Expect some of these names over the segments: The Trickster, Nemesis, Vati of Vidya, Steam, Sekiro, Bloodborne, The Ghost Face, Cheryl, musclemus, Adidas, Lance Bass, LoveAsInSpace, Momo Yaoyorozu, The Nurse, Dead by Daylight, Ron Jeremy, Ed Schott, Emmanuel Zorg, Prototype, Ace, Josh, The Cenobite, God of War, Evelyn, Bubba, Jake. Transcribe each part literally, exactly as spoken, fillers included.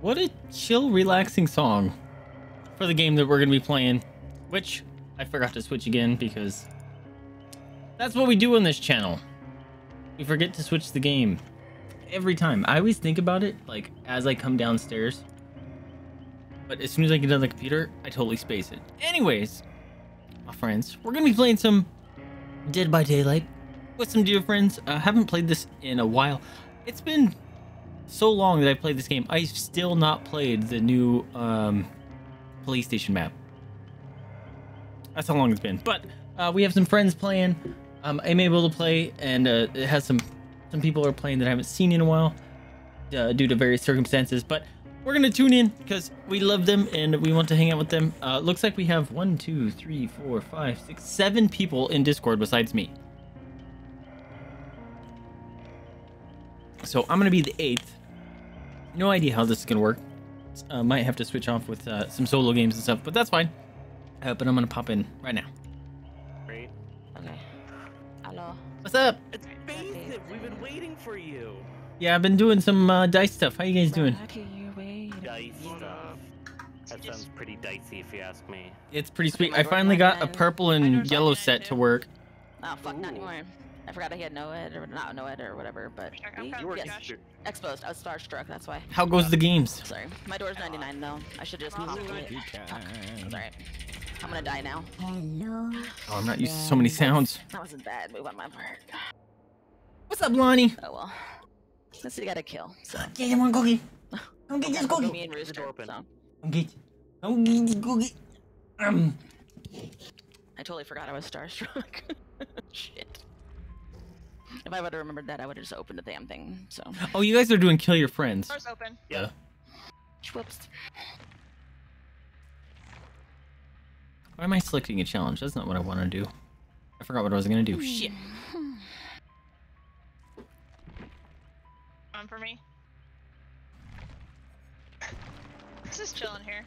What a chill, relaxing song for the game that we're going to be playing, which I forgot to switch again because that's what we do on this channel. We forget to switch the game every time. I always think about it like as I come downstairs, but as soon as I get on the computer, I totally space it. Anyways, my friends, we're going to be playing some Dead by Daylight with some dear friends. I uh, haven't played this in a while. It's been so long that I've played this game. I've still not played the new um, police station map. That's how long it's been. But uh, we have some friends playing. Um, I'm able to play, and uh, it has some some people are playing that I haven't seen in a while uh, due to various circumstances. But we're gonna tune in because we love them and we want to hang out with them. Uh, looks like we have one, two, three, four, five, six, seven people in Discord besides me. So I'm gonna be the eighth. No idea how this is gonna work. Uh, might have to switch off with uh, some solo games and stuff, but that's fine. Uh, but I'm gonna pop in right now. Great. Okay. Hello. What's up? It's Vaesive. We've been waiting for you. Yeah, I've been doing some uh, dice stuff. How you guys doing? Dice stuff. That sounds pretty dicey, if you ask me. It's pretty sweet. I finally got a purple and yellow set to work. Oh fuck, not anymore. I forgot I had no ed or not no ed or whatever, but you were exposed. I was starstruck, that's why. How goes the games? Sorry, my door's ninety-nine though. I should just pop it. That's alright. I'm gonna die now. Hello. Oh, I'm not used to so many sounds. That wasn't bad. We went my part. What's up, Lonnie? Oh well. Let's see, you got a kill. So. Yeah, one cookie. Don't get this cookie. Me and Rooster open. So. Don't get. Don't get this cookie. Um. I totally forgot I was starstruck. Shit. If I would have remembered that, I would have just opened the damn thing. So. Oh, you guys are doing kill your friends. Door's open. Yeah. Whoops. Why am I selecting a challenge? That's not what I want to do. I forgot what I was gonna do. Shit. One for me. This is chilling here.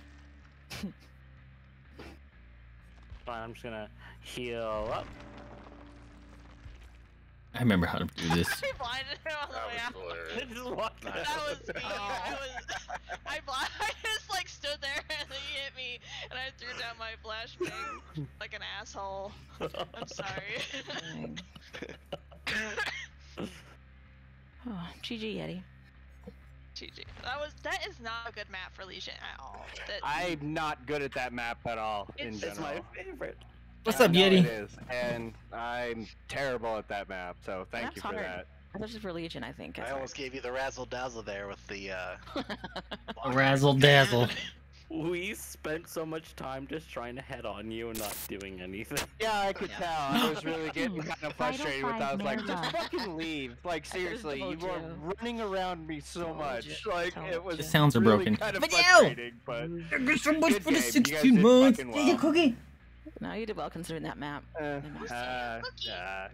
I'm just gonna heal up. I remember how to do this. I blinded him on the way out. That was hilarious. That was me. I was, I, blind, I just like stood there and he hit me and I threw down my flashbang like an asshole. I'm sorry. Oh, G G Yeti. G G. That was that is not a good map for Legion at all. That, I'm not good at that map at all. It's, in general. It's my favorite. What's up, Yeti? It is, and I'm terrible at that map, so thank Map's you for hard. that. That's just for Legion, I think. I hard. almost gave you the razzle dazzle there with the uh. Razzle dazzle. We spent so much time just trying to head on you and not doing anything. Yeah, I could yeah. tell. I was really getting kind of frustrated with that. I was like, just fucking leave. Like, seriously, you were running around me so much. Like, it was. The sounds are really broken. Kind of frustrating, but there's so much for the sixteen months. Well. Get a cookie. No, you did well considering that map. Uh, uh, uh,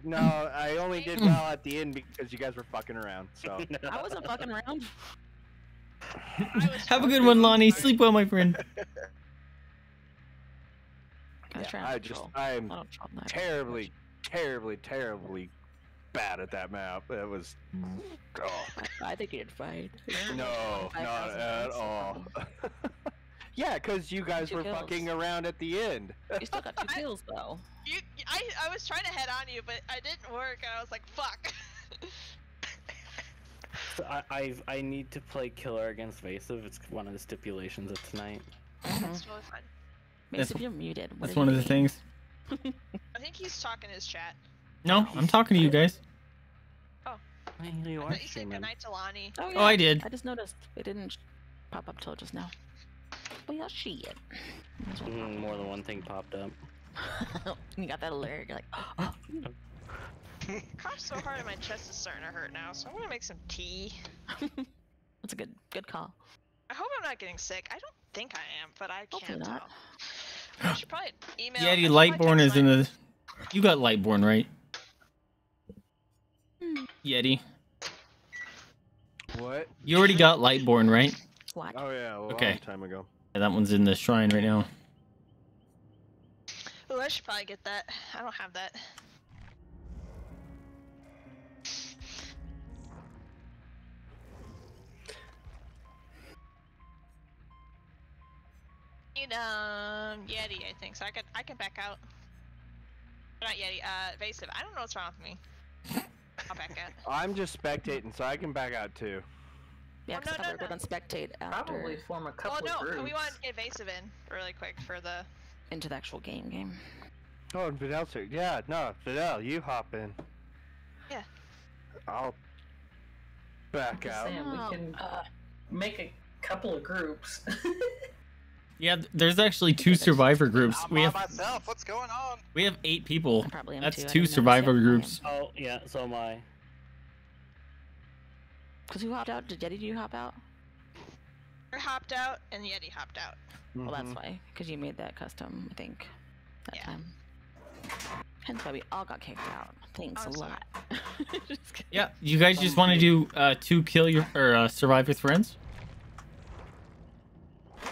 no, I only did well at the end because you guys were fucking around. So I wasn't fucking around. Have a good one, Lonnie. Sleep well, my friend. I, yeah, I just, I'm terribly, terribly, terribly bad at that map. It was. Oh. I think you did fine. No, not at all. Yeah, because you guys were kills. fucking around at the end. You still got two kills, though. You, I, I was trying to head on you, but I didn't work, and I was like, fuck. So I, I I need to play killer against Vaesive. It's one of the stipulations of tonight. Mm-hmm. That's really fun. That's, you're muted. What that's one of mean? the things. I think he's talking his chat. No, I'm talking to you guys. Oh. I you I you said goodnight to Lonnie. Oh, yeah. Oh, I did. I just noticed it didn't pop up till just now. Well, shit. Mm, more than one thing popped up. You got that alert. You're like, oh. Coughed so hard, my chest is starting to hurt now, so I'm gonna make some tea. That's a good, good call. I hope I'm not getting sick. I don't think I am, but I can't tell. I should probably email. Yeah, you Lightborn is in the. You got Lightborn, right? Hmm. Yeti. What? You already got Lightborn, right? What? Oh yeah, a long okay. time ago. Yeah, that one's in the shrine right now. Oh, I should probably get that. I don't have that. need um Yeti, I think. So I can I can back out. Not Yeti, uh Vaesive. I don't know what's wrong with me. I'll back out. I'm just spectating, so I can back out too. Yeah, because oh, no, no, we're no. gonna spectate after. Probably form a couple. Well, no, of we want to get Vaesive in really quick for the into the actual game game. Oh, and Videl too. Yeah, no, Videl, you hop in. Yeah. I'll back out. Sam, we can uh, make a couple of groups. Yeah, there's actually two survivor groups. I'm we have myself. What's going on? We have eight people. That's two survivor groups. Oh yeah, so am I. Cause who hopped out? Did Yeti? Did you hop out? I hopped out, and Yeti hopped out. Mm-hmm. Well, that's why. Cause you made that custom, I think. That yeah. time. Hence why we all got kicked out. Thanks oh, a lot. Yeah, you guys just want to do uh, two kill your or uh, survive with friends. I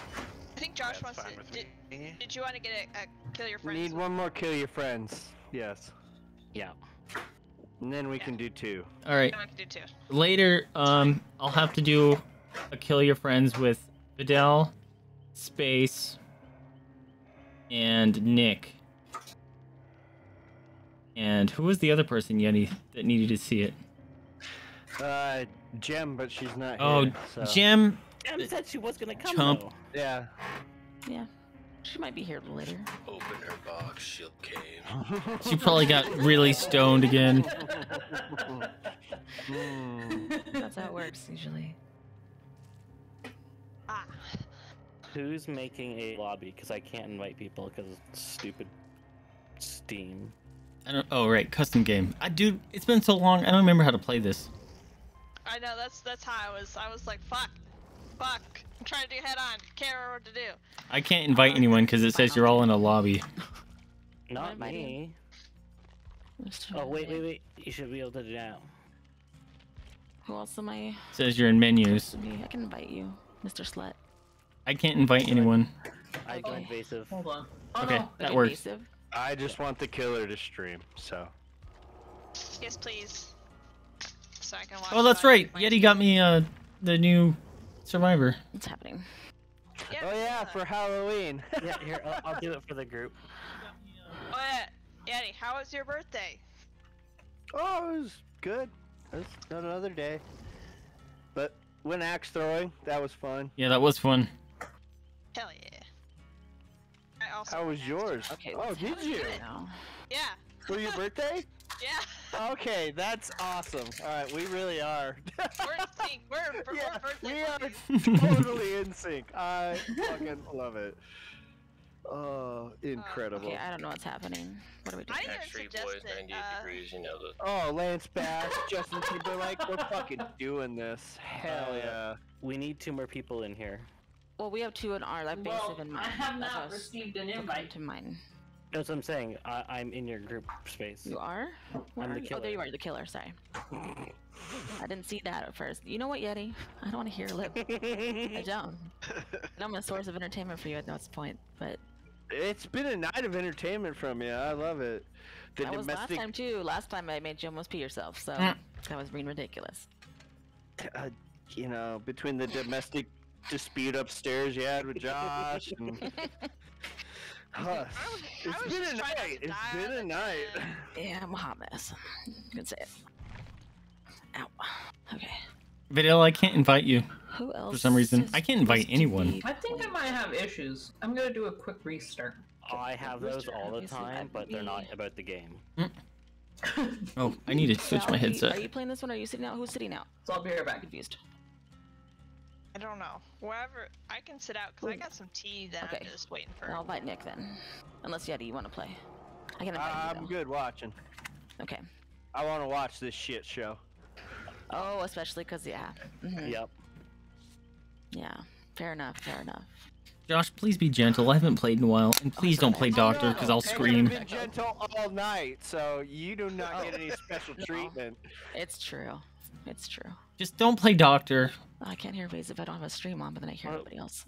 think Josh That's wants to. Did, did you want to get a, a kill your friends? We need one more kill your friends. Yes. Yeah. And then we yeah. can do two. All right. I can do two. Later, um, I'll have to do a kill your friends with Videl, Space, and Nick. And who was the other person, Yeti, that needed to see it? Uh, Jem, but she's not oh, here. Oh, so. Jem. Jem said she was gonna come. Chump. Yeah. Yeah. She might be here later. Open her box, she'll cave. She probably got really stoned again. That's how it works usually. Ah. Who's making a lobby? Because I can't invite people because it's stupid Steam. I don't. Oh right, custom game. I dude, it's been so long. I don't remember how to play this. I know. That's that's how I was. I was like, fuck. Fuck! I'm trying to do head on. Can't remember what to do. I can't invite um, anyone because it says you're all in a lobby. Not me. Oh wait, wait, wait! You should be able to do that. Who else am I? It says you're in menus. I can invite you, Mister Slut. I can't invite anyone. I can okay. Vaesive. Hold on. Oh, okay, no. that works. Vaesive? I just want the killer to stream, so. Yes, please. So I can watch. Oh, that's right. Yeti got me uh the new. Survivor. What's happening? Yeah, oh yeah, for Halloween. Yeah, here, I'll, I'll do it for the group. Oh yeah, Yeti, how was your birthday? Oh, it was good. It was not another day. But went axe throwing, that was fun. Yeah, that was fun. Hell yeah. I also how was yours? Okay, oh, did you? Yeah. For your birthday? Yeah. Okay, that's awesome. All right, we really are. We're in sync. We're, we're, yeah, we're birthday we are totally in sync. I fucking love it. Oh, incredible. Uh, okay, I don't know what's happening. What are we doing? I didn't even suggest it. Uh... Degrees, you know oh, Lance Bass, Justin Timberlake, we're fucking doing this. Hell uh, yeah. We need two more people in here. Well, we have two in ours. I've well, in mine. I have not that's received an invite to mine. That's what I'm saying. I, I'm in your group space. You are? Where I'm the killer. Oh, there you are, the killer. Sorry. I didn't see that at first. You know what, Yeti? I don't want to hear lip. I don't. And I'm a source of entertainment for you at this point, but. It's been a night of entertainment from you. I love it. The that domestic... was last time too. Last time I made you almost pee yourself, so that was being ridiculous. Uh, you know, between the domestic dispute upstairs you had with Josh and. Huh. Was, it's been a night. It's been a night. Yeah, I'm a hot mess. You can say it. Ow. Okay. Videl, I can't invite you. Who else? For some reason, I can't invite anyone. I think I might have issues. I'm gonna do a quick restart. Oh, I have those all the time, but they're not about the game. Mm. Oh, I need to switch my headset. Are you playing this one? Or are you sitting out? Who's sitting out? So I'll be right back. Confused. I don't know. Wherever I can sit out because I got some tea that okay. I'm just waiting for. I'll invite Nick then. Unless Yeti, you want to play. I can invite uh, you, I'm good watching. Okay. I want to watch this shit show. Oh, especially because, yeah. Mm-hmm. Yep. Yeah. Fair enough. Fair enough. Josh, please be gentle. I haven't played in a while. And please oh, don't play Doctor because oh, no. I'll scream. I've been gentle all night, so you do not oh. get any special no. treatment. It's true. It's true. Just don't play Doctor. I can't hear Vaesive. I don't have a stream on, but then I hear everybody else.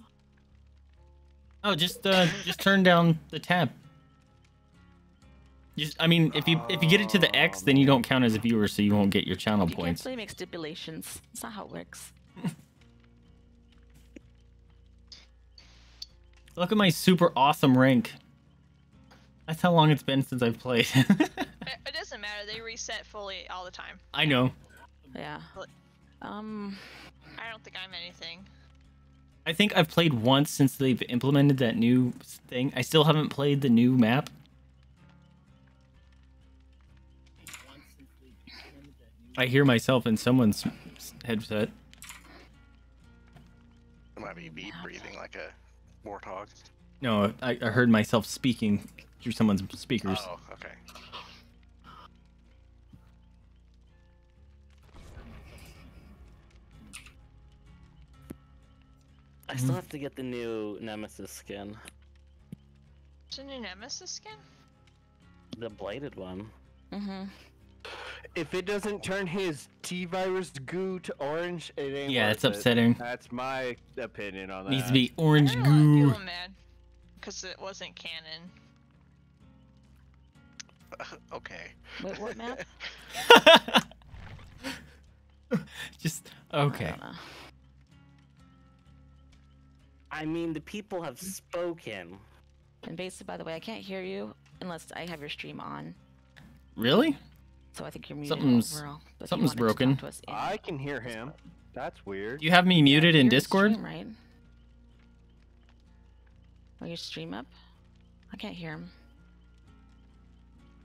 Oh, just uh, just turn down the tab. Just, I mean, if you if you get it to the X, then you don't count as a viewer, so you won't get your channel you points. You can't make stipulations. That's not how it works. Look at my super awesome rank. That's how long it's been since I've played. It doesn't matter. They reset fully all the time. I know. Yeah. Um, I don't think I'm anything. I think I've played once since they've implemented that new thing. I still haven't played the new map. I hear myself in someone's headset. It might be me breathing like a warthog. No, I, I heard myself speaking through someone's speakers. Oh, okay. I still have to get the new Nemesis skin. It's a new Nemesis skin? The bladed one. Mm-hmm. If it doesn't turn his T-virus goo to orange, it ain't Yeah, it's upsetting. It. That's my opinion on that. Needs to be orange I goo. I'm mad because it wasn't canon. Uh, okay. Wait, what map? Just, okay. I I mean, the people have spoken. And basically, by the way, I can't hear you unless I have your stream on. Really? So I think you're muted. Something's, overall, something's broken. To to us, I can hear him. That's weird. You have me muted yeah, in Discord? Stream, right? Are your stream up? I can't hear him.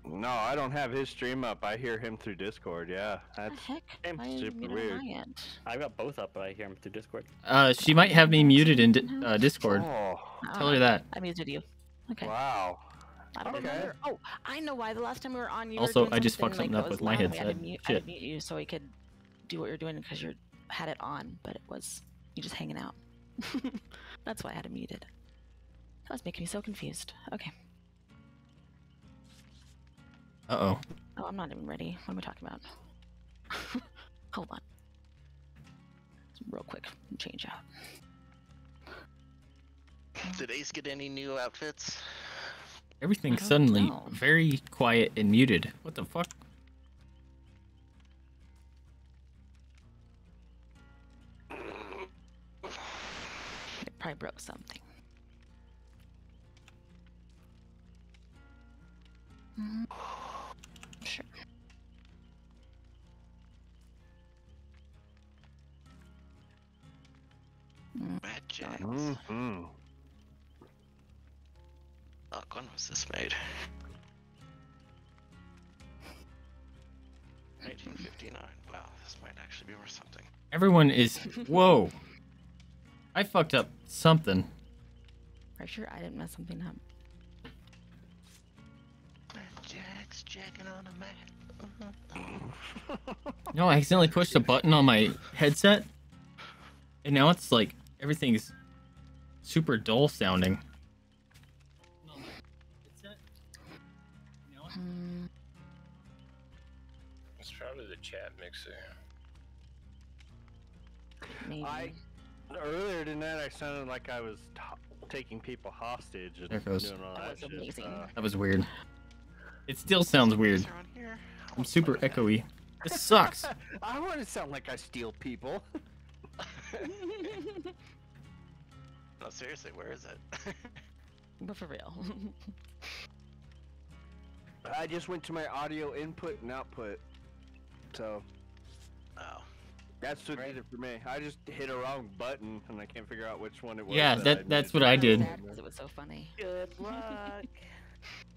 No, I don't have his stream up. I hear him through Discord. Yeah, that's heck? super weird. I got both up, but I hear him through Discord. Uh, she might have me muted in di uh, Discord. Oh. Tell her that. I muted you. Okay. Wow. I don't okay. remember. Oh, I know why. The last time we were on, you also were I just fucked something like, up with my headset. I had to mute, Shit. I had to mute you so we could do what you're doing because you had it on, but it was you just hanging out. That's why I had it muted. That was making me so confused. Okay. Uh-oh. Oh, I'm not even ready. What am I talking about? Hold on. Real quick. Change out. Did Ace get any new outfits? Everything's suddenly know. very quiet and muted. What the fuck? It probably broke something. Mm-hmm. Sure. Magic. Mm-hmm. Oh, when was this made? nineteen fifty-nine. Wow, this might actually be worth something. Everyone is. Whoa. I fucked up something. Are you sure I didn't mess something up? Jack's jacking on a map. No, I accidentally pushed a button on my headset, and now it's like everything's super dull sounding. Hmm. It's probably the chat mixer. Maybe. I earlier than that I sounded like I was t taking people hostage. And there it goes. Doing all that, that was amazing. Uh, that was weird. It still sounds weird. I'm super echoey. This sucks. I want to sound like I steal people. No, seriously, where is it? But for real. I just went to my audio input and output. So. Oh. That's what did it for me. I just hit a wrong button and I can't figure out which one it was. Yeah, that, that that's what I did. Because it was so funny. Good luck.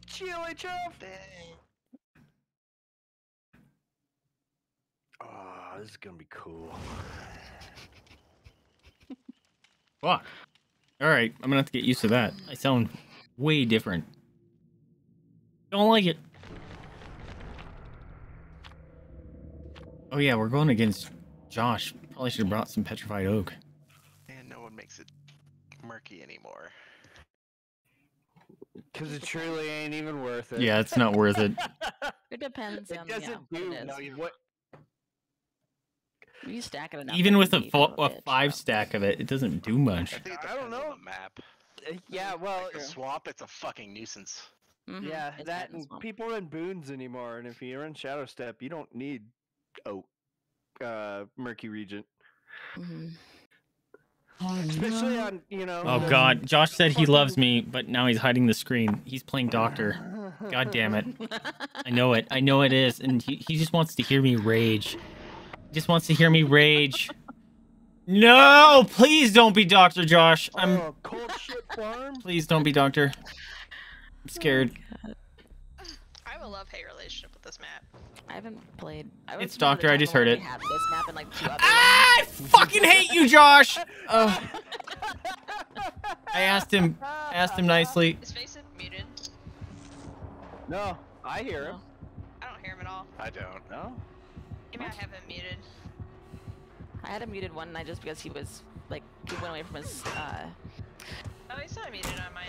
Chili Chafday! Oh, this is gonna be cool. Fuck. Alright, I'm gonna have to get used to that. I sound way different. Don't like it. Oh yeah, we're going against Josh. Probably should have brought some petrified oak. And no one makes it murky anymore. Because it truly ain't even worth it. Yeah, it's not worth it. It depends on it doesn't yeah, do, it no, you, what... you stack it enough. Even with a, a five it, stack of it, it doesn't do much. I, think it I don't know. The map. Yeah, well, like the swamp. It's a fucking nuisance. Mm-hmm. Yeah, it's that and people are in boons anymore, and if you're in Shadow Step, you don't need oh, uh, Murky Regent. Mm-hmm. Oh, especially no. on, you know. Oh God, Josh said he loves me, but now he's hiding the screen. He's playing Doctor. God damn it. I know it. I know it is. And he, he just wants to hear me rage. He just wants to hear me rage. No, please don't be Doctor Josh. I'm oh, cold shit farm. Please don't be Doctor. I'm scared. Oh, I have a love-hate relationship with this map. I haven't played. I it's Doctor. I just heard it. This map and like two other ah, I fucking hate you, Josh. Uh, I asked him. Asked him nicely. Is Vaesive muted? No, I hear no. him. I don't hear him at all. I don't know. Maybe I have him muted. I had him muted one night just because he was like he went away from his. Uh... Oh, he's not muted on my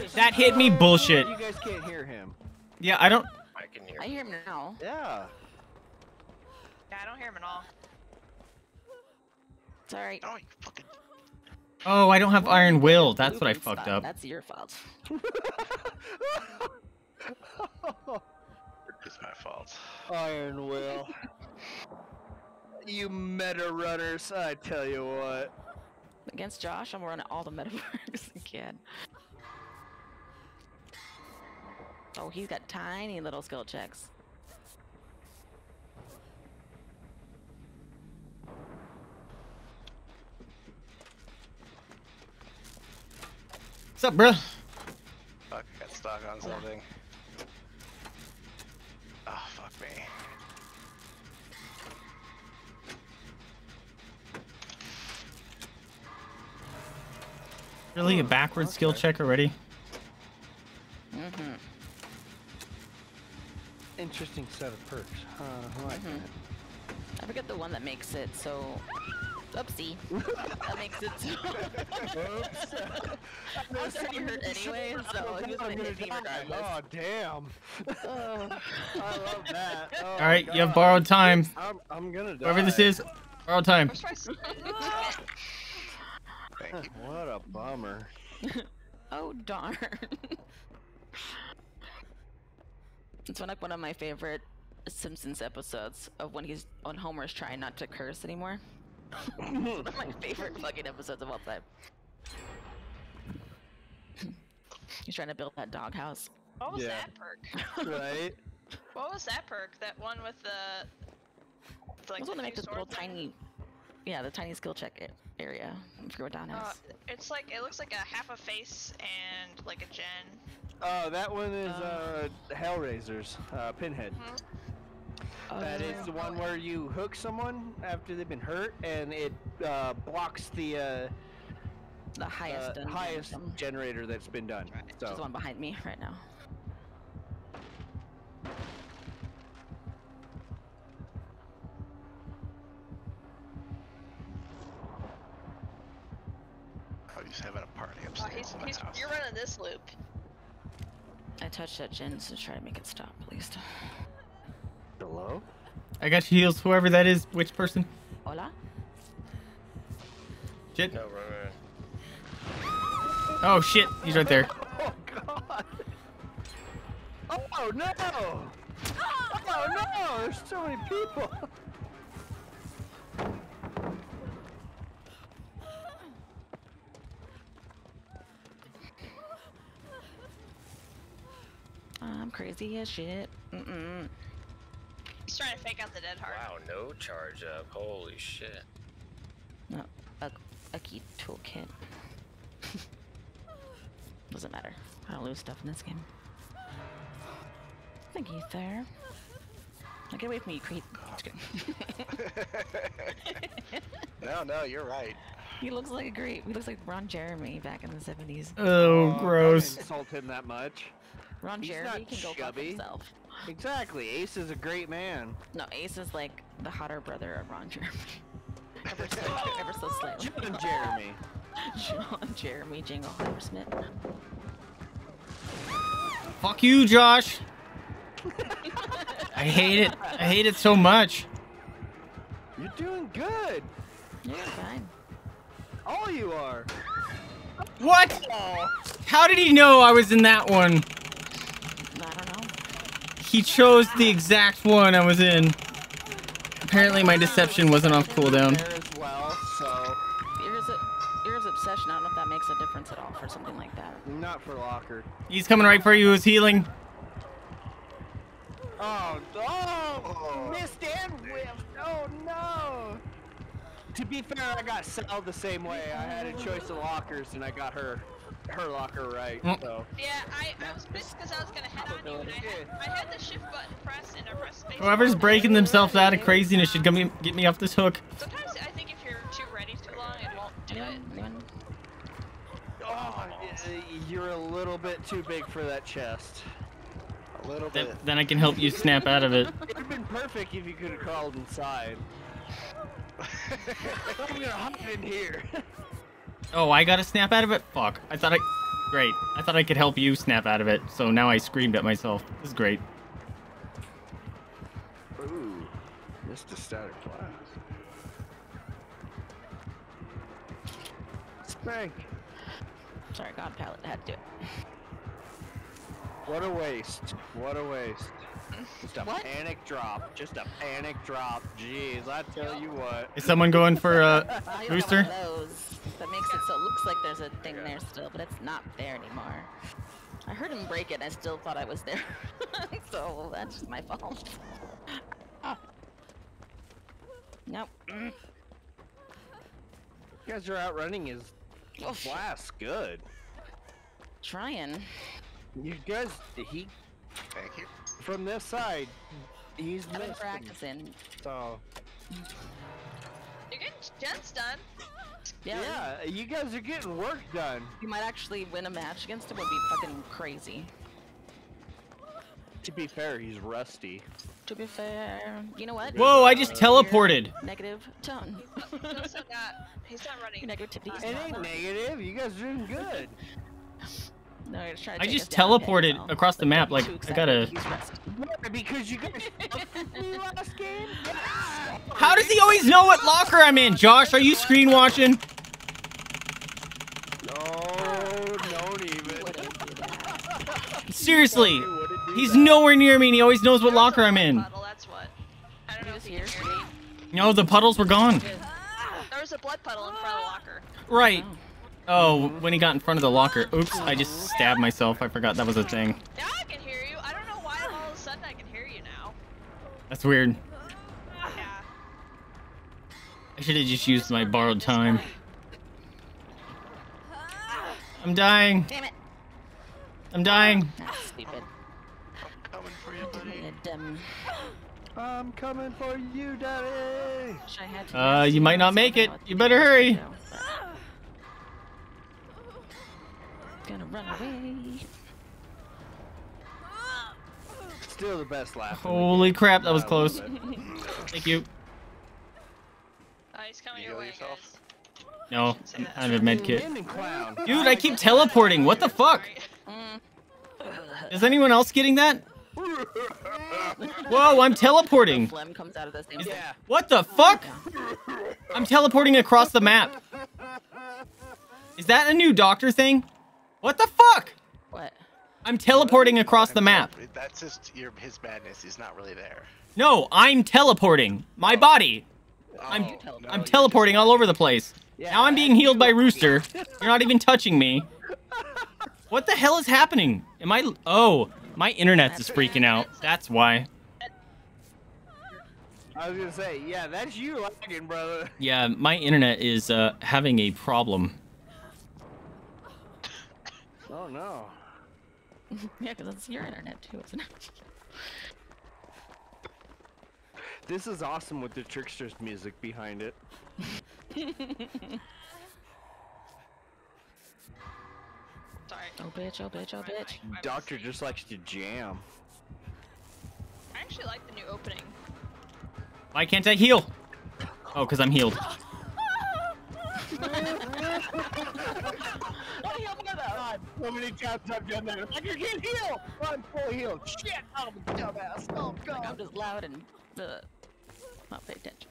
end. That hit me bullshit. You guys can't hear him. Yeah, I don't. I can hear. I hear him now. Yeah. Yeah, I don't hear him at all. It's alright. Oh, fucking... oh, I don't have Iron Will. That's what I fucked up. That's your fault. It's my fault. Iron Will. You meta runners, I tell you what. Against Josh, I'm running all the meta runners again. Oh, he's got tiny little skill checks. What's up, bruh? Fuck, I got stuck on something. Oh, fuck me. Really, a backward okay. skill check already? Mm-hmm. Interesting set of perks. Uh, I, like mm-hmm. I forget the one that makes it so. Oopsie. That makes it so. Oops. I was already hurt anyway, so it was gonna hit me regardless. Oh damn. Oh, I love that. Oh, all right, God. You have borrowed time. I'm, I'm gonna die. Whoever this is, borrowed time. What a bummer. Oh darn. It's like one of my favorite Simpsons episodes of when he's on Homer's trying not to curse anymore. It's one of my favorite fucking episodes of all time. He's trying to build that doghouse. What was yeah. that perk? Right? What was that perk? That one with the... like, the one that makes this little thing? Tiny... Yeah, the tiny skill check area. Let's go down. Uh, it's like, it looks like a half a face and like a gen. Oh, that one is uh, uh, Hellraiser's, uh, Pinhead. Mm-hmm. That oh, is the one where you hook someone after they've been hurt, and it uh, blocks the uh, the highest uh, highest generator that's been done. Right. So. There's one behind me right now. Oh, he's having a party upstairs. Oh, he's, in he's, house. You're running this loop. I touched that gin, so try to make it stop, at least. Hello? I got your heals, whoever that is. Which person? Hola? Shit. No, right, right. Oh, shit. He's right there. Oh, God. Oh, no. Oh, no. There's so many people. I'm crazy as shit. Mm-mm. He's trying to fake out the dead heart. Wow, no charge up. Holy shit. No, a, a key toolkit. Doesn't matter. I don't lose stuff in this game. Thank you, sir. Now get away from me, you creep. No, no, you're right. He looks like a creep. He looks like Ron Jeremy back in the seventies. Oh, oh gross. I didn't insult him that much. Ron He's Jeremy can go fuck himself. Exactly. Ace is a great man. No, Ace is like the hotter brother of Ron Jeremy. Ever so, ever so slightly. John Jeremy. John Jeremy Jingle Hammersmith. Fuck you, Josh. I hate it. I hate it so much. You're doing good. You're fine. All you are. What? Oh. How did he know I was in that one? I don't know. He chose the exact one I was in. Apparently my deception wasn't off cooldown. There as well, so. Here's a Not for locker. He's coming right for you. Who's healing? Oh, oh, oh. Missed and whiffed. Oh, no. To be fair, I got Sal the same way. I had a choice of lockers, and I got her her locker right. Mm. So. Yeah, I, I was pissed because I was going to head on you, and I had, I had the shift button pressed, and I pressed space. Whoever's breaking themselves out of craziness should me, get me off this hook. Sometimes I think if you're too ready too long, it won't do it. Oh, you're a little bit too big for that chest. A little then, bit. Then I can help you snap out of it. It would have been perfect if you could have crawled inside. I'm gonna hop in here. Oh, I gotta snap out of it? Fuck. I thought I... Great. I thought I could help you snap out of it, so now I screamed at myself. This is great. Ooh. Missed a static blast. Spank. Sorry, God Pallet had to do it. What a waste. What a waste. Just a what? panic drop. Just a panic drop. Jeez, I tell you what. Is someone going for a rooster? That makes it so it looks like there's a thing yeah. there still, but it's not there anymore. I heard him break it and I still thought I was there. So that's just my fault. Oh. Nope. You guys are outrunning his oh, blast. Good. Trying. You guys, he. Thank you. From this side, he's I've been practicing. So. You're getting gents done. Yeah. Yeah, you guys are getting work done. You might actually win a match against him. Would be fucking crazy. To be fair, he's rusty. To be fair, you know what? Whoa! I just uh, teleported. Negative tone. He's not, he's not running. Negative. It ain't running. Negative. You guys are doing good. No, I just teleported down, across the map, like, I gotta... Because you guys last game? How does he always know what locker I'm in? Josh, are you screen watching? No, don't even. Seriously, he's nowhere near me and he always knows what locker I'm in. No, the puddles were gone. There was a blood puddle in front of the locker. Right. Oh, when he got in front of the locker. Oops, I just stabbed myself. I forgot that was a thing. Now I can hear you. I don't know why all of a sudden I can hear you now. That's weird. Yeah. I should have just used my borrowed time. I'm dying. Damn it. I'm dying. That's stupid. I'm coming for you, buddy. I'm coming for you, daddy. Uh, you might not make it. You better hurry. Gonna run away. Still the best laugh. Holy crap, that was close. Thank you. Oh, he's coming your way. No, I have a med kit. Dude, I keep teleporting. What the fuck? Is anyone else getting that? Whoa, I'm teleporting. What the fuck? I'm teleporting across the map. Is that a new Doctor thing? What the fuck? What? I'm teleporting across the map. That's just your, his madness. He's not really there. No, I'm teleporting. My body. Oh, I'm no, I'm teleporting just... all over the place. Yeah, now I'm being healed by Rooster. You're not even touching me. What the hell is happening? Am I? Oh, my internet is freaking out. That's why. I was gonna say, yeah, that's you lagging, brother. Yeah, my internet is uh, having a problem. Oh no. Yeah, because it's your internet too, isn't it? This is awesome with the Trickster's music behind it. Sorry. Oh bitch, oh bitch, oh bitch. Doctor just likes to jam. I actually like the new opening. Why can't I heal? Oh, because I'm healed. So many times I've done that. I can get healed. I'm full healed. Shit, I'm a dumbass. Oh god, I'm just loud and uh, not paying attention.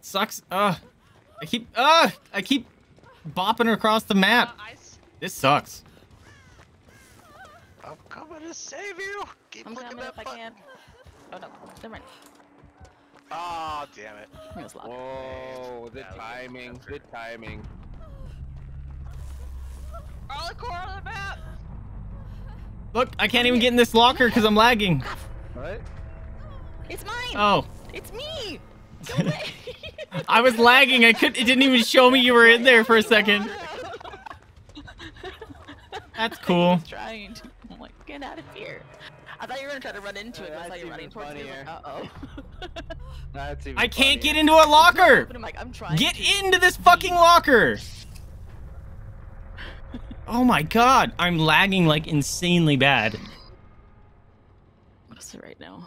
Sucks. Uh, I keep uh, I keep bopping her across the map. Uh, this sucks. I'm coming to save you. Keep I'm coming if button. I can. Oh no, never mind. Oh damn it. Oh, the timing. The timing. All the core of the map. Look, I can't even get in this locker because I'm lagging. What? It's mine. Oh. It's me. Don't wait. I was lagging. I couldn't. It didn't even show me you were in there for a second. That's cool. I was trying to. I'm like, get out of here. I thought you were gonna try to run into it. I thought you were running towards me. Uh oh. That's even I can't funnier. Get into a locker. I'm like, I'm trying. Get to into this fucking locker. Oh my god, I'm lagging like insanely bad. What is it right now?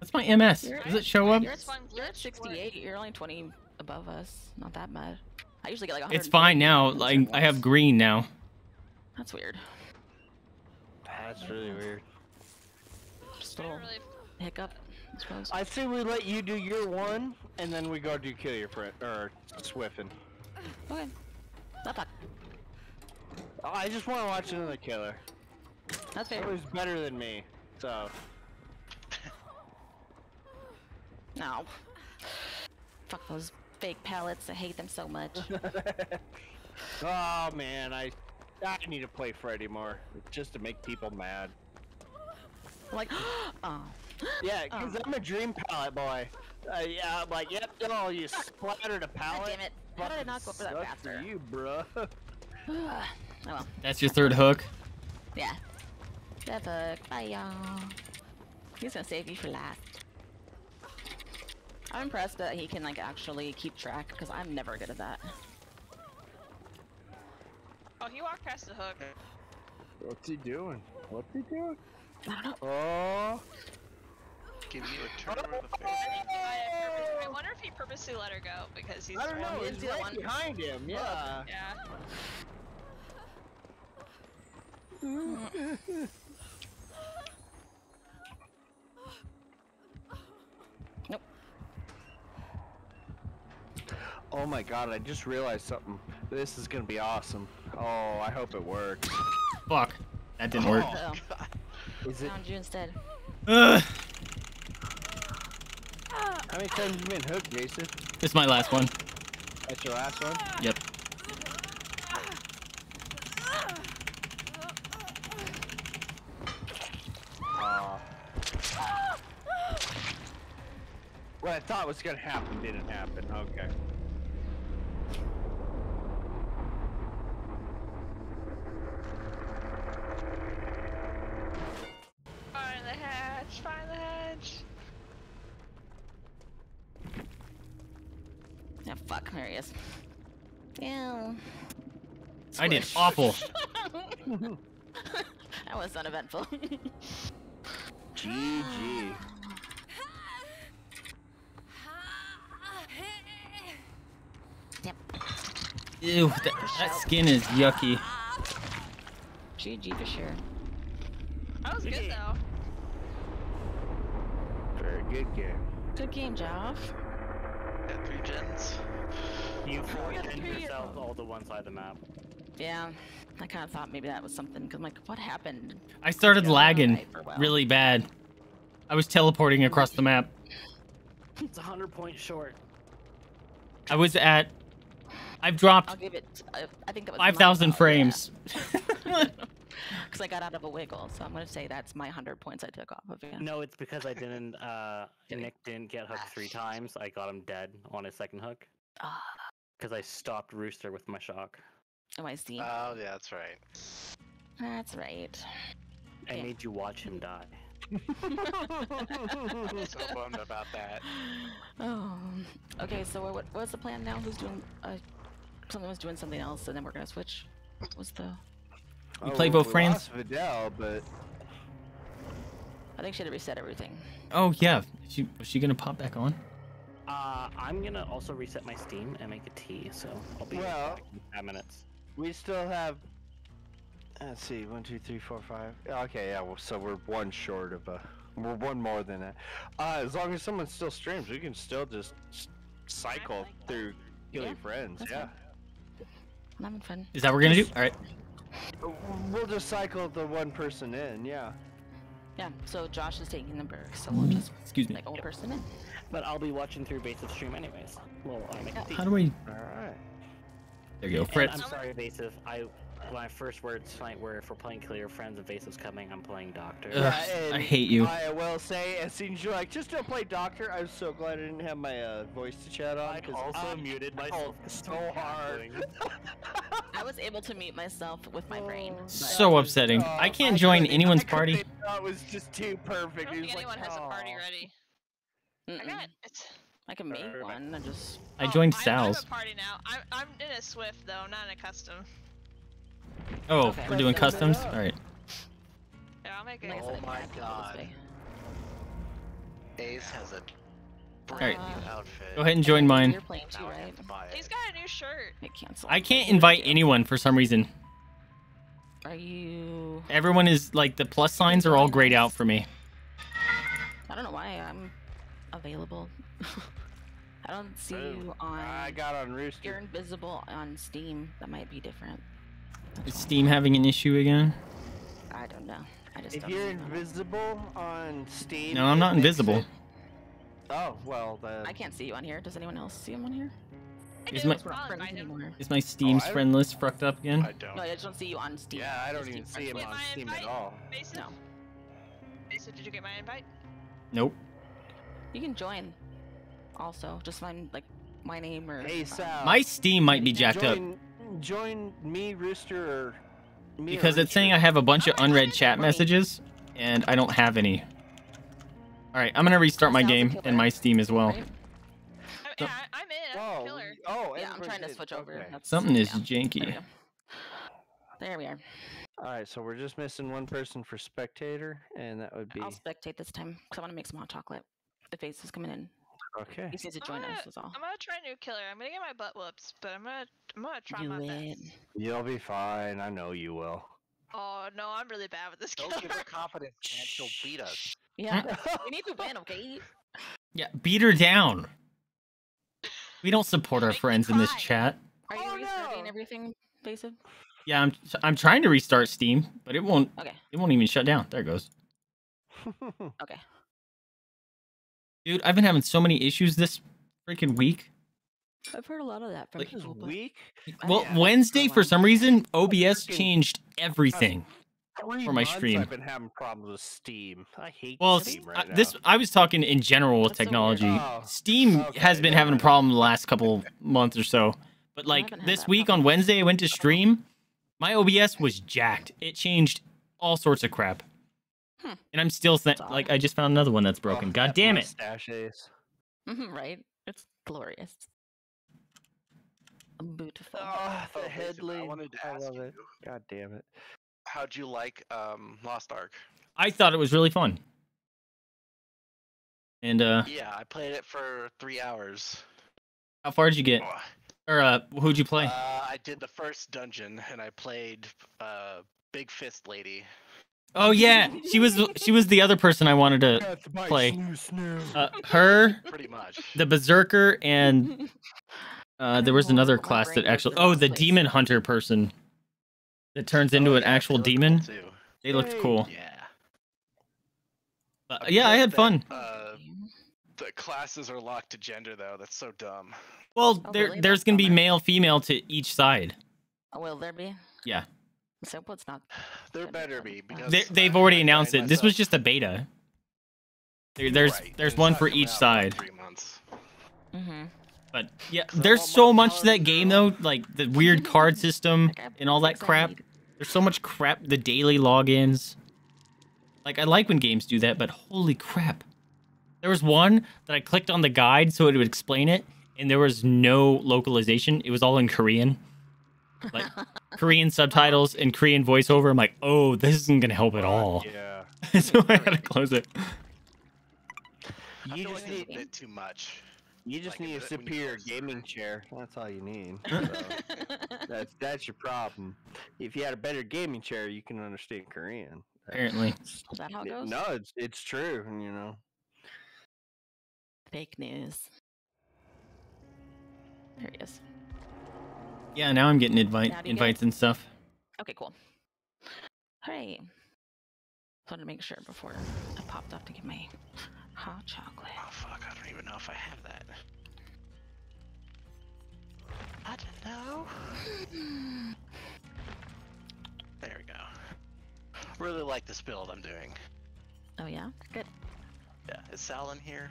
What's my M S? You're Does it show up? You're at, you're at sixty-eight. You're only twenty above us. Not that bad. I usually get like one hundred. It's fine now. Like I have green now. That's weird. That's really weird. Just a little hiccup. I say we let you do your one, and then we go do kill your friend or swiffin. Okay. Not bad. Oh, I just want to watch another killer. That's fair. It was better than me, so. No. Fuck those fake pallets. I hate them so much. Oh man, I I need to play Freddy more just to make people mad. Like, oh. Yeah, because oh. I'm a dream pallet boy. Uh, yeah, I'm like, yep, oh, you splattered a pallet. God damn it! How did I not go for that faster? You, bro. Oh, well. That's your third hook? Yeah. That hook. Bye, y'all. He's gonna save you for last. I'm impressed that he can, like, actually keep track, because I'm never good at that. Oh, he walked past the hook. What's he doing? What's he doing? I don't know. Oh. Give me a turn of the face. I wonder if he purposely let her go because he's. I don't know. He's right one. Behind him. Yeah. Yeah. Nope. Oh my god! I just realized something. This is gonna be awesome. Oh, I hope it works. Fuck. That didn't oh, work. Uh -oh. Is it? Found you instead. Ugh. How many times have you been hooked, Jason? This is my last one. That's your last one? Yep. Uh, what I thought was gonna happen didn't happen. Okay. Find the hatch. Find the hatch. Oh, fuck, there he is. Yeah. I did awful. That was uneventful. G G. Yep. Ew, that, that skin is yucky. G G for sure. That was good, though. Very good game. Good game, Josh. Three gens. You poisoned yourself all to one side of the map. Yeah, I kind of thought maybe that was something. Cause I'm like, what happened? I started yeah, lagging well. really bad. I was teleporting across the map. It's a hundred points short. I was at. I've dropped. I'll give it. Uh, I think that was five thousand frames. Yeah. Because I got out of a wiggle, so I'm gonna say that's my hundred points I took off of him. No, it's because I didn't. Uh, Nick didn't get hooked three times. I got him dead on his second hook. Because I stopped Rooster with my shock. Oh, I see. Oh, yeah, that's right. That's right. I yeah. made you watch him die. I'm so bummed about that. Oh. Okay, so what was the plan now? Who's doing? Uh, someone was doing something else, and then we're gonna switch. What was the? We oh, play both we friends. Lost Videl, but I think she had to reset everything. Oh yeah, she was she gonna pop back on? Uh, I'm gonna also reset my Steam and make a tea, so I'll be well, back in five minutes. We still have. Let's see, one, two, three, four, five. Okay, yeah. Well, so we're one short of a. We're one more than that. Uh, as long as someone still streams, we can still just cycle like through killing yeah, friends. Yeah. Fun. I'm having fun. Is that what we're gonna do? All right. We'll just cycle the one person in, yeah. Yeah, so Josh is taking the break, so we'll just excuse me, like old yep. person in. But I'll be watching through Vaesive stream anyways. Well, yeah. How do we? All right. There you go, Fritz. I'm sorry, Vaesive. I my first words tonight were, if we're playing Clear Friends and Vaesive's coming, I'm playing Doctor. Ugh, uh, I hate you. I will say, as soon as you're like, just don't play Doctor, I'm so glad I didn't have my uh, voice to chat on. I also I muted myself so hard. I was able to mute myself with my brain. So, so upsetting. Uh, I can't I join anyone's I party. That was just too perfect. I don't think anyone like, has oh. a party ready. Mm-mm. I got it. I can make Perfect. one. I just. I joined oh, Sal's. I'm a party now. I'm, I'm in a Swift though, not in a custom. Oh, okay. We're doing customs? Alright. Yeah, I'll make it. Oh my god. Ace has a brand right. new outfit. Go ahead and join mine. You're playing too, right? He's got a new shirt. It canceled. I can't invite anyone for some reason. Are you. Everyone is like, the plus signs are all grayed out for me. I don't know why I'm available. I don't see Boom. you on. I got on Rooster. You're invisible on Steam. That might be different. That's is Steam having an issue again? I don't know. I just. If don't you're invisible that. on Steam. No, I'm not invisible. It... Oh well. Then... I can't see you on here. Does anyone else see him on here? I is, my... is my Steam's oh, friend list fucked up again? I don't. No, I just don't see you on Steam. Yeah, I don't Steam even see him on Steam invite? at all. Mason? No. Mason, did you get my invite? Nope. You can join. Also, just find like my name or hey, Sal, my Steam might be jacked join, up. Join me, Rooster, or me because or it's Rooster. saying I have a bunch of unread chat messages, and I don't have any. All right, I'm gonna restart my game and my Steam as well. Right? So, yeah, I'm in. I'm a killer. Oh, yeah, I'm trying to switch over. Okay. That's, Something is yeah. janky. There we, there we are. All right, so we're just missing one person for spectator, and that would be. I'll spectate this time because I want to make some hot chocolate. The face is coming in. Okay. He needs to join gonna, us is all. I'm gonna try new killer. I'm gonna get my butt whoops, but I'm gonna I'm gonna try Do my it. best. You'll be fine. I know you will. Oh no, I'm really bad with this killer. Don't give her confidence, man. She'll beat us. Yeah, we need to win, okay? Yeah, beat her down. We don't support our friends in this chat. Are you oh, restarting no. everything, Vaesive? Yeah, I'm I'm trying to restart Steam, but it won't. Okay. It won't even shut down. There it goes. Okay. Dude, I've been having so many issues this freaking week. I've heard a lot of that from like, people. Week? Well, yeah, Wednesday, for some reason, O B S changed everything for my stream. I've been having problems with Steam. I hate well, Steam right now. This, I was talking in general with That's technology. So oh, Steam okay, has been yeah, having a problem the last couple months or so. But like this week problem. on Wednesday, I went to stream. My O B S was jacked. It changed all sorts of crap. Hmm. And I'm still like I just found another one that's broken. Oh, God that damn it! Mm-hmm, right, it's glorious. Beautiful. Oh, the oh, Headley. I wanted to ask you. God damn it! How'd you like um, Lost Ark? I thought it was really fun. And uh, yeah, I played it for three hours. How far did you get? Oh. Or uh, who'd you play? Uh, I did the first dungeon, and I played uh, Big Fist Lady. Oh yeah, she was she was the other person I wanted to play. Uh, her, pretty much. The Berserker, and uh, there was another class that actually. Oh, the Demon Hunter person that turns into an actual demon. They looked cool. Yeah. But, yeah, I had fun. Uh, the classes are locked to gender though. That's so dumb. Well, there there's gonna be male, female to each side. Will there be? Yeah. So it's not. There better be. Because they, they've already I, announced I, I, it. This was just a beta. There, there's right. there's it's one for each side. Mm-hmm. But yeah, there's so much to that game though, like the weird card system and all that crap. There's so much crap. The daily logins. Like I like when games do that, but holy crap! There was one that I clicked on the guide so it would explain it, and there was no localization. It was all in Korean. Like Korean subtitles and Korean voiceover. I'm like, oh, this isn't gonna help at all. Yeah. So I gotta close it. You just need a bit too much. You just like need a superior gaming chair. That's all you need. So that's that's your problem. If you had a better gaming chair, you can understand Korean. Apparently. Is that how it goes? No, it's it's true. You know. Fake news. There he is. Yeah, now I'm getting invite invites get? and stuff. Okay, cool. All right. I wanted to make sure before I popped off to get my hot chocolate. Oh, fuck. I don't even know if I have that. I don't know. Really like this build I'm doing. Oh yeah? Good. Yeah. Is Sal in here?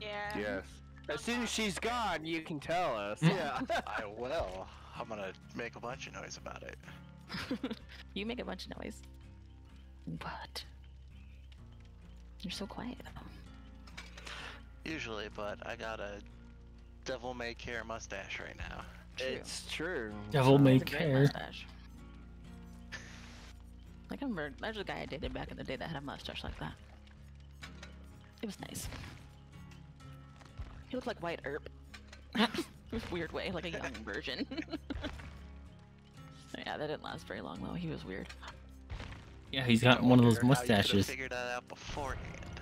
Yeah. Yes. As soon as she's gone, you can tell us. Yeah. I will. I'm gonna make a bunch of noise about it. You make a bunch of noise. What? You're so quiet though. Usually, but I got a devil may care mustache right now. True. It's true. Devil may care. Like I remember, there's a guy I dated back in the day that had a mustache like that. It was nice. He looked like White Earp. Weird way, like a young version. Yeah, that didn't last very long though. He was weird. Yeah, he's got one of those mustaches. I should have figured that out beforehand.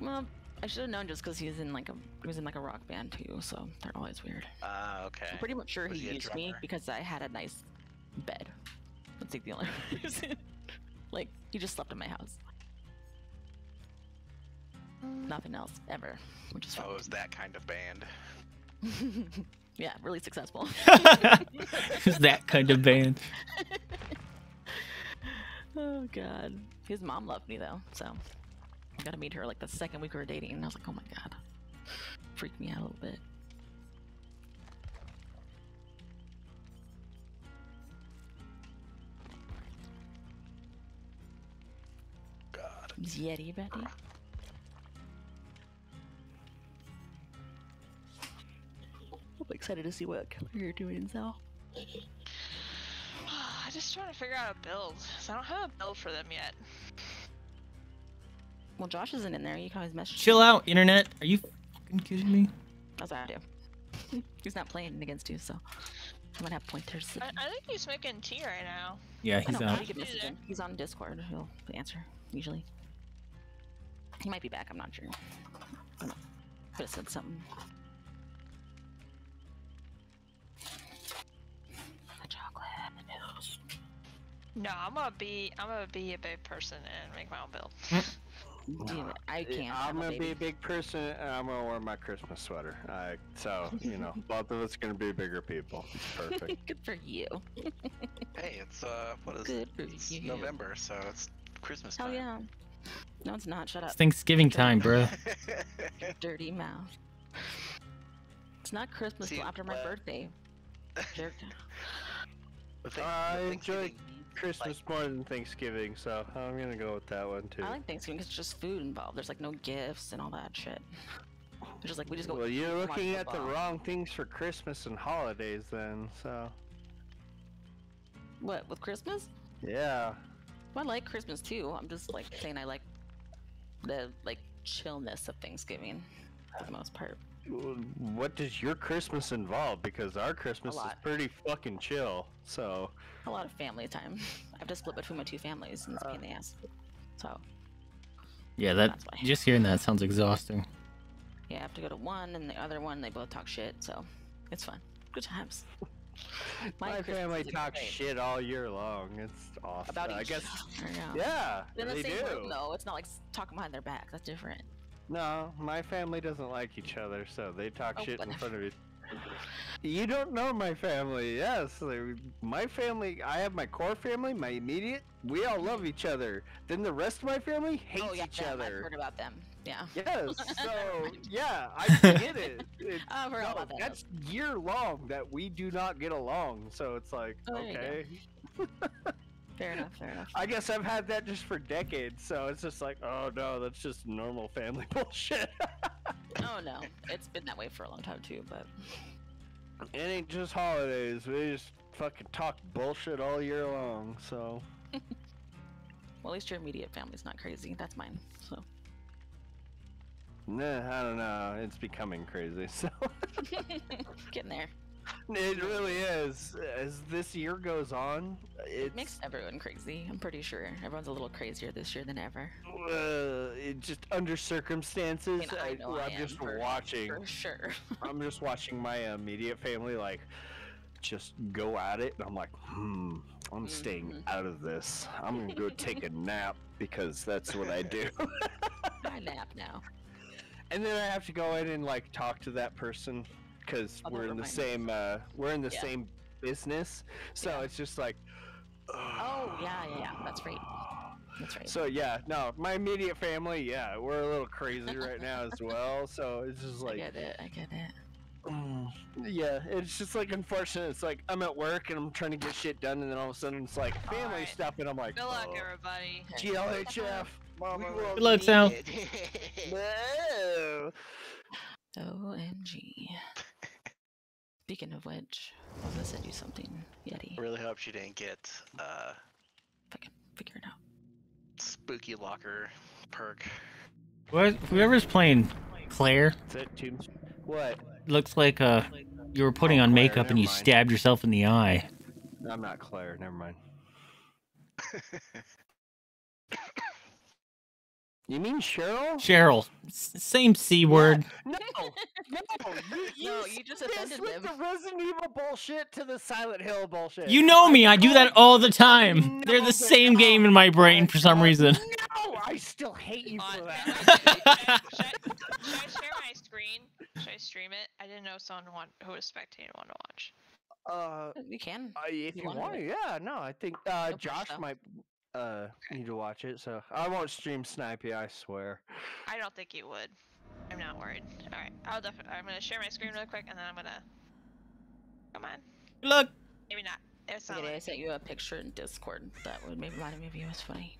Well, I should have known just because he's in like a he was in like a rock band too, so they're always weird. Ah, uh, okay. So I'm pretty much sure was he, he used me because I had a nice bed. That's like the only reason. Like he just slept in my house. Nothing else ever, which is. Oh, it was that kind of band. Yeah, really successful. It's that kind of band. Oh god. His mom loved me though, so I got to meet her like the second week we were dating, and I was like, oh my god, freaked me out a little bit. God. Is Yeti ready? I'm excited to see what color you're doing, Sal. I'm just trying to figure out a build, because I don't have a build for them yet. Well, Josh isn't in there. You can always message. Chill out, internet. Are you fucking kidding me? That's what I do. He's not playing against you, so I'm gonna have pointers. I, I think he's making tea right now. Yeah, he's out. He's on Discord. He'll answer usually. He might be back. I'm not sure. I don't know. Could have said something. No, I'm gonna be I'm gonna be a big person and make my own build. Damn it, I can't. I'm gonna be a big person and I'm gonna wear my Christmas sweater. I, so you know, both of us are gonna be bigger people. Perfect. Good for you. Hey, it's uh, what is Good it? It's you. November, so it's Christmas time. Oh yeah. No, it's not. Shut up. It's Thanksgiving time, bro. Dirty mouth. It's not Christmas till after what? My birthday. Jerk. Thing, I enjoy Christmas like, more than Thanksgiving, so I'm gonna go with that one too. I like Thanksgiving because it's just food involved. There's like no gifts and all that shit. It's just like we just go. Well, you're looking at the wrong things for Christmas and holidays then. So. What with Christmas? Yeah. Well, I like Christmas too. I'm just like saying I like the like chillness of Thanksgiving for the most part. What does your Christmas involve? Because our Christmas is pretty fucking chill, so... A lot of family time. I have to split between my two families, and it's a pain in the ass. So... Yeah, that just hearing that sounds exhausting. Yeah, I have to go to one, and the other one, they both talk shit, so... It's fun. Good times. My, my family talks shit all year long. It's awesome. About each I guess... Yeah. yeah In the same room, though. It's not like talking behind their back. That's different. No, my family doesn't like each other, so they talk oh, shit in front of you. You don't know my family, yes. My family, I have my core family, my immediate, we all love each other. Then the rest of my family hates oh, yeah, each them. other. I've heard about them, yeah. Yes, so, yeah, I get it. It's, I've heard no, about that. That's year long that we do not get along, so it's like, oh, okay. Fair enough, fair enough. I guess I've had that just for decades, so it's just like, oh no, that's just normal family bullshit. Oh no, it's been that way for a long time too, but... It ain't just holidays, we just fucking talk bullshit all year long, so... Well, at least your immediate family's not crazy, that's mine, so... Nah, I don't know, it's becoming crazy, so... Getting there. It really is. As this year goes on, it's... it makes everyone crazy. I'm pretty sure everyone's a little crazier this year than ever. Uh, it just under circumstances, I mean, I I, I I'm just for, watching. For sure. I'm just watching my immediate family like just go at it, and I'm like, hmm, I'm mm-hmm. staying out of this. I'm gonna go take a nap because that's what I do. I nap now. And then I have to go in and like talk to that person. Because we're in the same, uh, we're in the yeah. same business, so yeah. it's just like. Oh, oh yeah, yeah, yeah, that's right. That's right. So yeah, no, my immediate family, yeah, we're a little crazy right now as well. So it's just like, I get it, I get it. Um, yeah, it's just like unfortunate. It's like I'm at work and I'm trying to get shit done, and then all of a sudden it's like family right. stuff, and I'm like, good oh, luck, everybody. G L H F. Good luck, Sal. No. O M G. Speaking of which, I was gonna send you something, Yeti. I really hope she didn't get, uh... if I can figure it out. Spooky locker perk. What? Whoever's playing Claire? Is that too... What? Looks like, uh, you were putting oh, on Claire, makeup and you mind. stabbed yourself in the eye. I'm not Claire, never mind. You mean Cheryl? Cheryl. S same C word. No, no, no. You, you, no, you just offended him. The Resident Evil bullshit to the Silent Hill bullshit. You know me. I do that all the time. No, They're the same no. game in my brain for some reason. No, I still hate you for that. should, I, should I share my screen? Should I stream it? I didn't know someone want, who was spectating wanted to watch. Uh, you can. Uh, if you, you want, to. yeah. No, I think uh, no Josh push, might. Uh, okay. Need to watch it, so I won't stream Snipey, I swear. I don't think you would. I'm not worried. Alright, I'll definitely. I'm gonna share my screen real quick and then I'm gonna. Come on. Look! Maybe not. It's not okay, like... I sent you a picture in Discord that would maybe remind me of you. It's funny.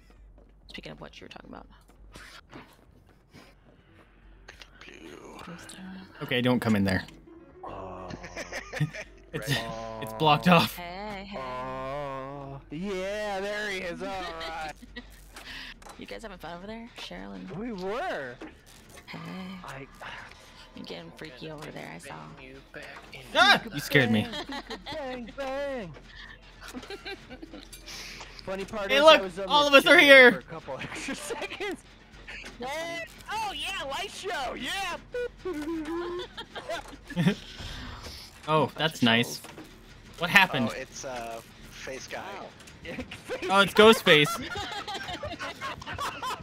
Speaking of what you were talking about. Okay, don't come in there. Uh, it's, uh, it's blocked off. Hey, hey. Uh, Yeah, there he is. All right. You guys having fun over there, Cheryl and... We were. Hey. I... You're getting freaky over there. I saw. You ah! You scared bang, me. Bang, bang. Funny part hey, is look, was all of us are here. For a couple extra seconds. And, oh yeah, light show. Yeah. Oh, that's nice. What happened? Oh, it's uh. Face guy. Oh, it's Ghost Face.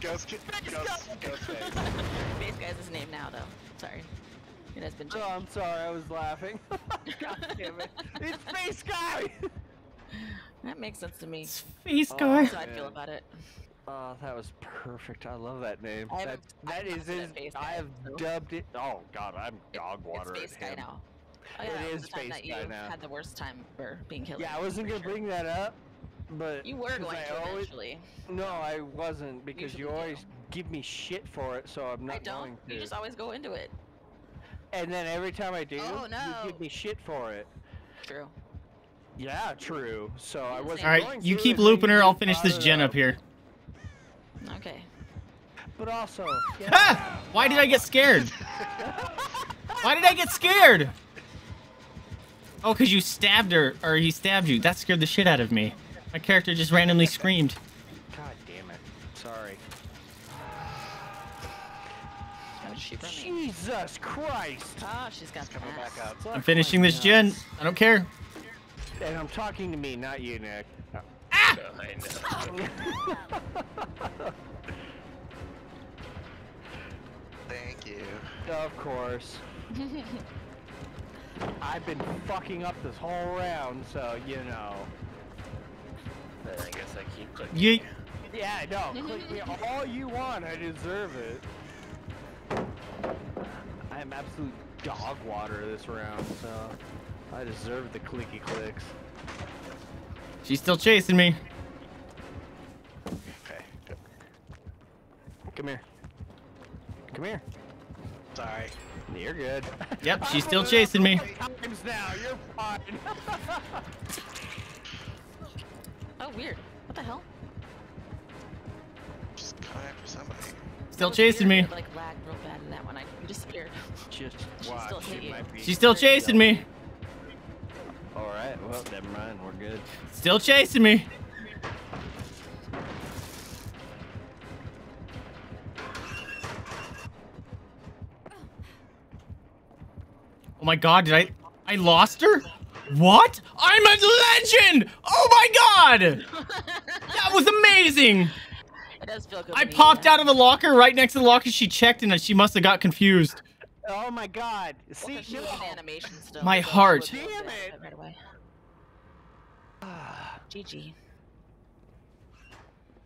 Ghost, ghost, ghost, ghost Face. Face guy's his name now, though. Sorry, it has been changed. Oh, I'm sorry. I was laughing. God damn it! It's Face Guy. That makes sense to me. It's Face Guy. Oh, that's how I feel about it. Oh, that was perfect. I love that name. I'm, that that I'm is his. I have so. dubbed it. Oh God, I'm dog watering him. It's Face Guy now. Oh, yeah, it is Face Guy now. Had the worst time for being killed. Yeah, I wasn't gonna sure. bring that up, but you were going to always, eventually. No, I wasn't because Usually you always do. give me shit for it, so I'm not I don't. going to. You just always go into it. And then every time I do, oh, no. you give me shit for it. True. Yeah, true. So I wasn't. All right, going you keep looping her. I'll finish this gen up here. Okay. But also. Yeah. Ah! Why did I get scared? Why did I get scared? Oh, because you stabbed her, or he stabbed you. That scared the shit out of me. My character just randomly screamed. God damn it. Sorry. Oh, she Jesus Christ! Ah, oh, she's got she's coming back up. I'm finishing this gen. I don't care. And I'm talking to me, not you, Nick. No. Ah! Thank you. Of course. I've been fucking up this whole round, so you know. Then I guess I keep clicking. Yeet. Yeah, no, click me all you want. I deserve it. I am absolute dog water this round, so I deserve the clicky clicks. She's still chasing me. Okay. Come here. Come here. Sorry. You're good. Yep, she's still chasing me. Now. You're fine. Oh, weird. What the hell? Just caught after somebody. Still chasing weird. me. I, like, lagged real bad in that one. I disappeared. Just watch. Still she might be she's still chasing me. All right. Well, never mind. We're good. Still chasing me. Oh my god, did I- I lost her? What? I'm a legend! Oh my god! That was amazing! It does feel good. I popped out of the locker right next to the locker she checked in and she must have got confused. Oh my god. See, she was in animation still. My heart. Damn it! Right away. G G.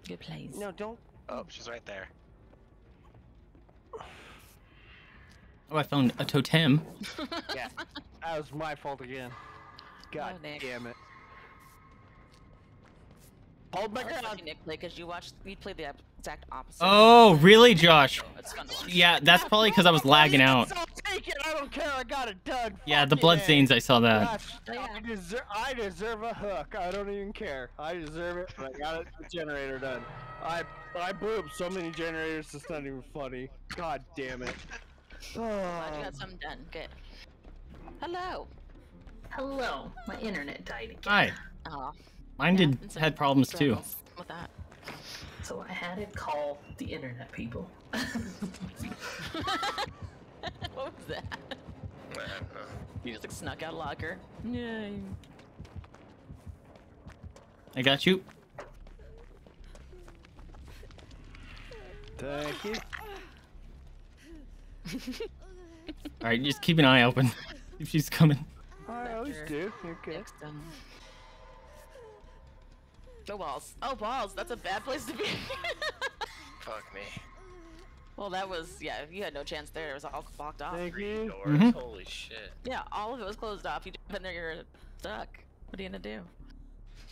Good place. No, don't. Oh, she's right there. Oh, I found a totem. Yeah, that was my fault again. God oh, damn it. Hold my ground. Because you watched, we played the exact opposite. Oh, really, Josh? Yeah, that's probably because I was lagging out. I'll take it. I don't care. I got it done. Yeah, the blood stains. I saw that. Gosh, I deserve, I deserve a hook. I don't even care. I deserve it. But I got it, the generator done. I I blew up so many generators. It's not even funny. God damn it. Oh. Glad you got something done. Good. Hello. Hello. My internet died again. Hi. Oh. Mine yeah, did had problems too. With that. So I had it call the internet people. What was that? You just like snuck out a locker. Yay. I got you. Thank you. Alright, just keep an eye open if she's coming. I always do. Okay. Oh balls! Oh balls! That's a bad place to be. Fuck me. Well, that was yeah. You had no chance there. It was all blocked off. Thank you. Doors. Mm-hmm. Holy shit. Yeah, all of it was closed off. You didn't there. You're stuck. What are you gonna do?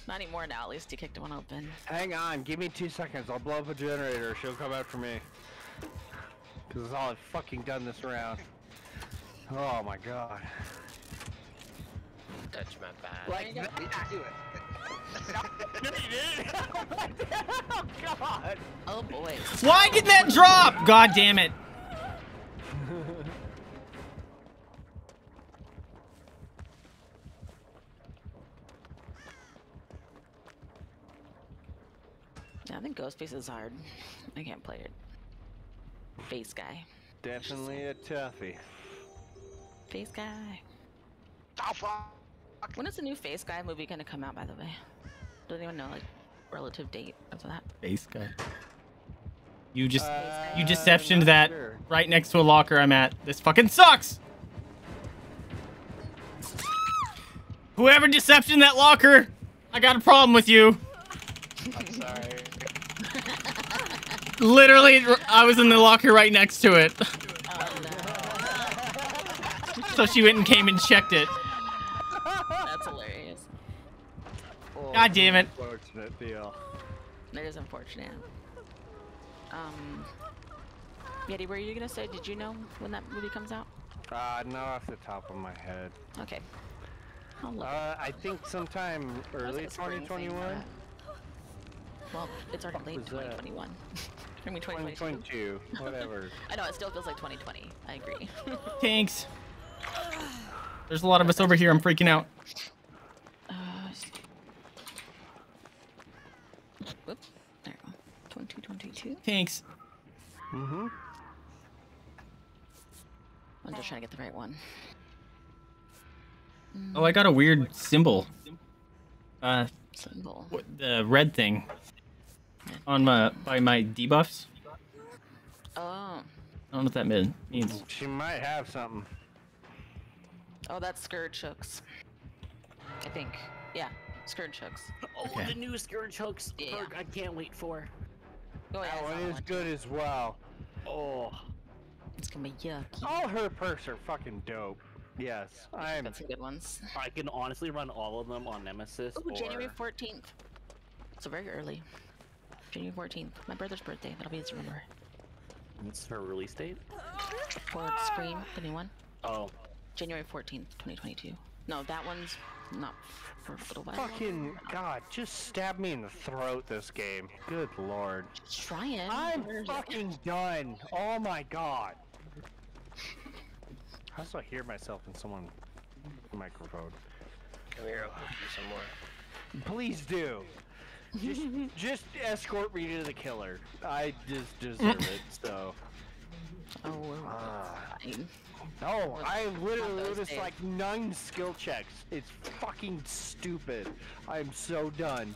Not anymore now. At least you kicked one open. Hang on. Give me two seconds. I'll blow up a generator. She'll come after me. Cause it's all I've fucking done this round. Oh my god. Touch my back. Like that, I do it. No, you didn't. Oh, God. Oh, boy. Why did that drop? God damn it. I think Ghost Face is hard. I can't play it. Face guy. Definitely a toughie. Face guy. Alpha. When is the new Face Guy movie gonna come out, by the way? Don't even know like relative date of that. Face Guy. You just uh, you deceptioned that sure. Right next to a locker I'm at. This fucking sucks. Whoever deceptioned that locker, I got a problem with you. I'm sorry. Literally, I was in the locker right next to it. Oh, no. So she went and came and checked it. Hilarious. Oh, God damn it. Unfortunate deal. That is unfortunate. Um, Yeti, were you gonna say, did you know when that movie comes out? Uh, not off the top of my head. Okay. I'll look uh, I think sometime early twenty twenty-one. Well, it's already late twenty twenty-one. I mean, twenty twenty-two. twenty twenty-two, whatever. I know, it still feels like twenty twenty. I agree. Thanks. There's a lot of us over here. I'm freaking out. Uh, whoops. There we go. twenty twenty-two. Thanks. Mm-hmm. I'm just trying to get the right one. Oh, I got a weird symbol. Uh, symbol. What, the red thing. On my by my debuffs. Oh. I don't know what that means. She might have something. Oh, that's Scourge Hooks. I think. Yeah, Scourge Hooks. Oh, okay. The new Scourge Hooks yeah. perk I can't wait for. Oh, yeah, that one is good as well. Oh. It's gonna be yucky. All her perks are fucking dope. Yes, yeah, I'm... That's some good ones. I can honestly run all of them on Nemesis. Oh, or... January fourteenth. So very early. January fourteenth. My brother's birthday. That'll be his remember. What's her release date? Forward Scream, the new one. Oh. January fourteenth, twenty twenty-two. No, that one's not for a little while. Fucking God, just stab me in the throat this game. Good lord. Just try it. I'm fucking done. Oh my god. I also hear myself in someone's microphone. Come here, I'll hook you some more. Please do. Just, just escort me to the killer. I just deserve it, so. Oh, well, uh, fine. No, I literally noticed like nine skill checks. It's fucking stupid. I'm so done.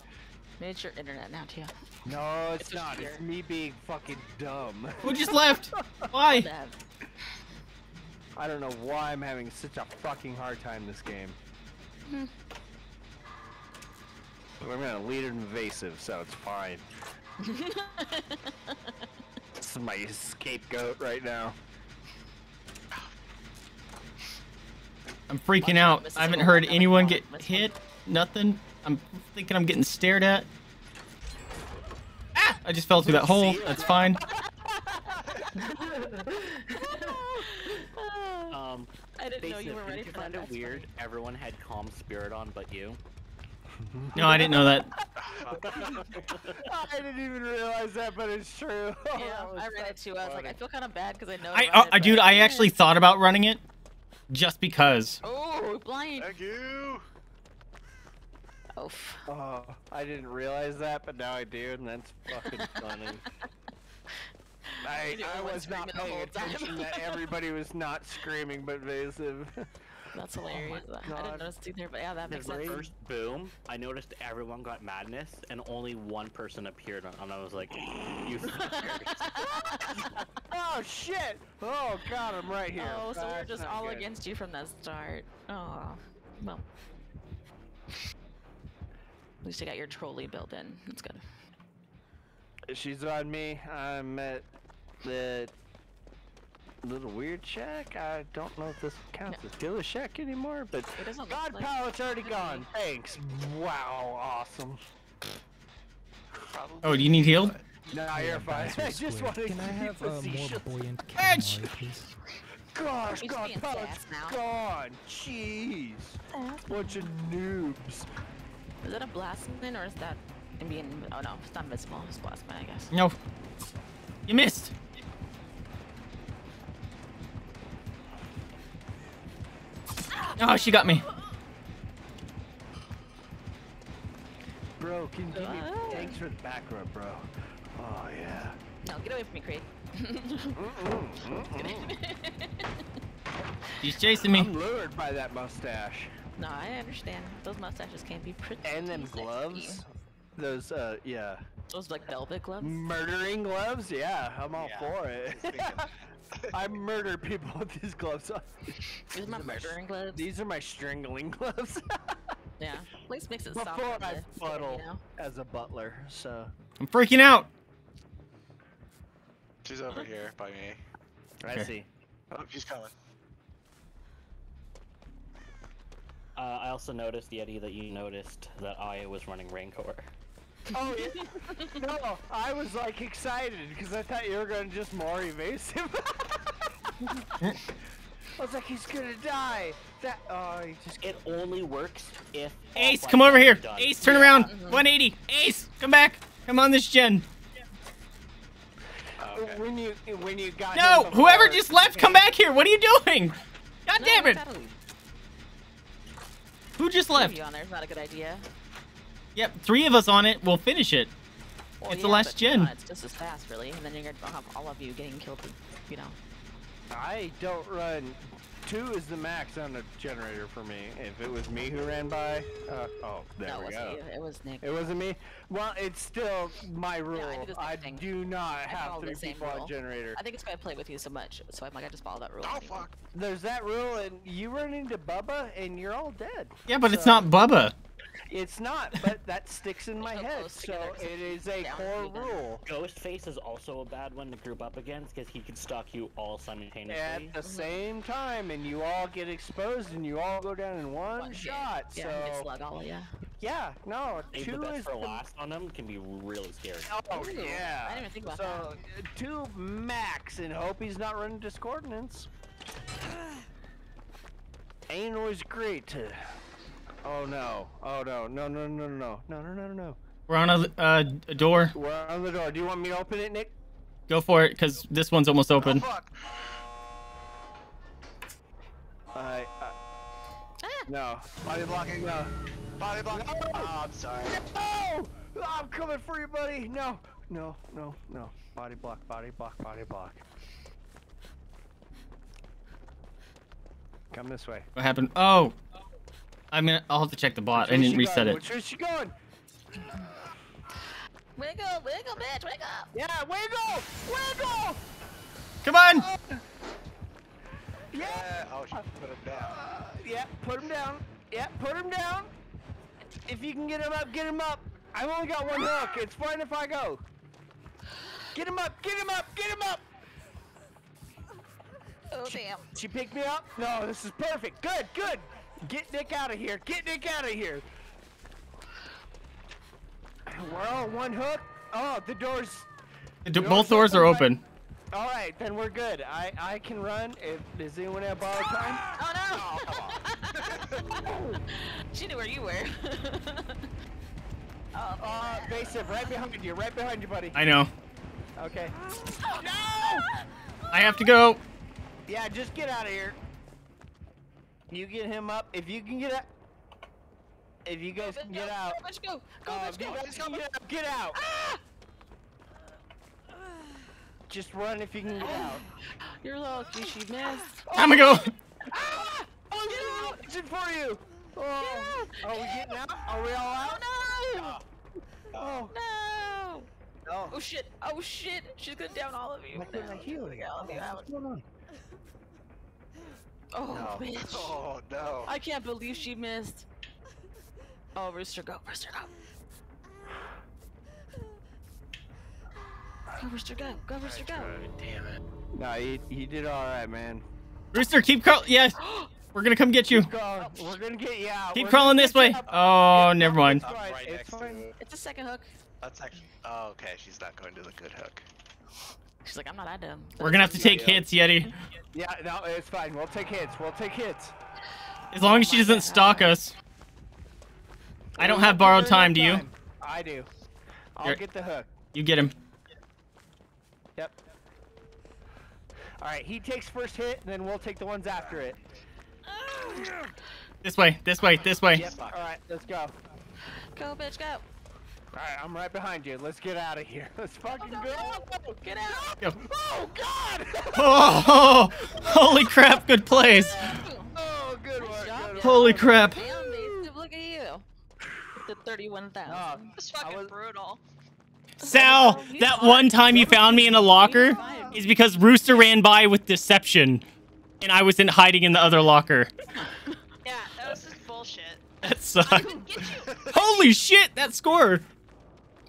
Maybe it's your internet now, too. No, it's, it's not. It's me being fucking dumb. Who just left? Why? I don't know why I'm having such a fucking hard time this game. Hmm. We're gonna lead it invasive, so it's fine. This is my scapegoat right now. I'm freaking out. I haven't heard anyone get hit. Nothing. I'm thinking I'm getting stared at. Ah! I just fell through that hole. That's fine. um, I didn't know you were ready for that. Kind of weird. Everyone had calm spirit on, but you. No, I didn't know that. I didn't even realize that, but it's true. Yeah, I read it too. I was like, I feel kind of bad because I know. I, I, I dude, I actually thought about running it, just because. Oh, blind. Thank you. Oof. Oh, I didn't realize that, but now I do, and that's fucking funny. I, I was not paying attention that everybody was not screaming, but Vaesive. That's hilarious. Oh I didn't notice either, but yeah, that makes sense. The first boom, I noticed everyone got madness, and only one person appeared, and I was like, you fuckers. Oh, shit! Oh, God, I'm right here. Oh, so we're just all against you from that start. Oh, well. At least I got your trolley built in. That's good. She's on me. I'm at the... little weird shack. I don't know if this counts no. as killer shack anymore, but God like... pallet's already gone. Thanks. Wow, awesome. Probably. Oh, do you need healed? No, nah, you're fine. I just want to Can I have a more buoyant calamari, please? Gosh, God pallet's gone. Jeez. Bunch of noobs. Is that a blastman or is that being? Oh no, it's not visible. It's blastman, I guess. No, you missed. Oh, she got me. Bro, can you uh, thanks for the back rub, bro. Oh, yeah. No, get away from me, Creed. She's chasing me. I'm lured by that mustache. No, I understand. Those mustaches can be pretty. And them gloves. Those, uh, yeah. Those, like, velvet gloves? Murdering gloves? Yeah, I'm all yeah. for it. I murder people with these gloves on. These are my murdering gloves. These are my strangling gloves. Yeah, at least makes it Before softer. Before I fuddle you know? as a butler, so. I'm freaking out! She's over here by me. Okay. I see. Oh, she's coming. Uh, I also noticed, Yeti, that you noticed that I was running Rancor. Oh yeah. No, I was like excited because I thought you were gonna just more evasive. I was like, he's gonna die. That oh, he just it only works if Ace, come over here. Done. Ace, turn yeah. around. Mm-hmm. one eighty. Ace, come back. Come on this gen. Oh, okay. When you when you got no, whoever forward, just left, come back here. What are you doing? God no, damn it! Who just left? You on there. It's not a good idea. Yep, three of us on it. We'll finish it. Well, it's yeah, the last gen. No, it's just as fast, really. And then you're gonna have all of you getting killed. You know. I don't run. Two is the max on the generator for me. If it was me who ran by, uh, oh, there no, we it go. You. It was Nick. It wasn't me. Well, it's still my rule. Yeah, I, do, I do not I have three people rule. on generator. I think it's why I play with you so much. So I'm like, I just follow that rule. Oh anymore. fuck! There's that rule, and you run into Bubba, and you're all dead. Yeah, but so. it's not Bubba. It's not, but that sticks in my head, so it is a core rule. Ghost Face is also a bad one to group up against because he can stalk you all simultaneously. At the same time, and you all get exposed and you all go down in one, one shot, yeah, so... It's like all, yeah, yeah, no, Save two the best is for the... last on them can be really scary. Oh, Ooh, yeah. I didn't even think about so, that. So, two max, and hope he's not running discordance. Ain't always great. Oh no! Oh no! No! No! No! No! No! No! No! No! We're on a, uh, a door. We're on the door. Do you want me to open it, Nick? Go for it, cause this one's almost open. Oh, fuck. I, I ah. no. Body blocking. No. Body blocking. No. Oh, I'm sorry. No! I'm coming for you, buddy. No! No! No! No! Body block. Body block. Body block. Come this way. What happened? Oh. I mean, I'll have to check the bot. I didn't reset it. Where's she going? Wiggle, wiggle, bitch, wiggle! Yeah, wiggle! Wiggle! Come on! Uh, yeah! Uh, oh, she put him down. Uh, yeah, put him down. Yeah, put him down. If you can get him up, get him up. I've only got one hook. It's fine if I go. Get him up! Get him up! Get him up! Oh, damn. She, she picked me up? No, this is perfect. Good, good. Get Nick out of here. Get Nick out of here. We're all one hook. Oh, the doors. The doors Both doors are open. All right, then we're good. I, I can run. If, does anyone have borrowed time? Oh, no. Oh, come on. She knew where you were. Oh, uh, Vaesive, right behind you. Right behind you, buddy. I know. Okay. Oh, no! I have to go. Yeah, just get out of here. You get him up. If you can get out. If you guys can get out. Let's go. Go, let's go. Get out. Ah! Just run if you can get out. You're lucky she missed. Oh, I'm gonna go. Ah! Oh, it's in for you. Oh. Out. Are we getting out? Are we all out? Oh, no. Oh. No. No. Oh, shit. Oh, shit. She's gonna down all of you. Why couldn't I heal again? What's going on? Oh, no. Bitch. Oh, no. I can't believe she missed. Oh, Rooster, go. Rooster, go. Go, Rooster, go. Go, Rooster, go. Damn it. No, he, he did all right, man. Rooster, keep crawling. Yes. We're going to come get you. Oh, we're going to get you out. Keep We're crawling this way. Up. Oh, yeah, never mind. Right it's, to... it's a second hook. That's actually. Oh, okay. She's not going to the good hook. She's like, I'm not that dumb. We're going to have to take yeah, hits, yeah. Yeti. Yeah, no, it's fine. We'll take hits. We'll take hits. As long as she doesn't stalk us. I don't have borrowed time, do you? I do. I'll Here. get the hook. You get him. Yep. All right, he takes first hit, and then we'll take the ones after it. This way, this way, this way. Yep. All right, let's go. Go, bitch, go. All right, I'm right behind you. Let's get out of here. Let's fucking oh, no, go. No, no. Get out. Go. Oh, God. Oh, oh, holy crap, good plays. Oh, good work. Good work. Holy crap. Damn, Vaesive, look at you. The thirty-one thousand. Oh, that's fucking was... brutal. Sal, oh, that one time you found me in a locker is because Rooster ran by with deception. And I was in hiding in the other locker. Yeah, that was just bullshit. That sucked. Holy shit, that score!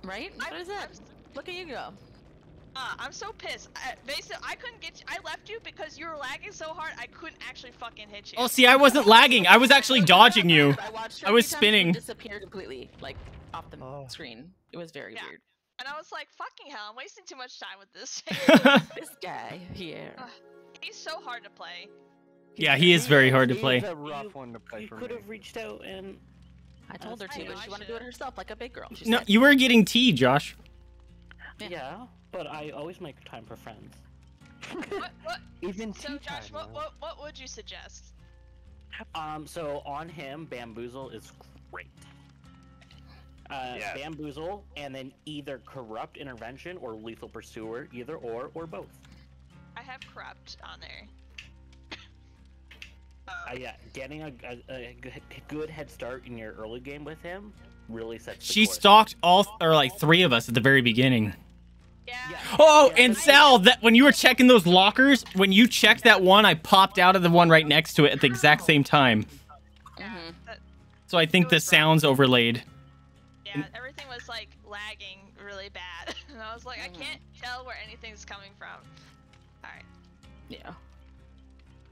Right? What I'm, is that? Look at you go. Uh, I'm so pissed. I, Vaesive, I couldn't get you. I left you because you were lagging so hard, I couldn't actually fucking hit you. Oh, see, I wasn't lagging. I was actually dodging you. I, I was spinning. Disappeared completely, like, off the oh. screen. It was very yeah. weird. And I was like, fucking hell, I'm wasting too much time with this. This guy here. Uh, He's so hard to play. Yeah, he is very hard to play. He's a rough one to play for me. You could have reached out and... I told her to, but she wanted to do it herself like a big girl. No, you were getting tea, Josh. Yeah. yeah, but I always make time for friends. what, what? Even tea So, Josh, time, what, what, what would you suggest? Um, so on him, Bamboozle is great. Uh, yeah. Bamboozle, and then either Corrupt Intervention or Lethal Pursuer, either or, or both. I have Corrupt on there. um, uh, yeah, getting a, a, a good head start in your early game with him really sets the She course. stalked all, th or like three of us at the very beginning. Yeah. yeah. Oh, yeah. and Sal, that when you were checking those lockers, when you checked that one, I popped out of the one right next to it at the exact same time. Mm-hmm. So I think the sound's overlaid. Yeah, everything was like lagging really bad. And I was like, mm-hmm. I can't tell where anything's coming from. Alright. Yeah.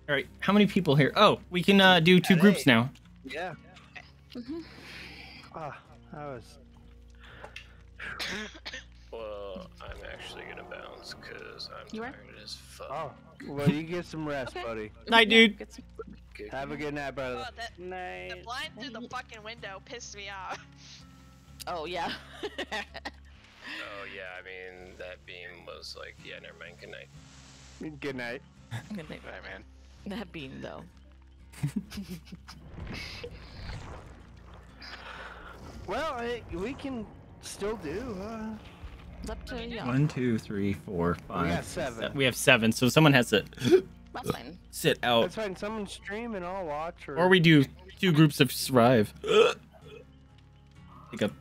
Alright, how many people here? Oh, we can uh, do two groups now. Yeah. Mm-hmm. Oh, that was... Well, I'm actually gonna bounce, because I'm you tired are? as fuck. Oh, well, you get some rest, okay. buddy. Night, dude. Have a good night, brother. Oh, that, night. The blind through the fucking window pissed me off. Oh, yeah. Oh, yeah, I mean, that beam was like, yeah, never mind, good night. Good night. Good night, man. That bean, though. Well, I, we can still do. Uh, it's up to you. One, two, three, four, five. We have seven. Seven. We have seven. So someone has to That's fine. sit out. That's fine. Someone stream and I'll watch. Or, or we do two groups of survive. Pick up.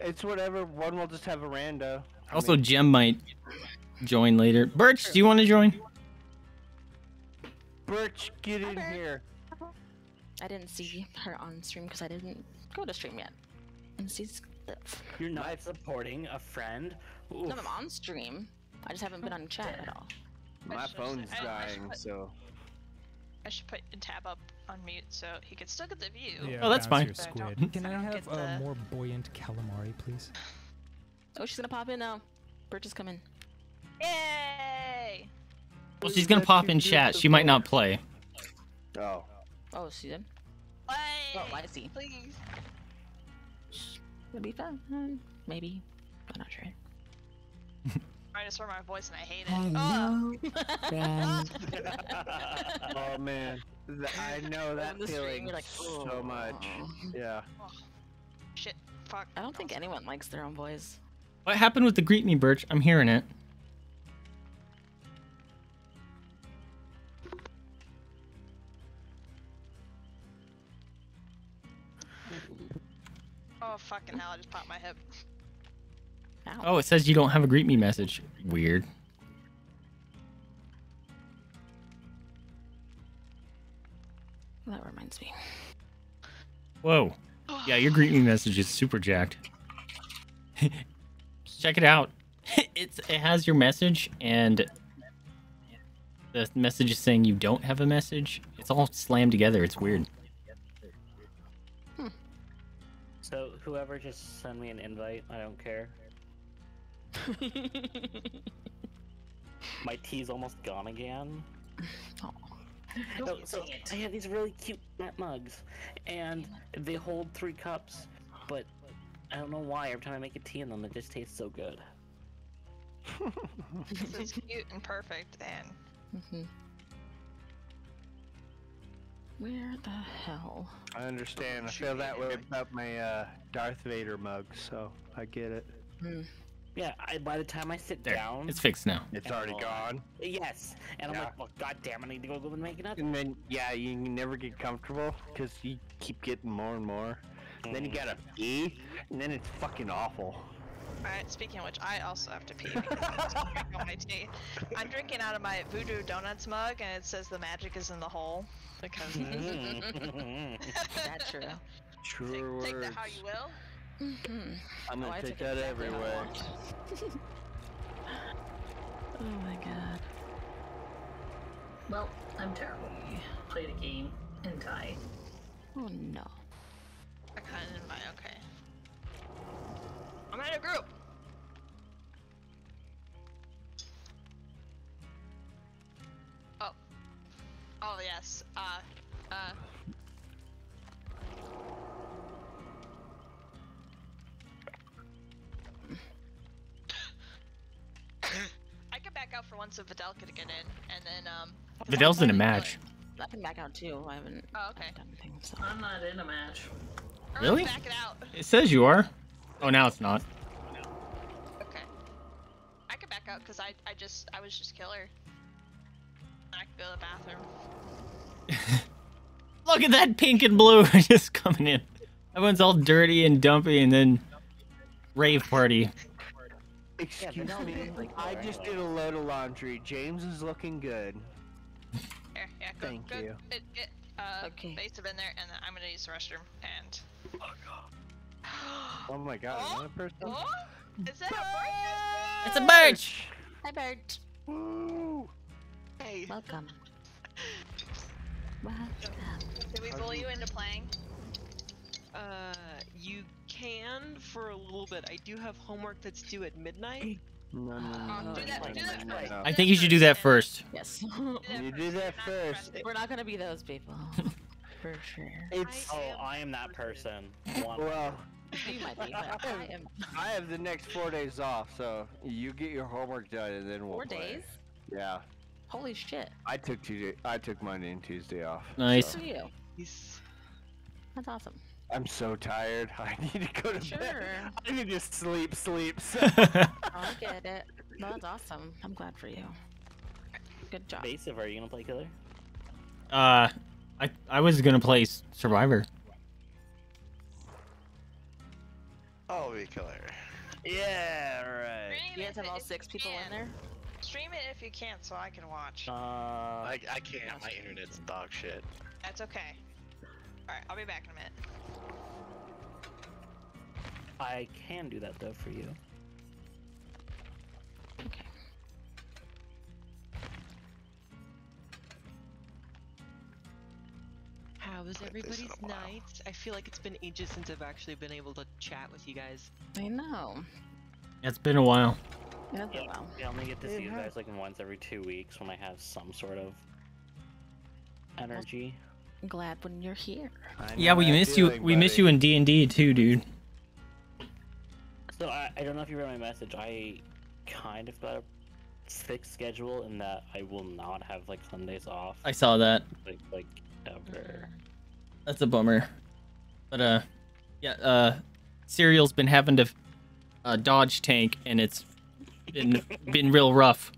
It's whatever. One will just have a rando. Also, I mean, Gem might. Join later. Birch, do you want to join? Birch, get in here. I didn't see her on stream because I didn't go to stream yet. And she's You're not supporting a friend? Oof. No, I'm on stream. I just haven't been on chat at all. My phone's dying, so... I should put a tab up on mute so he can still get the view. Yeah, oh, that's fine. Squid. Can I have a the... more buoyant calamari, please? Oh, she's gonna pop in now. Birch is coming. Yay! Well, she's gonna pop in chat. She might not play. Oh. Oh, she did? Play! Oh, I see. Please. It'll be fun. Maybe. I'm not sure. I'm trying to swear my voice and I hate it. Oh, oh. Oh man, I know that feeling like, oh. so much. Yeah. Oh. Shit, fuck. I don't think anyone likes their own voice. What happened with the greet me, Birch? I'm hearing it. Oh fucking hell! I just popped my hip. Ow. Oh, it says you don't have a greet me message. Weird. That reminds me. Whoa. Yeah, your greet me message is super jacked. Check it out. It's it has your message, and the message is saying you don't have a message. It's all slammed together. It's weird. Hmm. So whoever just send me an invite, I don't care. My tea's almost gone again. Oh. So, so I have these really cute nut mugs, and they hold three cups, but I don't know why. Every time I make a tea in them, it just tastes so good. This is cute and perfect, and... Mm-hmm. Where the hell? I understand. I feel that way about my uh, Darth Vader mug, so I get it. Mm. Yeah, I, by the time I sit there, down... It's fixed now. It's already all, gone. Yes. And yeah. I'm like, well, God damn, I need to go and make another. And then, yeah, you never get comfortable, because you keep getting more and more. And then you gotta pee, and then it's fucking awful. Alright, speaking of which, I also have to pee because I'm drinking my tea. I'm drinking out of my Voodoo Donuts mug, and it says the magic is in the hole. Because... That's true. True take, take that how you will. Mm-hmm. I'm gonna oh, take, take that exactly everywhere. Oh my god. Well, I'm terrible. Played a game and died. Oh no. I can't invite, okay. I'm in a group! Oh. Oh yes, uh, uh. I can back out for once so Videl could get in, and then um. Videl's in a match. I can back out too. I haven't. Oh okay. Done anything, so. I'm not in a match. Really? Back it out. It says you are. Oh, now it's not. Okay. I can back out because I I just I was just killer. I can go to the bathroom. Look at that pink and blue just coming in. Everyone's all dirty and dumpy, and then rave party. Excuse yeah, me, like, I just did a load of laundry. James is looking good. Here, yeah, go, Thank go, you. Get, get, uh, okay. Vaesive in there, and then I'm gonna use the restroom. And oh god, oh my god, oh? Another person. Oh? Is that a birch? It's a birch. Hi, birch. Woo. Hey. Welcome. Welcome. Did we bully you into playing? Uh, you can for a little bit. I do have homework that's due at midnight. No, no, no. Do that, do that first. I think you should do that first. Yes. You do that first. We're not gonna be those people. For sure. It's, oh, I am that person. Well, you might be, but I am. I have the next four days off, so you get your homework done and then we'll play. Four days? Yeah. Holy shit. I took Tuesday. I took Monday and Tuesday off. Nice. So. You. That's awesome. I'm so tired. I need to go to sure. bed. I need to just sleep, sleep. So. I get it. No, that's awesome. I'm glad for you. Good job. Vaesive, are you gonna play killer? Uh, I I was gonna play survivor. I'll be killer. Yeah, right. Stream you guys have all six people can. in there. Stream it if you can, so I can watch. Uh, I I can't. My internet's dog shit. That's okay. All right, I'll be back in a minute. I can do that though for you. Okay. How was everybody's night? I feel like it's been ages since I've actually been able to chat with you guys. I know. It's been a while. Yeah, I only get to see you guys like once every two weeks when I have some sort of energy. I'm glad when you're here. Yeah, we miss you. We miss you in D and D too, dude. So I, I don't know if you read my message. I kind of got a fixed schedule in that I will not have like Sundays off. I saw that. Like, like ever. That's a bummer. But uh, yeah. Uh, Serial's been having to uh, dodge tank, and it's. Been, been real rough.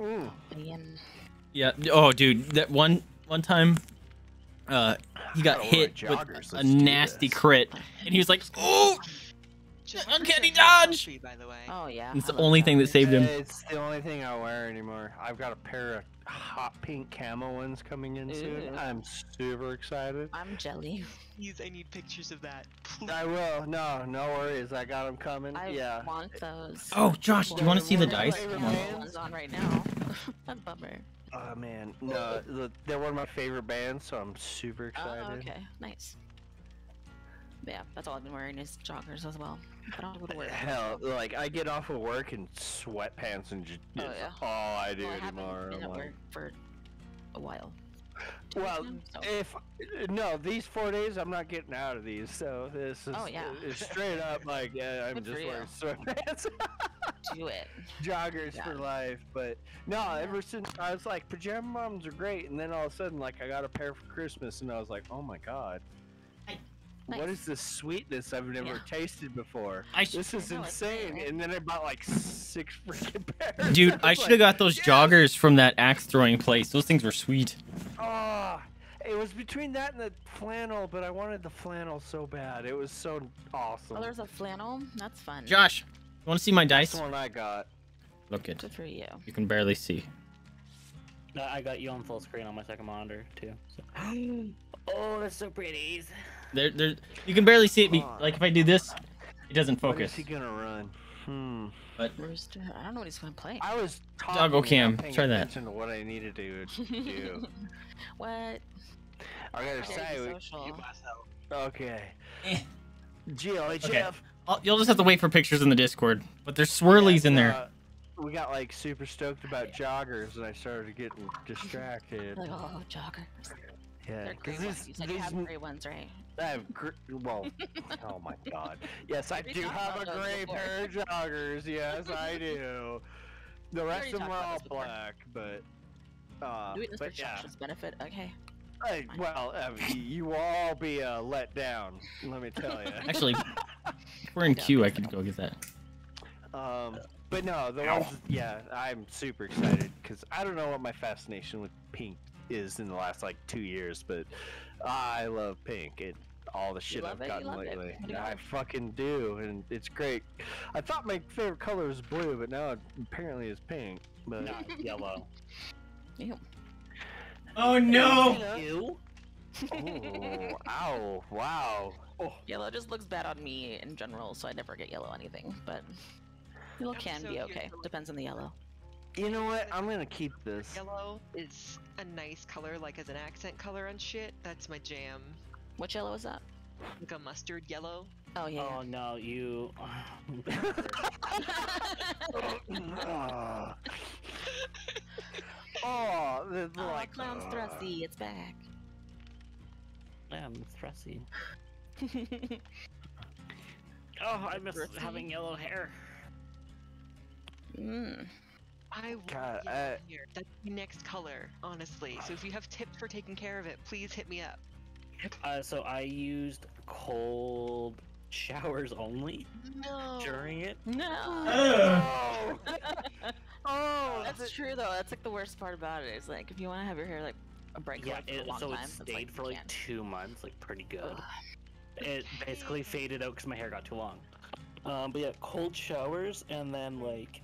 Ooh. Yeah. Oh, dude, that one one time, uh, he got hit joggers, with a nasty crit, and he was like, "Oh, uncanny dodge!" By the way. Oh yeah. It's the only that. thing that saved him. It's the only thing I wear anymore. I've got a pair of hot pink camo ones coming in Ooh. soon. I'm super excited. I'm jelly. Please, I need pictures of that. Please. I will. No, no worries. I got them coming. I yeah. want those. Oh, Josh, do you want to see the dice? Come on. One's on right now. That's a bummer. Oh man, no, they're one of my favorite bands, so I'm super excited. Oh, okay, nice. Yeah, that's all I've been wearing is joggers as well. I don't know what Hell, like I get off of work in sweatpants and just oh, yeah. all I do well, anymore. I haven't been at work for a while. Well, so. if no, these four days I'm not getting out of these, so this is oh, yeah. straight up like yeah, I'm Good just wearing sweatpants. Do it. Joggers yeah. for life, but no, yeah. ever since I was like pajama bottoms are great, and then all of a sudden like I got a pair for Christmas, and I was like, oh my god. Nice. What is this sweetness I've never yeah. tasted before? I this is know, insane. Right? And then I bought like six freaking pairs. Dude, I, I should have like, got those yes! joggers from that axe throwing place. Those things were sweet. Oh, it was between that and the flannel, but I wanted the flannel so bad. It was so awesome. Oh, there's a flannel? That's fun. Josh, you want to see my dice? That's the one I got. Look it. Good for you. You can barely see. No, I got you on full screen on my second monitor, too. So. Oh, that's so pretty. There, there. You can barely see it. Be, like if I do this, it doesn't focus. What is he gonna run? Hmm. But Rooster, I don't know what he's gonna play. I was doggo cam. Try that. To what I needed to do. What? I gotta say. Okay. G L H F. Okay. I'll, you'll just have to wait for pictures in the Discord. But there's swirlies yeah, in there. Uh, we got like super stoked about joggers, and I started getting distracted. Like oh, joggers. Yeah, they're gray ones. You said you have gray ones, right? I have gray, well, oh my god. Yes, I do have a gray pair of joggers, yes, I do. The rest of them are all black, but, uh, doing this for Josh's benefit, okay. I, well, I mean, you will all be uh, let down, let me tell you. Actually, if we're in queue, I could go get that. Um, but no, the ones, yeah, I'm super excited, because I don't know what my fascination with pink is in the last like two years, but I love pink and all the shit I've it, gotten lately. Yeah, I fucking do, and it's great. I thought my favorite color was blue, but now it apparently is pink, but not yellow. Ew. Oh no! Ew. Oh, ow, wow. Oh. Yellow just looks bad on me in general, so I never get yellow anything, but yellow can so be okay. Beautiful. Depends on the yellow. You know what? I'm gonna keep this. Yellow is a nice color, like as an accent color on shit. That's my jam. What yellow is that? Like a mustard yellow. Oh yeah. Oh no, you. Oh, the oh, like clown's uh... thrusty. It's back. Damn, thrusty. Oh, I miss thrusty. having yellow hair. Mmm. I will God, get I... here. That's the next color, honestly. So if you have tips for taking care of it, please hit me up. Uh, so I used cold showers only no. during it. No. Oh. Oh, that's it... true though. That's like the worst part about it. It's like if you want to have your hair like a bright color yeah, for it, a long so time, it stayed like, for like two months, like pretty good. Ugh. It basically faded out because my hair got too long. Um, but yeah, cold showers and then like.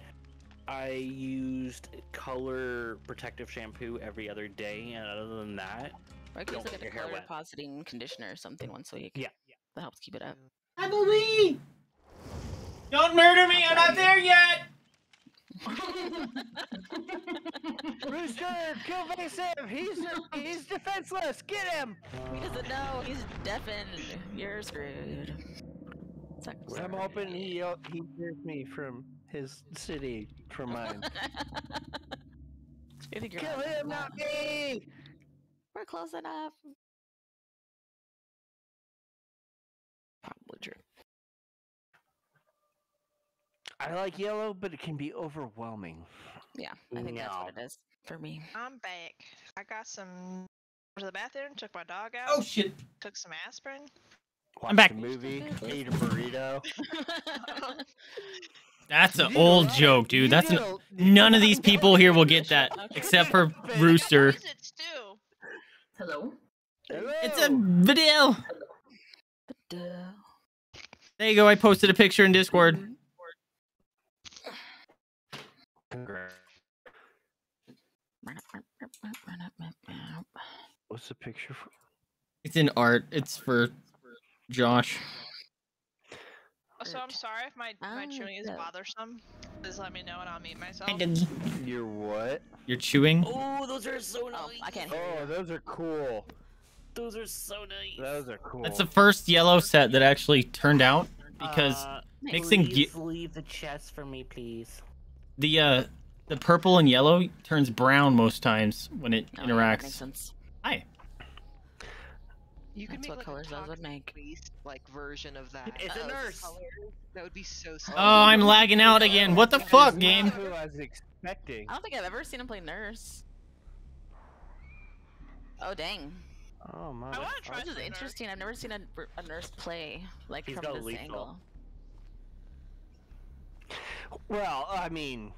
I used color protective shampoo every other day, and other than that, or I guess like a color positing conditioner or something once a week. Yeah, That helps keep it up. Emily! Don't murder me! I'm not there yet! Rooster, kill Vaesive! He's he's defenseless! Get him! He doesn't know. He's deafened. You're screwed. Sucks. I'm hoping he he hears me from his city, from mine. I think you're kill not him, not me! We're close enough. Probably true. I like yellow, but it can be overwhelming. Yeah, I think no. that's what it is for me. I'm back. I got some. Went to the bathroom, took my dog out. Oh shit! Took some aspirin. Watched I'm back. A movie. Ate a burrito. That's an old joke, dude. That's a, none of these people here will get that, except for Rooster. Hello. Hello. It's a video. Hello. There you go. I posted a picture in Discord. What's the picture for? It's in art. It's for Josh. So I'm sorry if my, my chewing is bothersome. Just let me know and I'll mute myself. You're what? You're chewing? Oh, those are so nice. Oh, I can't hear you. Oh, those are cool. Those are so nice. Those are cool. That's the first yellow set that actually turned out because uh, mixing. Please leave the chest for me, please. The uh, the purple and yellow turns brown most times when it oh, interacts. Yeah, that makes sense. Hi. You could That's make what like colors those would make. Least, like version of that. It's a nurse. That would be so. Scary. Oh, I'm lagging out again. What the that fuck, game? Who I was expecting. I don't think I've ever seen him play nurse. Oh dang. Oh my. I want to try. This is interesting. Nurse. I've never seen a, a nurse play like He's from this lethal. Angle. Well, I mean,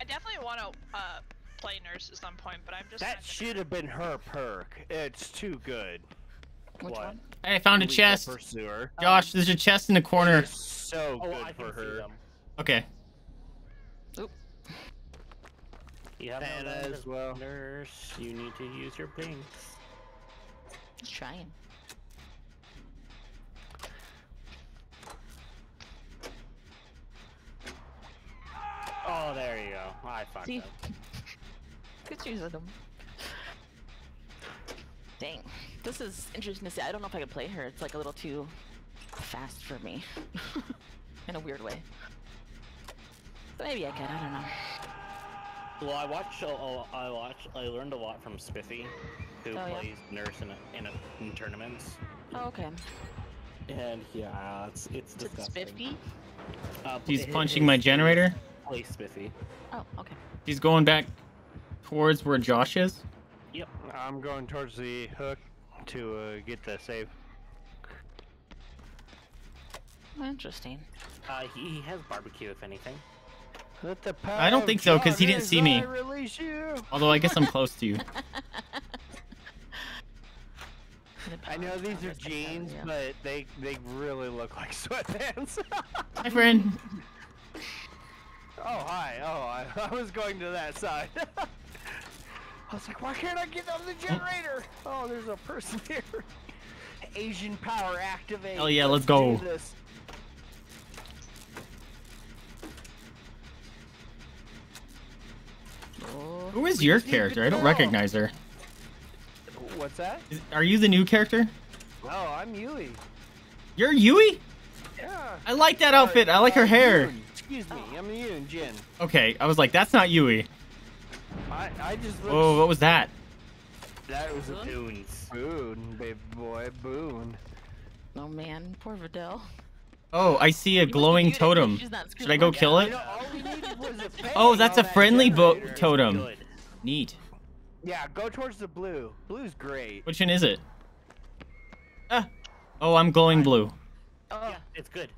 I definitely want to. Uh, play nurse at some point, but I'm just that should have been her perk. It's too good. Which what? One? Hey, I found a chest. Josh, there's a chest in the corner. So good oh, for her. Okay. Oop. Yeah, that as well. Nurse, you need to use your pinks. Just trying. Oh, there you go. I fucked See? Up. Good use of them. Dang, this is interesting to see. I don't know if I could play her. It's like a little too fast for me, in a weird way. But maybe I could. I don't know. Well, I watched. Uh, I watched. I learned a lot from Spiffy, who oh, plays yeah. nurse in a, in, a, in tournaments. Oh, okay. And yeah, it's it's disgusting. Spiffy. Uh, He's punching my generator. Play Spiffy. Oh, okay. He's going back. Towards where Josh is? Yep. I'm going towards the hook to uh, get the save. Interesting. Uh, he, he has barbecue, if anything. Let the power I don't think so, because he didn't see me. Although I guess I'm close to you. I know these are jeans, but they, they really look like sweatpants. Hi, friend. Oh, hi. Oh, I, I was going to that side. I was like, why can't I get out of the generator? Oh, there's a person here. Asian power activate. Hell yeah, let's, let's go. Oh, who is your character? I don't recognize her. What's that? Is, are you the new character? No, oh, I'm Yui. You're Yui? Yeah. I like that outfit. I like her hair. Yui. Excuse me, oh. I'm Yui and Jin. Okay, I was like, that's not Yui. I, I just oh, what was that? That was a boon. Boon, baby boy, boon. Oh man, poor Videl. Oh, I see a glowing totem. Should I go yeah, kill it? You know, all we needed was a oh, that's a that friendly bo totem. Good. Neat. Yeah, go towards the blue. Blue's great. Which one is it? Ah. Oh, I'm glowing blue. Oh, yeah, it's good.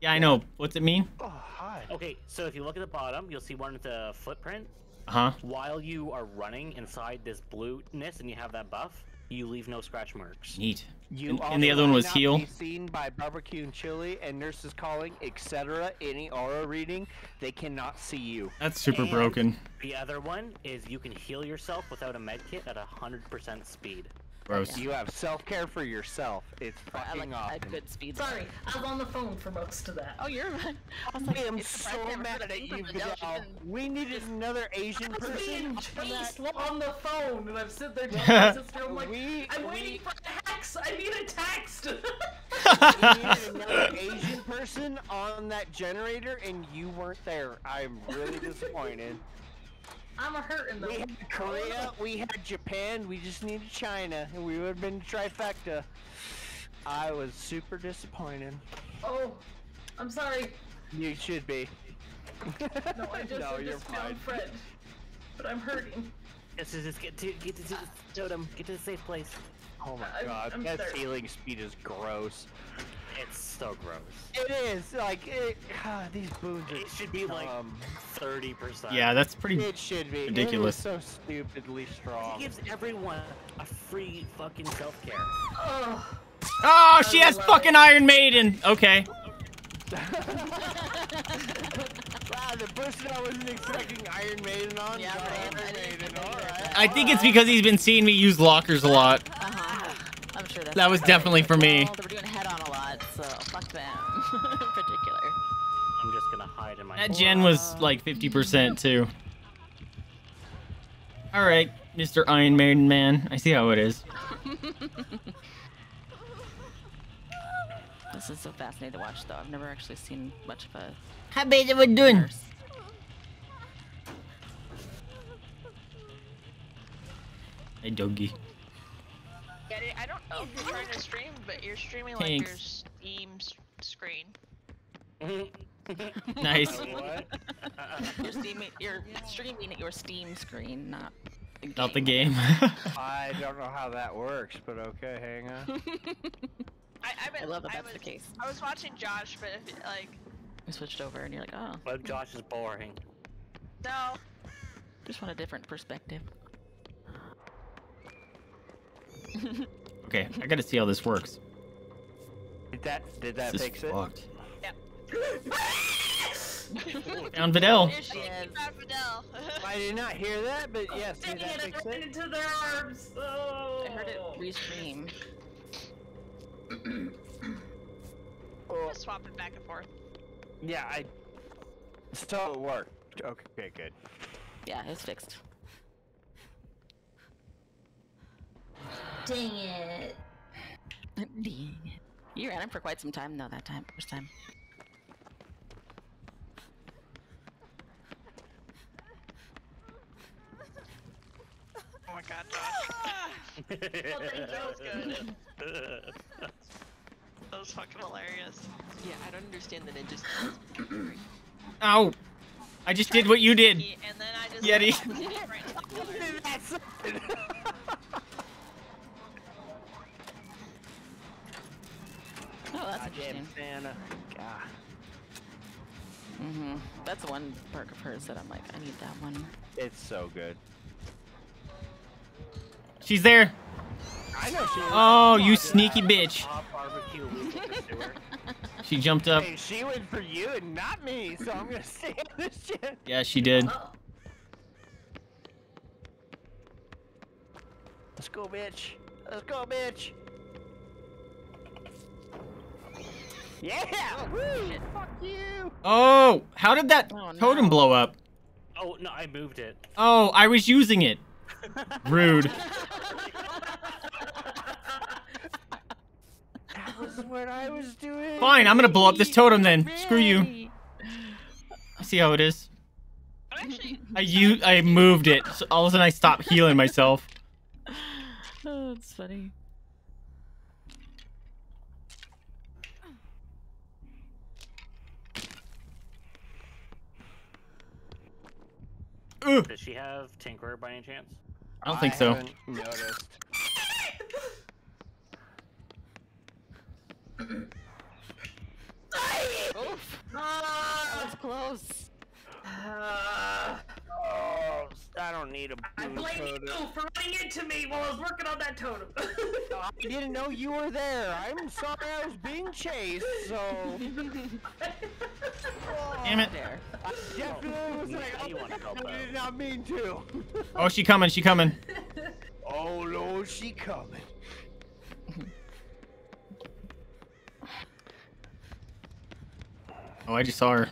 Yeah, I know. What's it mean? Oh, hi. Okay, so if you look at the bottom, you'll see one with the footprint. Uh-huh. While you are running inside this blueness and you have that buff, you leave no scratch marks. Neat. You and, and the other one was heal. Seen by barbecue and chili and nurses calling, et cetera. Any aura reading, they cannot see you. That's super and broken. The other one is you can heal yourself without a medkit at one hundred percent speed. Gross. You have self-care for yourself. It's fucking I like awesome. A good speed. Sorry, I was on the phone for most of that. Oh, you're right. I was like, I am so mad at you, Videl. We needed another Asian I person. I on the phone, and I'm sitting there talking to my sister. I'm like, we, I'm we... waiting for a text. I need a text. We needed another Asian person on that generator, and you weren't there. I'm really disappointed. I'm a hurting though. We had Korea, we had Japan, we just needed China, and we would have been trifecta. I was super disappointed. Oh, I'm sorry. You should be. No, I just, no, just found Fred, but I'm hurting. Let's just get to, get to the totem, get to the safe place. Oh my I'm, god, I'm that thirsty. Ceiling speed is gross. It's so gross. It is like it, God, these boons. It should be like thirty um, percent. Yeah, that's pretty. It should be ridiculous. It is so stupidly strong. It gives everyone a free fucking self care. Oh, oh she has fucking it. Iron Maiden. Okay. Wow, the person I wasn't expecting Iron Maiden on. Yeah, Iron Maiden. All right. I think it's because he's been seeing me use lockers a lot. Uh huh. I'm sure that's that was definitely for me. Well, they were doing head-on a lot, so fuck them in particular. I'm just gonna hide in my. That Jen was like fifty percent too. All right, Mister Iron Maiden Man, I see how it is. This is so fascinating to watch, though. I've never actually seen much of a. How bad are we doing? Nurse. Hey, doggy. Yeah, I don't know if you're trying to stream, but you're streaming like Thanks. Your Steam screen. Nice. What? You're streaming, you're streaming at your Steam screen, not the game. Not the game. I don't know how that works, but okay, hang on. I, I, meant, I love that that's was, the case. I was watching Josh, but if, like... We switched over and you're like, oh. Well, Josh is boring. No. Just want a different perspective. Okay, I gotta see how this works. Did that did that fix it? Yeah. Down Videl. I did not hear that, but oh, yes, did that fix it? Into their arms. Oh. I heard it restream. Oh. Just swapping back and forth. Yeah, I still it worked. Okay, good. Yeah, it's fixed. Dang it. Dang it. You ran him for quite some time. No, that time. First time. Oh my god, Josh. Well, that was good. That was fucking hilarious. Yeah, I don't understand the ninja. Ow. I just did what you did. And then I just Yeti. Right. Oh, that's God interesting. Santa. God. Mm-hmm. That's one perk of hers that I'm like, I need that one. It's so good. She's there. I know she is. Oh, you sneaky bitch. She jumped up. Hey, she went for you and not me, so I'm gonna stay on this shit. Yeah, she did. Oh. Let's go, bitch. Let's go, bitch. Yeah! Woo! Fuck you! Oh! How did that oh, no. totem blow up? Oh, no, I moved it. Oh, I was using it. Rude. That was what I was doing. Fine, I'm gonna blow up this totem then. Really? Screw you. I see how it is. Actually, I, u I moved it. So all of a sudden I stopped healing myself. Oh, that's funny. Does she have Tinkerer by any chance? I don't think I so. Haven't noticed. Oof. Ah, that was close. Uh, oh, I don't need a I blame totem. You for running into me while I was working on that totem. I didn't know you were there. I'm sorry I was being chased, so... Oh, damn it. There. I definitely was like, oh, I did not mean to. Oh, she coming, she coming. Oh, no, she coming. Oh, I just saw her.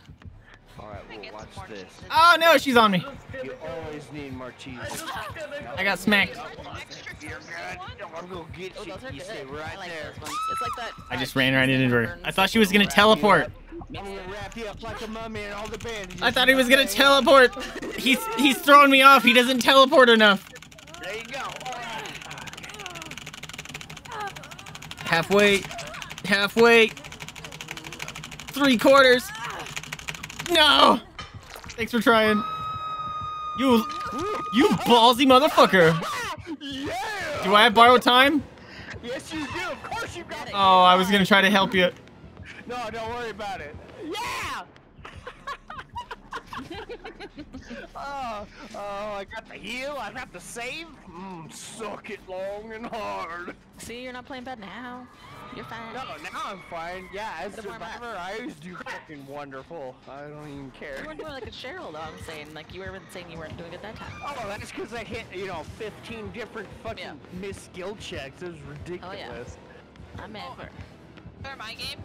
All right, we'll watch this. Oh no, she's on me. You always need more cheese. I got smacked. I just ran right into her. I thought she was gonna teleport. I thought he was gonna teleport. He's he's throwing me off. He doesn't teleport enough. There you go. Halfway, halfway, three quarters. No! Thanks for trying. You, you ballsy motherfucker. Yeah. Do I have borrowed time? Yes, you do. Of course you got it. Oh, I was gonna try to help you. No, don't worry about it. Yeah. oh, oh, I got the heal. I got the save. Mm, suck it long and hard. See, you're not playing bad now. You're fine. No, now I'm fine. Yeah, as a survivor, I always do fucking wonderful. I don't even care. You weren't doing like a Cheryl, though, I'm saying. Like, you weren't saying you weren't doing it that time. Oh, that's because I hit, you know, fifteen different fucking yeah. missed skill checks. It was ridiculous. Oh, yeah. I'm ever. For my game?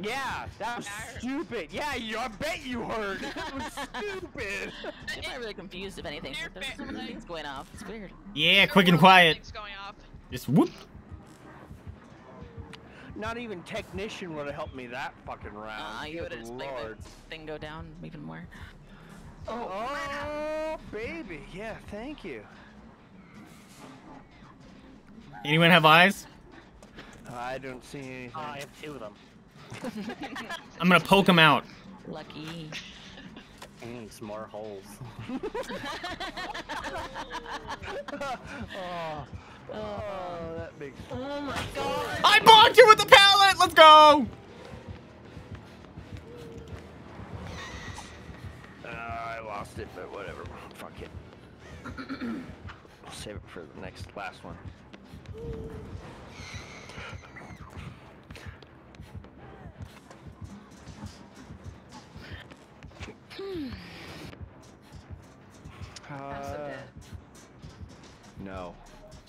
Yeah, that was stupid. Yeah, you, I bet you heard. That was stupid. I'm not really confused, if anything. There's so many things going off. It's weird. Yeah, quick and quiet. Going off. Just whoop. Not even technician would have helped me that fucking round. Uh, you would have just made the thing go down even more. Oh, oh, baby. Yeah, thank you. Anyone have eyes? I don't see anything. Oh, I have two of them. I'm gonna poke him out. Lucky. And some more holes. oh, oh, that makes. Oh my god! I bonked you with the pallet. Let's go. Uh, I lost it, but whatever. Fuck it. I'll save it for the next last one. Uh, no.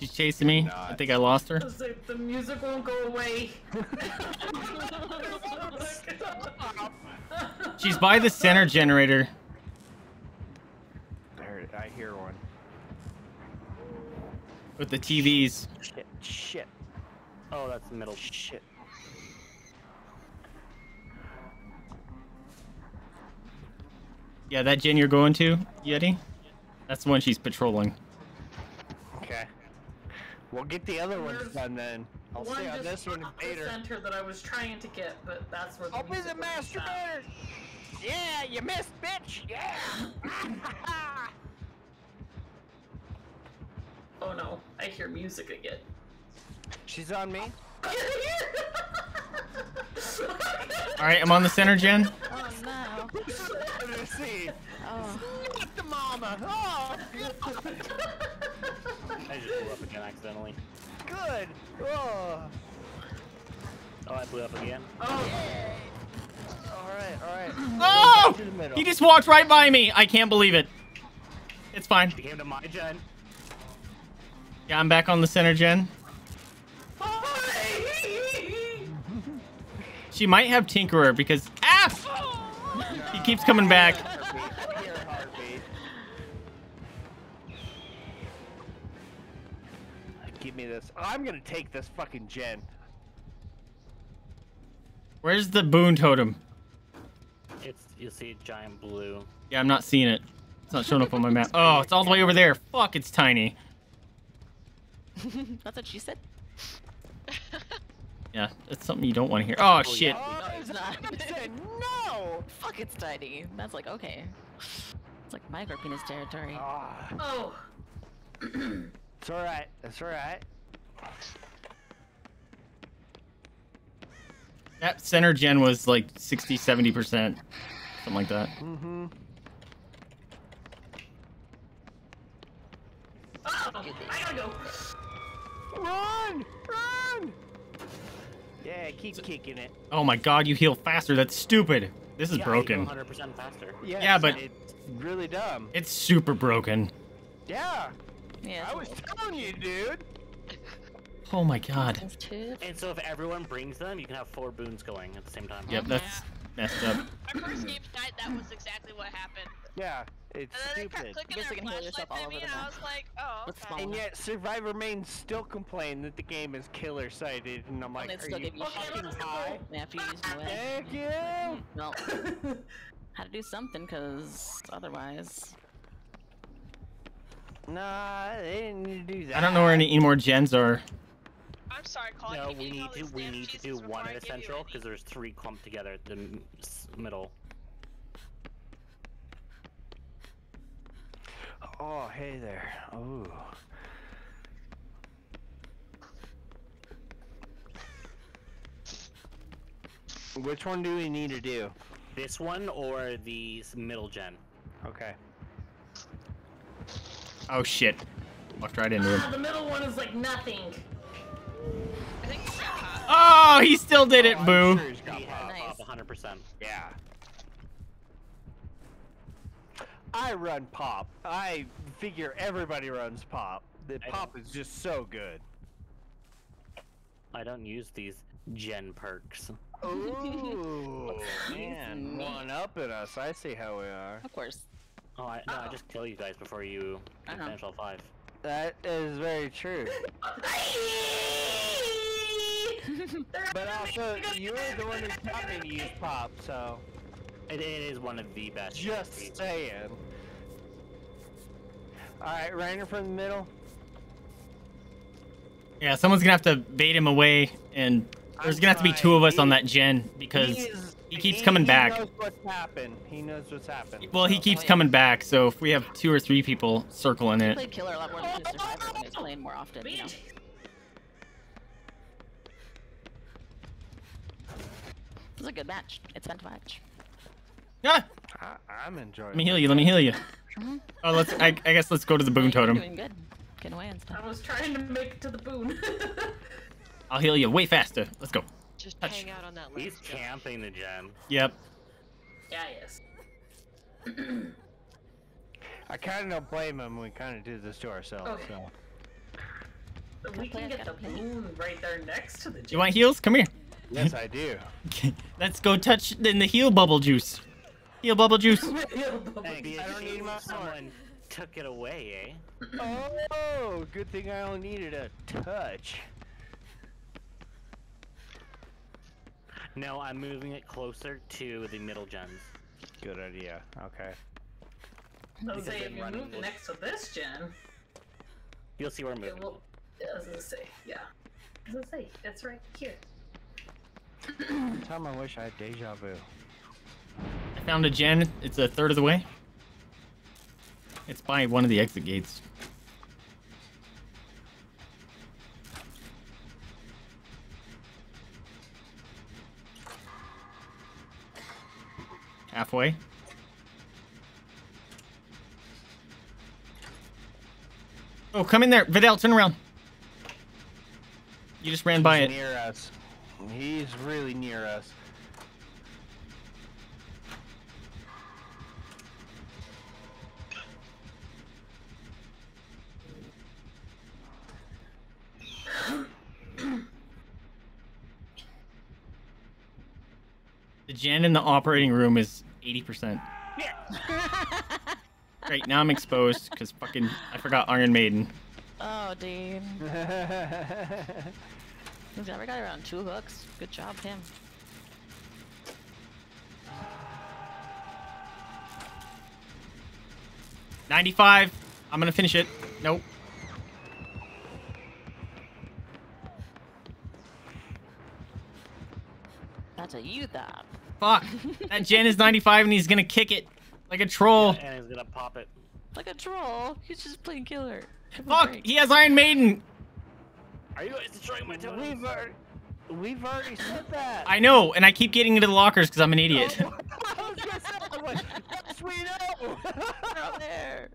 She's chasing me. I think I lost her. The music won't go away. She's by the center generator. There, I hear one. With the T Vs. Shit, shit. Oh, that's the middle. Shit. Yeah, that gen you're going to, Yeti? That's the one she's patrolling. Okay. We'll get the other ones There's done then. I'll one stay on this one later. The center that I was trying to get, but that's where the Open the masturbator! Yeah, you missed, bitch! Yeah! oh no, I hear music again. She's on me. Alright, I'm on the center gen. Oh no. Let's see. Oh. Get the mama. Oh, God. I just blew up again accidentally. Good. Oh, oh I blew up again. Oh. Yeah. Alright, alright. No! He just walked right by me. I can't believe it. It's fine. He came to my gen. Yeah, I'm back on the center gen. She might have Tinkerer because ah, he keeps coming back. Give me this. I'm gonna take this fucking gen. Where's the boon totem? It's you see giant blue. Yeah, I'm not seeing it. It's not showing up on my map. Oh, it's all the way over there. Fuck, it's tiny. That's what she said. Yeah, that's something you don't want to hear. Oh, oh shit. Yeah. No, it's not. no! Fuck, it's tiny. That's like, okay. It's like micro penis territory. Oh. oh. It's alright. That's alright. That center gen was like sixty, seventy percent. Something like that. Mm-hmm. Oh, I gotta go. Run! Run! Yeah, keep so, kicking it. Oh my god, you heal faster. That's stupid. This is yeah, broken. one hundred percent faster. Yeah, yeah, but it's really dumb. It's super broken. Yeah. Yeah. I was telling you, dude. Oh my god. And so if everyone brings them, you can have four boons going at the same time. Yep, that's messed up. Our first game night, that was exactly what happened. Yeah, it's and then stupid. They kept clicking their flashlight at me, and I was like, oh, okay. And yet, Survivor Main still complained that the game is killer-sighted, and I'm like, and are you fucking high? Thank you! No. Had to do something, because otherwise... Nah, they didn't need to do that. I don't know where any more gens are. I'm sorry, Colin. No, we need to we need to do one in the central because there's three clumped together at the middle. Oh, hey there. Oh. Which one do we need to do? This one or the middle gen? Okay. Oh shit! Walked right into him. Ah, the middle one is like nothing. I think he got popped. Oh, he still did it, oh, boo! Sure he's got yeah, nice. Pop, one hundred percent. Yeah. I run pop. I figure everybody runs pop. The I pop don't. is just so good. I don't use these gen perks. Ooh, man, one up at us. I see how we are. Of course. Oh, I, no, uh -oh. I just kill you guys before you uh -huh. finish all five. That is very true. But also, you were the one who taught me to use pop, so... It, it is one of the best. Just movies. saying. Alright, Rainer from the middle. Yeah, someone's gonna have to bait him away, and there's I'm gonna have to be two of us he, on that gen, because he, is, he keeps he, coming he back. He knows what's happened. He knows what's happened. Well, he keeps oh, yeah. coming back, so if we have two or three people circling it. I played killer a lot more than just survivor, but I played more often, you know? It was a good match. It's fun to watch. Yeah. I, I'm enjoying. Let me heal you. Let me heal you. Oh, let's. I, I guess let's go to the boon totem. You're doing good. Getting away and stuff. I was trying to make it to the boon. I'll heal you way faster. Let's go. Just Touch. hang out on that. List. He's camping the gem. Yep. Yeah, he is. I kind of don't blame him. We kind of do this to ourselves. Okay. So. So we can get the boon right there next to the gem. You want heals? Come here. Yes, I do. Let's go touch in the heal bubble juice. Heal bubble juice. Heal bubble juice. I don't need my one. Took it away, eh? Oh, good thing I only needed a touch. No, I'm moving it closer to the middle gens. Good idea. Okay. I was saying, if you move it next to this gen, you'll see where I'm moving. Okay, well, yeah, I was gonna say, yeah. I was gonna say, that's right here. Time I wish I had deja vu. I found a gen. It's a third of the way. It's by one of the exit gates. Halfway. Oh, come in there, Videl. Turn around. You just ran He's by it. Near us. He's really near us. The gen in the operating room is eighty percent. Yeah. Great, now I'm exposed because fucking I forgot Iron Maiden. Oh, dude. He's never got around two hooks. Good job, him. ninety-five. I'm gonna finish it. Nope. That's a you thought. Fuck. That gen is ninety-five and he's gonna kick it like a troll. Yeah, and he's gonna pop it. Like a troll? He's just playing killer. Fuck! He has Iron Maiden! Are you guys destroying my totem? We've already, we've already said that. I know, and I keep getting into the lockers because I'm an idiot. Oh, I was gonna say, I'm like, yes, we know. Out there.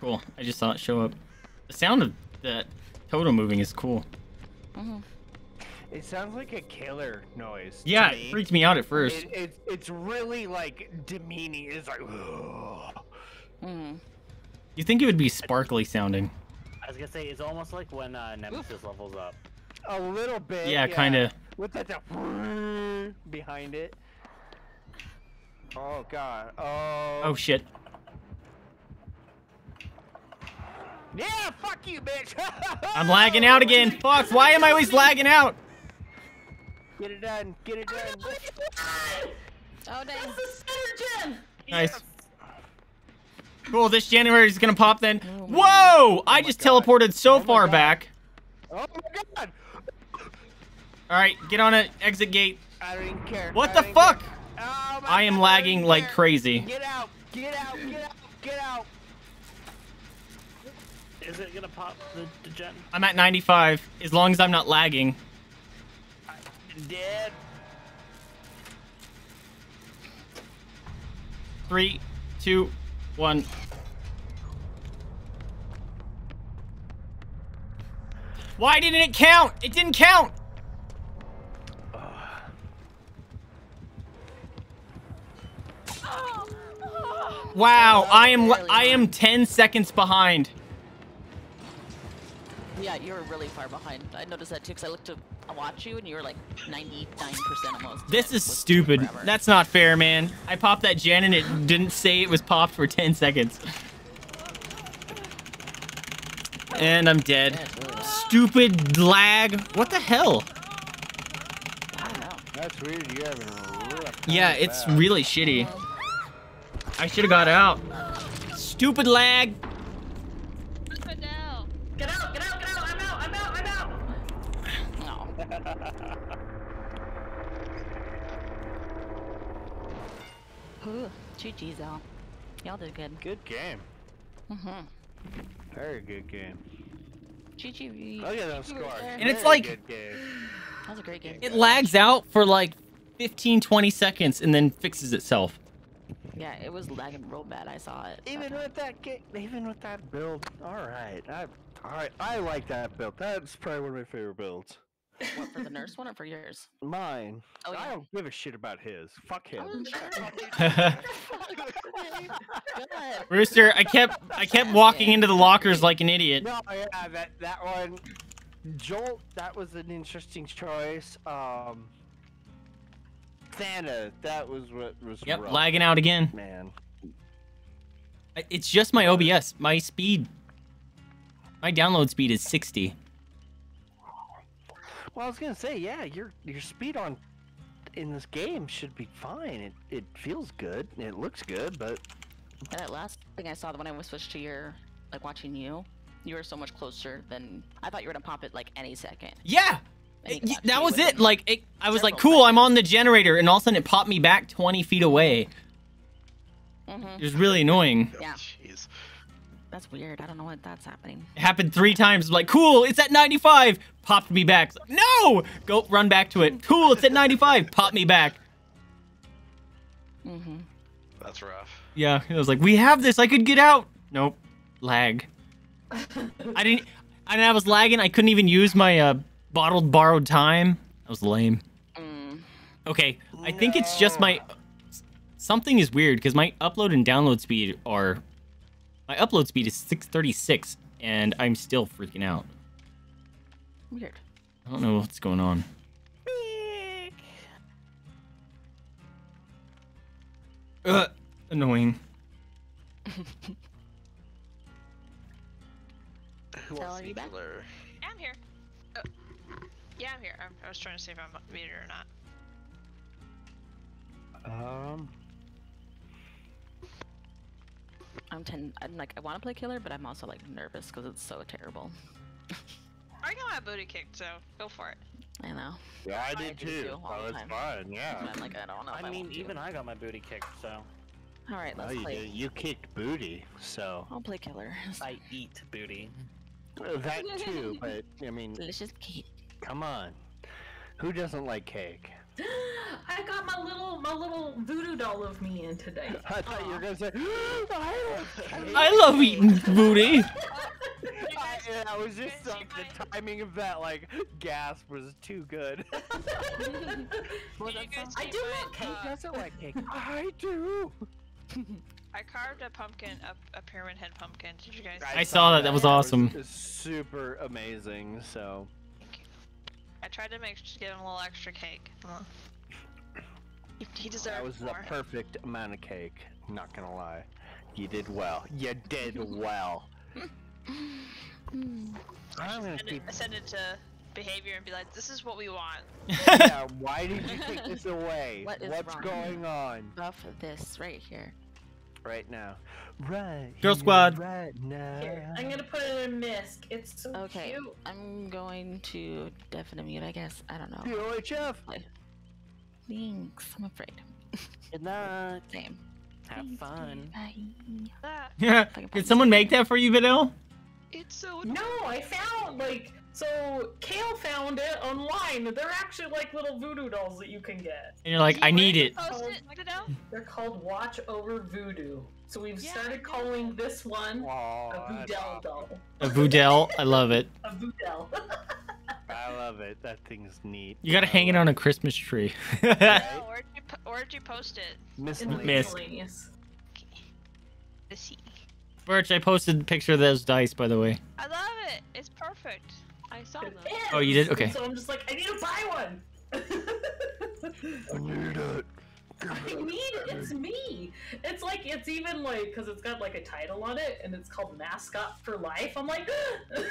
Cool. I just saw it show up. The sound of that totem moving is cool. Mm-hmm. It sounds like a killer noise. Yeah, it freaked me out at first. It, it, it's really like demeaning. It's like, mm. You think it would be sparkly sounding? I was gonna say it's almost like when uh, Nemesis Oof. levels up. A little bit. Yeah, yeah. kind of. With that the behind it. Oh god. Oh. Oh shit. Yeah, fuck you, bitch. I'm lagging out again. Fuck, why am I always lagging out? Get it done. Get it done. Oh, dang. That's the center gen. Nice. Yes. Cool, this January is going to pop then. Oh, whoa! Oh, I just god. teleported so oh, far back. Oh, my God. All right, get on an exit gate. I don't even care. What I the fuck? Oh, I am God, lagging I like care. crazy. Get out. Get out. Get out. Get out. Is it gonna pop the, the gen? I'm at ninety-five, as long as I'm not lagging. I'm dead. Three, two, one. Why didn't it count? It didn't count! Oh. Oh. Wow, I am I am ten seconds behind. Yeah, you were really far behind. I noticed that too, because I looked to watch you, and you were like ninety-nine percent almost. This is stupid. Forever. That's not fair, man. I popped that gen, and it didn't say it was popped for ten seconds. And I'm dead. Yeah, really stupid lag. What the hell? I don't know. That's weird. You haven't really yeah, it's bad. really shitty. I should have got out. Stupid lag. Get out, get out, get out, I'm out, I'm out, I'm out! No. Ooh, G G's out. Y'all did good. Good game. Mm-hmm. Very good game. G G. Look at those scores. And it's like... Good game. That was a great game. It lags out for like fifteen, twenty seconds and then fixes itself. Yeah, it was lagging real bad. I saw it. Even with that game, even with that build, all right. I, all right, I like that build. That's probably one of my favorite builds. What, for the Nurse one or for yours? Mine. Oh, yeah. I don't give a shit about his. Fuck him. Rooster, I kept, I kept walking into the lockers like an idiot. No, yeah, that that one, Jolt. That was an interesting choice. Um. Santa, that was what was Yep, rough. lagging out again. Man. It's just my O B S. My speed. My download speed is sixty. Well, I was going to say, yeah, your your speed on in this game should be fine. It it feels good. It looks good, but... And that last thing I saw, when I was switched to your, like, watching you, you were so much closer than... I thought you were going to pop it, like, any second. Yeah! It, that was it. Like it, I was like, cool, I'm on the generator, and all of a sudden it popped me back twenty feet away. Mm-hmm. It was really annoying. Yeah. Jeez. That's weird. I don't know what that's happening. It happened three times. Like, cool, it's at ninety-five. Popped me back. No, go run back to it. Cool, it's at ninety-five. Popped me back. Mm-hmm. That's rough. Yeah, I was like, we have this. I could get out. Nope. Lag. I didn't. And I was lagging. I couldn't even use my. Uh, Bottled borrowed time. That was lame. Mm. Okay, I no. think it's just my... Something is weird, because my upload and download speed are... My upload speed is six thirty-six, and I'm still freaking out. Weird. I don't know what's going on. Ugh, annoying. Tell are you back? I'm here. Yeah, I'm here. I'm, I was trying to see if I'm muted or not. Um, I'm ten. I'm like, I want to play killer, but I'm also like nervous because it's so terrible. I got my booty kicked, so go for it. I know. Yeah, I, I did too. Oh, it's fine. Yeah. But I'm like, I don't know. If I, I mean, I even do. I got my booty kicked, so. All right, let's no, play. You, you kicked booty, so. I'll play killer. I eat booty. Well, that too, but I mean. Delicious cake. Come on, who doesn't like cake? I got my little my little voodoo doll of me in today. I thought Aww. you were gonna say I love, I love eating booty. I Yeah, I was just like, the timing of that like gasp was too good. Well, that's I do want cake. Uh, doesn't like cake. I do. I carved a pumpkin, a, a pyramid head pumpkin. Did you guys? I, I saw that. That was awesome. Was super amazing. So. Thank you. I tried to make to give him a little extra cake. Well, he, he deserved more. That was more. The perfect amount of cake. I'm not gonna lie. You did well. You did well. I'm gonna send, keep... it, send it to behavior and be like, this is what we want. Yeah, why did you take this away? What is What's wrong? going on? Off of this right here. Right now. Right. Girl Squad. Right now. Here, I'm gonna put it in misc. It's so okay, cute. I'm going to deafen a mute, I guess. I don't know. P O H F. Thanks. I'm afraid. Good night. Same. Have fun. Yeah. Did someone make that for you, Videl? It's so annoying. No, I found like so Kale found it online. They're actually like little voodoo dolls that you can get. And you're like, you I need it. Post it. They're called Watch Over Voodoo. So we've yeah, started calling this one Aww, a Videl doll. A Videl, I love it. A Videl. I love it. That thing's neat. You gotta I hang it on a Christmas tree. Yeah, where'd, you po where'd you post it? Miss Miscellaneous. Okay. Birch, I posted a picture of those dice, by the way. I love it. It's perfect. I saw them. Oh, you did? Okay. So I'm just like, I need to buy one. I need it. I need it. It's me. It's like, it's even like, because it's got like a title on it, and it's called Mascot for Life. I'm like, I,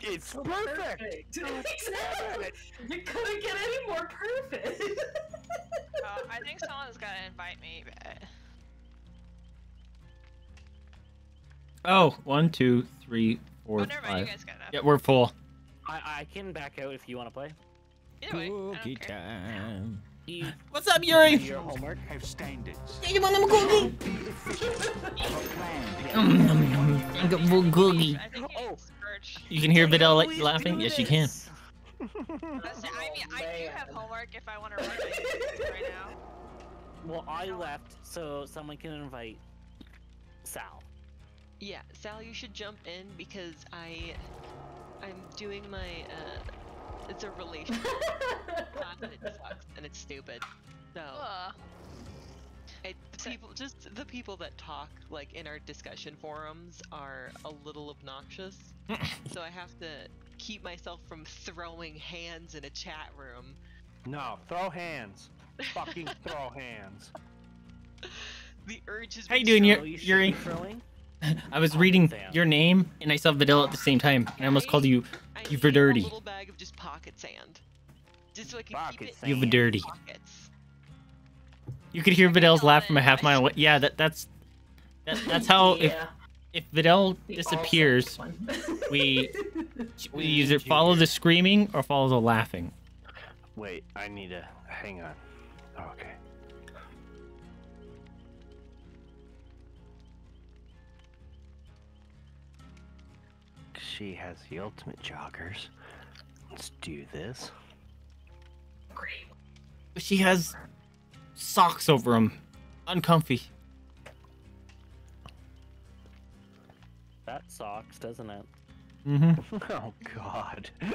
it's perfect. perfect. Exactly. You couldn't get any more perfect. uh, I think someone's got to invite me. But... Oh, one, two, three, four, oh, never mind. Five. You guys got enough. Yeah, we're full. I, I can back out if you want to play. Anyway, cookie time. Yeah. What's up, Yuri? Your homework have standards. Yeah, you want a cookie? I got more cookie. Oh, you can hear Videl laughing. Yes, you can. I mean, I do have homework if I want to run it right now. Well, I left so someone can invite Sal. Yeah, Sal, you should jump in because I, I'm doing my. Uh, It's a relationship. It sucks and it's stupid. So, uh, it, people, just the people that talk like in our discussion forums are a little obnoxious. So I have to keep myself from throwing hands in a chat room. No, throw hands. Fucking throw hands. The urge is. How you doing, Yuri? Yuri? I was reading your name and I saw Videl at the same time, and I almost called you Yuvadirty. A little bag of just pocket sand, just so I can pocket keep it. Sand. Yuvadirty. You could hear Videl's laugh from a half mile away. Yeah, that that's that, that's how. Yeah. If if Videl disappears, we we either follow the screaming or follow the laughing. Wait, I need to hang on. Oh, okay. She has the ultimate joggers. Let's do this. Great. She has socks over them. Uncomfy. That sucks, doesn't it? Mm-hmm. Oh, God. Oh,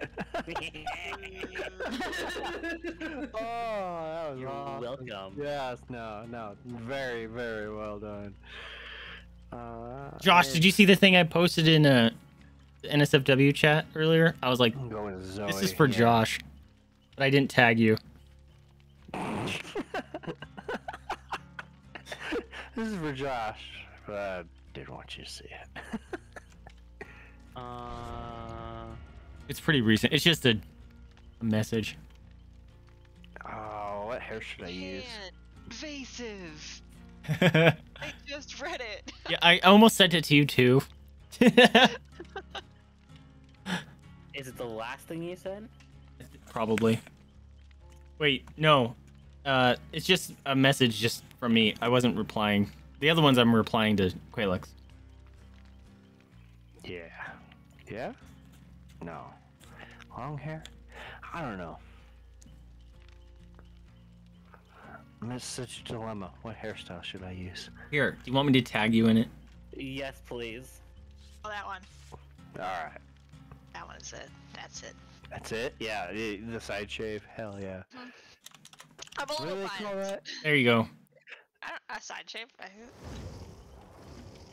that was You're awesome. Welcome. Yes, no, no. Very, very well done. Uh, Josh, did you see the thing I posted in a... N S F W chat earlier? I was like, this is for yeah. Josh, but I didn't tag you. This is for Josh, but I did want you to see it. uh, it's pretty recent. It's just a, a message. Oh, what hair should I use? Vaesive. I just read it. Yeah, I almost sent it to you too. Is it the last thing you said? Probably. Wait, no. Uh, it's just a message just from me. I wasn't replying. The other ones I'm replying to Qualex. Yeah. Yeah? No. Long hair? I don't know. That's such a dilemma. What hairstyle should I use? Here, do you want me to tag you in it? Yes, please. Oh, that one. Alright. That one is it. That's it. That's it? Yeah, the side shave. Hell yeah. Mm-hmm. I'm a little biased. There you go. I don't, a side shave? I,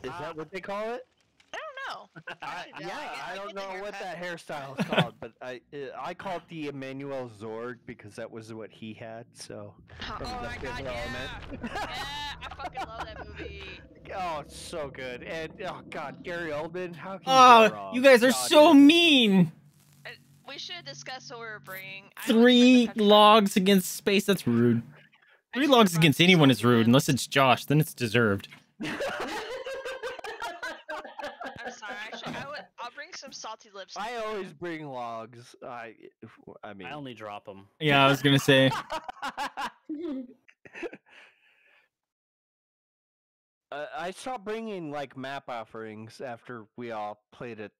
is uh, that what they call it? I don't know. I, I, yeah, I, I don't know haircut. What that hairstyle is called, but I I call it the Emmanuel Zorg because that was what he had, so. Oh, oh my god, yeah. Yeah, I fucking love that movie. Oh, it's so good. And, oh god, Gary Oldman, how can you go wrong? You guys are god, so dude. mean. We should discuss what we're bringing. Three logs against space, that's rude. Three logs against anyone is rude, unless it's Josh, then it's deserved. I'm sorry, actually, I would, I'll bring some salty lips. I always bring logs. I, I mean, I only drop them. Yeah, I was gonna say. uh, I stopped bringing like map offerings after we all played it.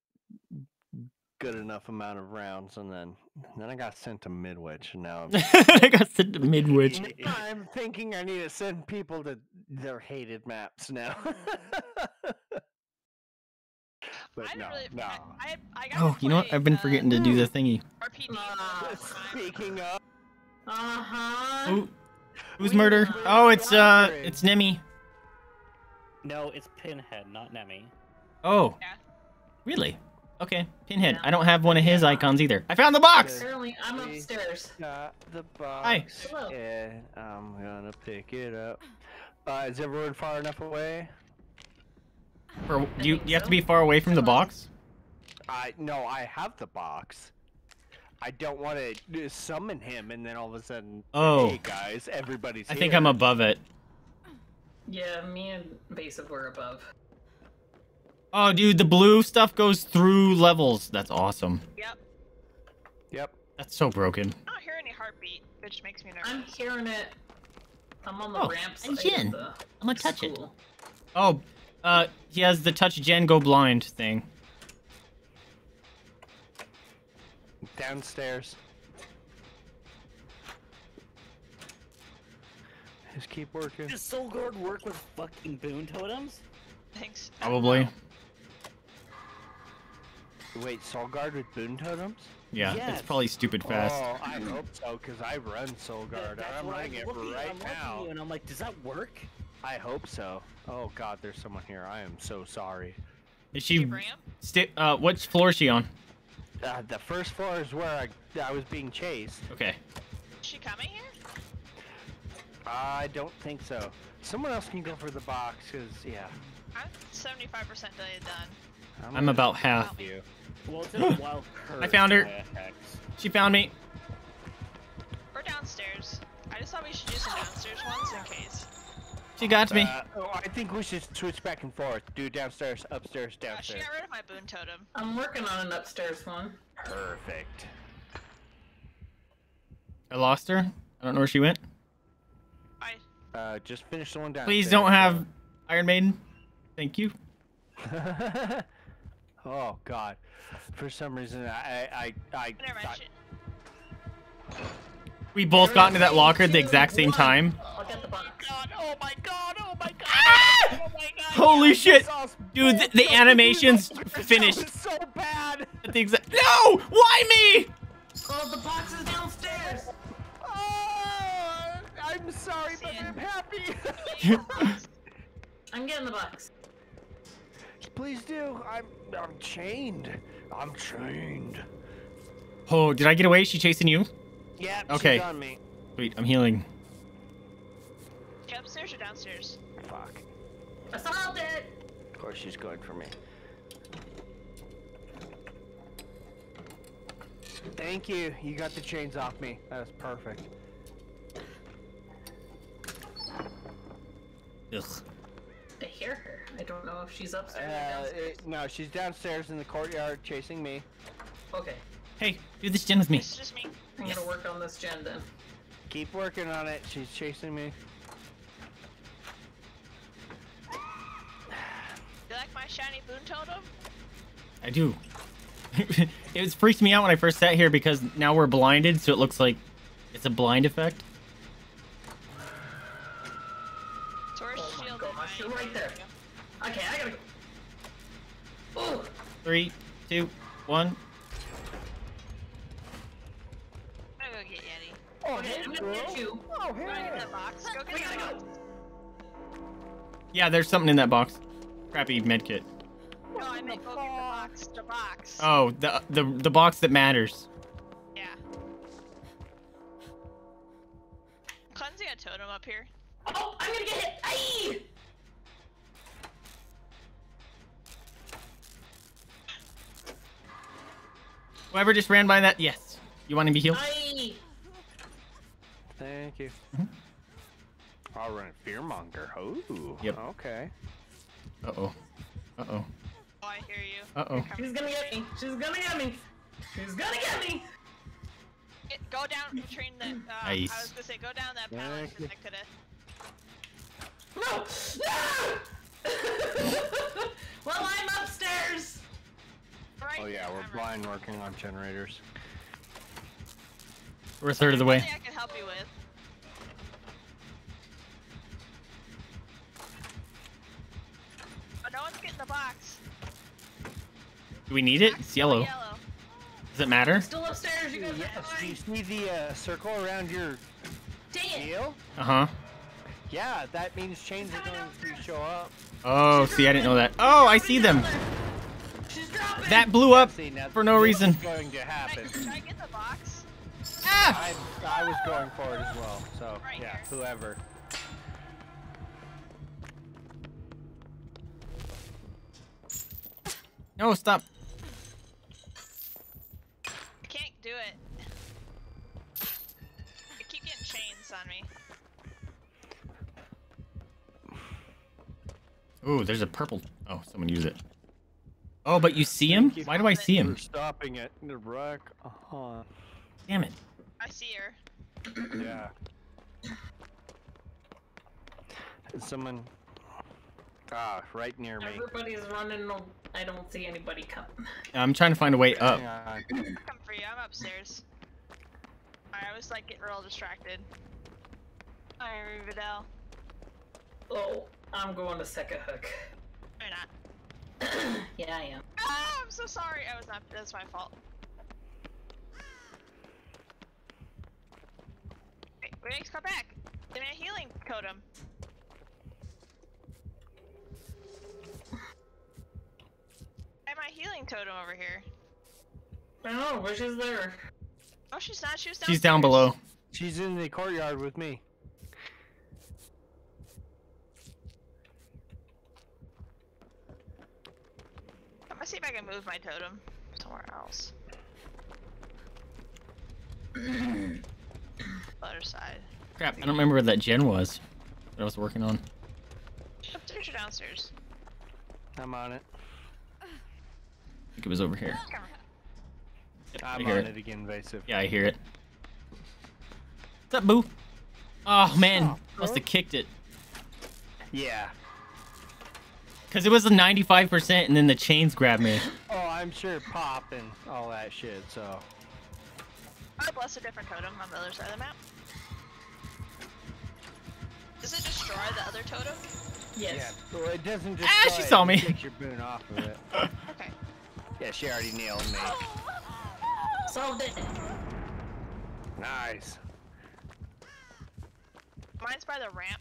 Good enough amount of rounds, and then and then I got sent to Midwich, and now I'm I got sent to Midwich. I'm thinking I need to send people to their hated maps now. But I no, really, no. I, I, I got oh, you know what? I've been forgetting uh, to do the thingy. R P G. Uh, speaking of, uh huh. Ooh. Who's we murder? Were, oh, it's uh, wondering. It's Nemi. No, it's Pinhead, not Nemi. Oh, yeah. Really? Okay, Pinhead. I don't have one of his icons either. I found the box! Apparently, I'm upstairs. Got the box. Hi. Hello. And I'm gonna pick it up. Uh, is everyone far enough away? Or, do you, you have to be far away from the box? I No, I have the box. I don't want to summon him and then all of a sudden, oh. Hey guys, everybody's here. I think I'm above it. Yeah, me and Vaesive were above. Oh, dude, the blue stuff goes through levels. That's awesome. Yep. Yep. That's so broken. I don't hear any heartbeat, which makes me nervous. I'm hearing it. I'm on the oh, ramp side. Gen. The I'm gonna touch school. it. Oh, uh, he has the touch Gen go blind thing. Downstairs. Just keep working. Does Soul Guard work with fucking boon totems? Thanks. Probably. Wait, Soul Guard with boon totems? Yeah, yes. It's probably stupid fast. Oh, I hope so, because I run Soul Guard. That, I'm running it right I'm now. And I'm like, does that work? I hope so. Oh god, there's someone here. I am so sorry. Is she... St uh, what floor is she on? Uh, the first floor is where I, I was being chased. Okay. Is she coming here? I don't think so. Someone else can go for the box, because, yeah. I'm seventy-five percent done. I'm, I'm about half. You. Well, wild I found her. She found me. We're downstairs. I just thought we should do some downstairs ones in case. She got uh, me. Oh, I think we should switch back and forth. Do downstairs, upstairs, downstairs. Uh, she got rid of my boon totem. I'm working on an upstairs one. Perfect. I lost her. I don't know where she went. I. Uh, just finish the one downstairs. Please don't have so. Iron Maiden. Thank you. Oh god, for some reason I I I. I... We both got into that locker at the exact same time. Oh my god! Oh my god! Oh my god! Ah! Oh my god. Holy yeah, shit, dude! The, the animation's finished. So bad. At the exact. No! Why me? Oh, the box is downstairs. Oh, I'm sorry, but I'm happy. I'm getting the box. Please do. I'm I'm chained. I'm chained. Oh, did I get away? Is she chasing you? Yeah. Okay. She's on me. Wait, I'm healing. You upstairs or downstairs? Fuck. I solved it. Of course, she's going for me. Thank you. You got the chains off me. That was perfect. Ugh. I hear her. I don't know if she's upstairs uh, or downstairs. It, no, she's downstairs in the courtyard chasing me. Okay. Hey, do this gen with me. It's just me. I'm yes. gonna work on this gen then. Keep working on it. She's chasing me. You like my shiny boon totem? I do. It freaked me out when I first sat here because now we're blinded, so it looks like it's a blind effect. Right there. Okay, I gotta go. Three, two, one. I'm gonna go get Yeti. Oh, okay, hey, I'm gonna get you. Oh, hey. Go get that box. Go get that box. Yeah, there's something in that box. Crappy medkit. No, I meant go get the box. The box. Oh, the the the box that matters. Yeah. I'm cleansing a totem up here. Oh, I'm gonna get it. Aye. Whoever just ran by that, yes. You want to be healed? Aye. Thank you. Mm-hmm. I'll run a fearmonger. Oh. Yep. Okay. Uh oh. Uh oh. Oh, I hear you. Uh oh. She's gonna get me. She's gonna get me. She's gonna get me. It, go down and train that. Uh, nice. I was gonna say, go down that palace and I could have. No! No! Well, I'm upstairs. Right. Oh yeah, we're blind working on generators. We're a third of the way. I can help you with. Oh, no one's getting the box. Do we need it? It's yellow. yellow. Does it matter? It's still upstairs. You guys are fine. You see the uh, circle around your deal? Uh huh. Yeah, that means chains are going to show up. Oh, see, I didn't know that. Oh, I see them. That blew up for no reason. Going to happen. Should I get the box? Ah! I, I was going for it as well, so right yeah, here. Whoever. No, stop. I can't do it. I keep getting chains on me. Ooh, there's a purple. Oh, someone use it. Oh, but you see him? Why do I see him? We're stopping it in the wreck. Uh-huh. Damn it. I see her. Yeah. Someone. Ah, right near me. Everybody's running. I don't see anybody come. I'm trying to find a way up. I'm coming for you. I'm upstairs. I always like get real distracted. All right, Videl. Oh, I'm going to second hook. Why not? Yeah, I am. Ah, I'm so sorry. I was not. That's my fault. Wait, we need to come back. Give me a healing totem. I have my healing totem over here. Oh, where she's there? Oh, she's not. She was down. She's down below. She's in the courtyard with me. Let's see if I can move my totem somewhere else. Other side. Crap, I don't remember where that gen was that I was working on. Upstairs or downstairs? I'm on it. I think it was over here. Yep, I'm on it. it again, Vaesive. Yeah, I hear it. What's up, boo? Oh man, oh, must have kicked it. Yeah. Cause it was a ninety-five percent and then the chains grabbed me. Oh, I'm sure pop and all that shit, so. Oh, bless, a different totem on the other side of the map. Does it destroy the other totem? Yes. Yeah, well, it doesn't destroy Ah, she saw it. me. Take your boon off of it. Okay. Yeah, she already nailed me. Solved it. Nice. Mine's by the ramp.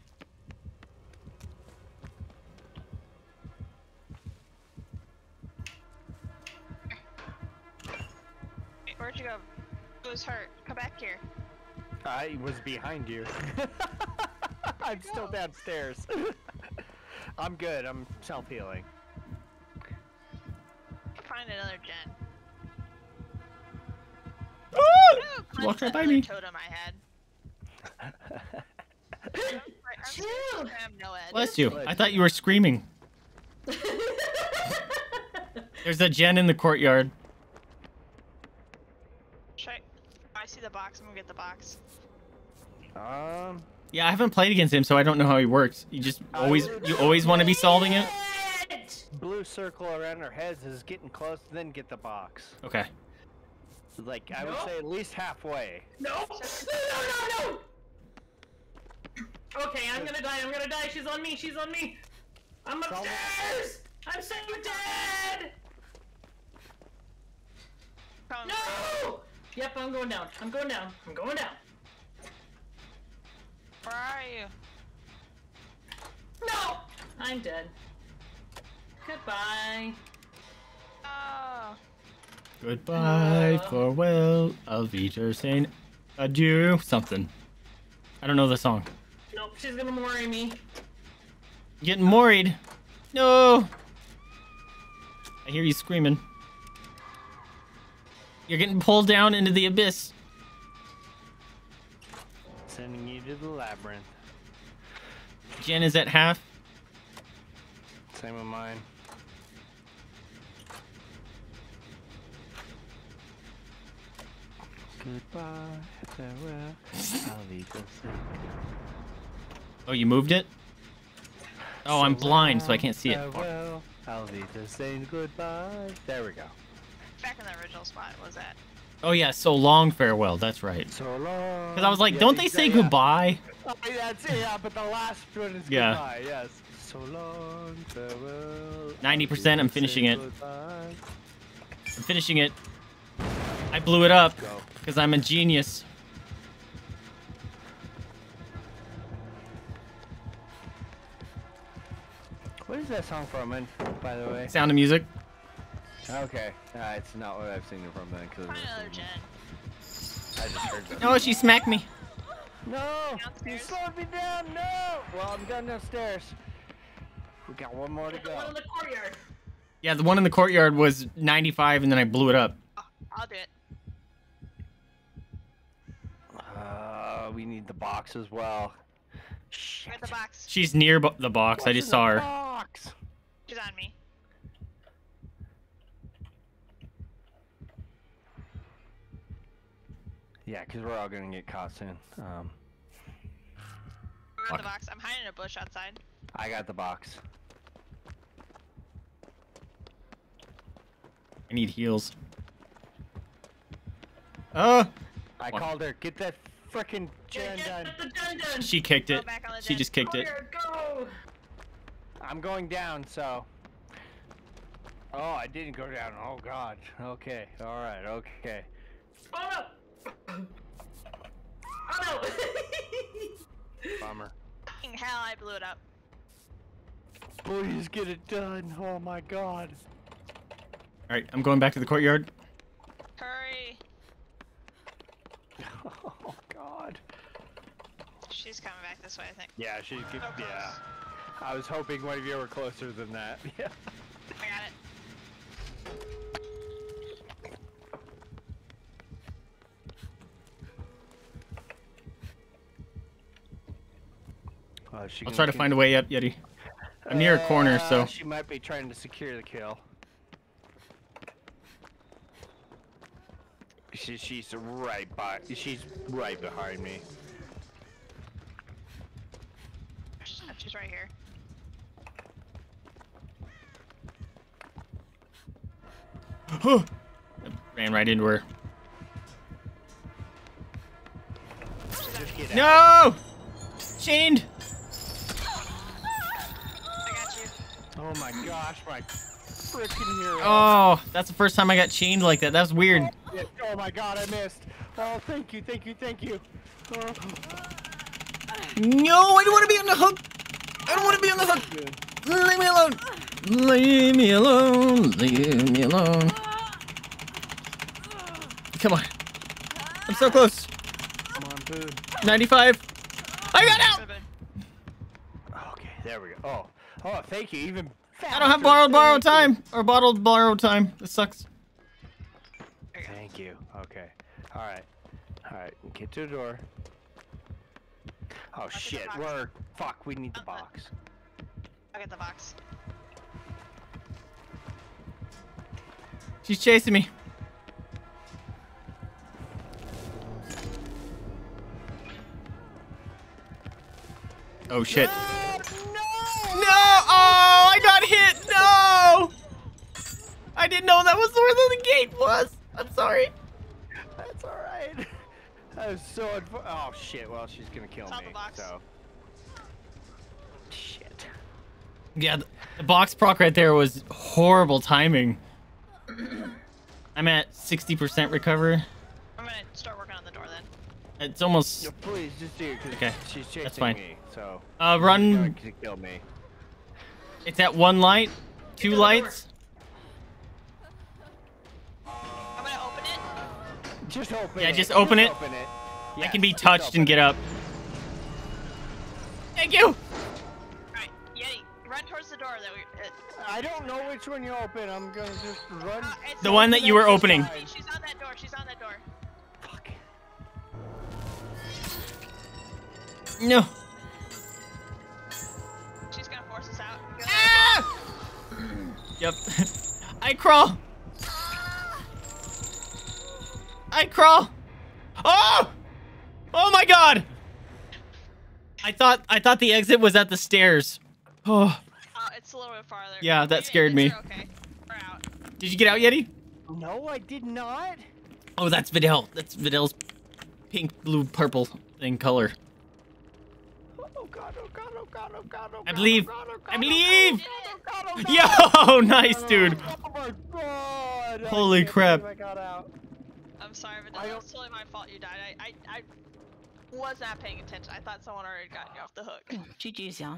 Where'd you go? It was hurt. Come back here. I was behind you. I'm go. still downstairs. I'm good. I'm self-healing. Find another gen. Oh! She walked right by me. Totem I had. I'm, I'm, I'm, I'm no ed. Bless you. I thought you were screaming. There's a gen in the courtyard. I see the box. I'm gonna get the box. Um. Yeah, I haven't played against him, so I don't know how he works. You just always, you always want to be solving it. Blue circle around our heads is getting close. Then get the box. Okay. Like I nope. would say, at least halfway. No. No. No. No. Okay, I'm gonna die. I'm gonna die. She's on me. She's on me. I'm upstairs. I'm so dead. Yep, I'm going down. I'm going down. I'm going down. Where are you? No! I'm dead. Goodbye. Oh. Goodbye, uh. farewell, I'll be your saying adieu, something. I don't know the song. Nope, she's gonna worry me. Getting worried? No! I hear you screaming. You're getting pulled down into the abyss. Sending you to the labyrinth. Jen is at half. Same with mine. Goodbye, farewell, I'll leave the city. Oh, you moved it? Oh, I'm blind, so I can't see it. Farewell, I'll leave the saying goodbye. There we go. Back in the original spot, what was that? Oh yeah, so long farewell, that's right. So long. Because I was like, yeah, don't they say yeah. goodbye? Oh, that's it, yeah, but the last one is yeah. goodbye, yes. So long, farewell. ninety percent, I'm finishing it. Goodbye. I'm finishing it. I blew it up because I'm a genius. What is that song from, man, by the way? Sound of Music. Okay, uh, it's not what I've seen it from then. Cause another Jen. I just heard that. Oh, she smacked me. No, you slowed me down. No. Well, I'm done downstairs. We got one more to go. The one in the courtyard. Yeah, the one in the courtyard was ninety-five, and then I blew it up. Oh, I'll do it. Uh, we need the box as well. Shit. The box. She's near bo the box. What's I just saw her. Box? She's on me. Yeah, because we're all going to get caught soon. Um, I got the box. I'm hiding in a bush outside. I got the box. I need heals. Oh! I what? called her. Get that frickin' Jen done. She kicked it. She just kicked it. Go! I'm going down, so. Oh, I didn't go down. Oh, God. Okay. All right. Okay. Oh, no! Oh no! Bummer. Hell, I blew it up. Please get it done. Oh my god. Alright, I'm going back to the courtyard. Hurry. Oh god. She's coming back this way, I think. Yeah, she could. So yeah. I was hoping one of you were closer than that. Yeah. I got it. Uh, she I'll try to find me. a way up, Yeti. I'm near uh, a corner, so. She might be trying to secure the kill. She, she's right by. She's right behind me. She's right here. I ran right into her. Just get out. No! Chained. Oh my gosh, my freaking hero. Oh, that's the first time I got chained like that. That was weird. Oh my god, I missed. Oh, thank you, thank you, thank you. Oh. No, I don't want to be on the hook. I don't want to be on the hook. Leave me alone. Leave me alone. Leave me alone. Come on. I'm so close. Come on, dude. ninety-five. I got out. Okay, there we go. Oh. Oh, thank you, even faster. I don't have borrowed borrow time, or bottled borrow time. This sucks. Thank you. Okay. All right. All right. Get to the door. Oh, I'll shit. We're... Fuck, we need the box. I'll get the box. She's chasing me. Oh, shit. No! No! Oh, I got hit! No! I didn't know that was where the gate was. I'm sorry. That's alright. That was so unfortunate. Oh, shit. Well, she's gonna kill me, so. Shit. Yeah, the box proc right there was horrible timing. I'm at sixty percent recovery. I'm gonna start working on the door then. It's almost. Yo, please just do it. Cause okay. She's chasing That's fine. Me, so. Uh, run. She's gonna kill me. It's at one light, two Get lights. I'm gonna open it. Just open yeah, it. Yeah, just open it. Open it. Yes, I can be touched and get up. Thank you. All right, Yeti, run towards the door. That we. Uh, I don't know which one you open. I'm gonna just run. Uh, the one that you were opening. She's on that door. She's on that door. Fuck. No. She's gonna force us out. Ah! Yep. I crawl. I crawl. Oh! Oh my God! I thought I thought the exit was at the stairs. Oh. Uh, it's a little bit farther. Yeah, that scared me. Okay. We're out. Did you get out, Yeti? No, I did not. Oh, that's Videl. That's Videl's pink, blue, purple thing color. Oh God! Oh God! Oh God! Oh God! I believe. I believe. Yo! Nice, dude. Oh my God! Holy crap! I got out. I'm sorry, Videl. It was totally my fault you died. I, I, I was not paying attention. I thought someone already got you off the hook. G G's, y'all.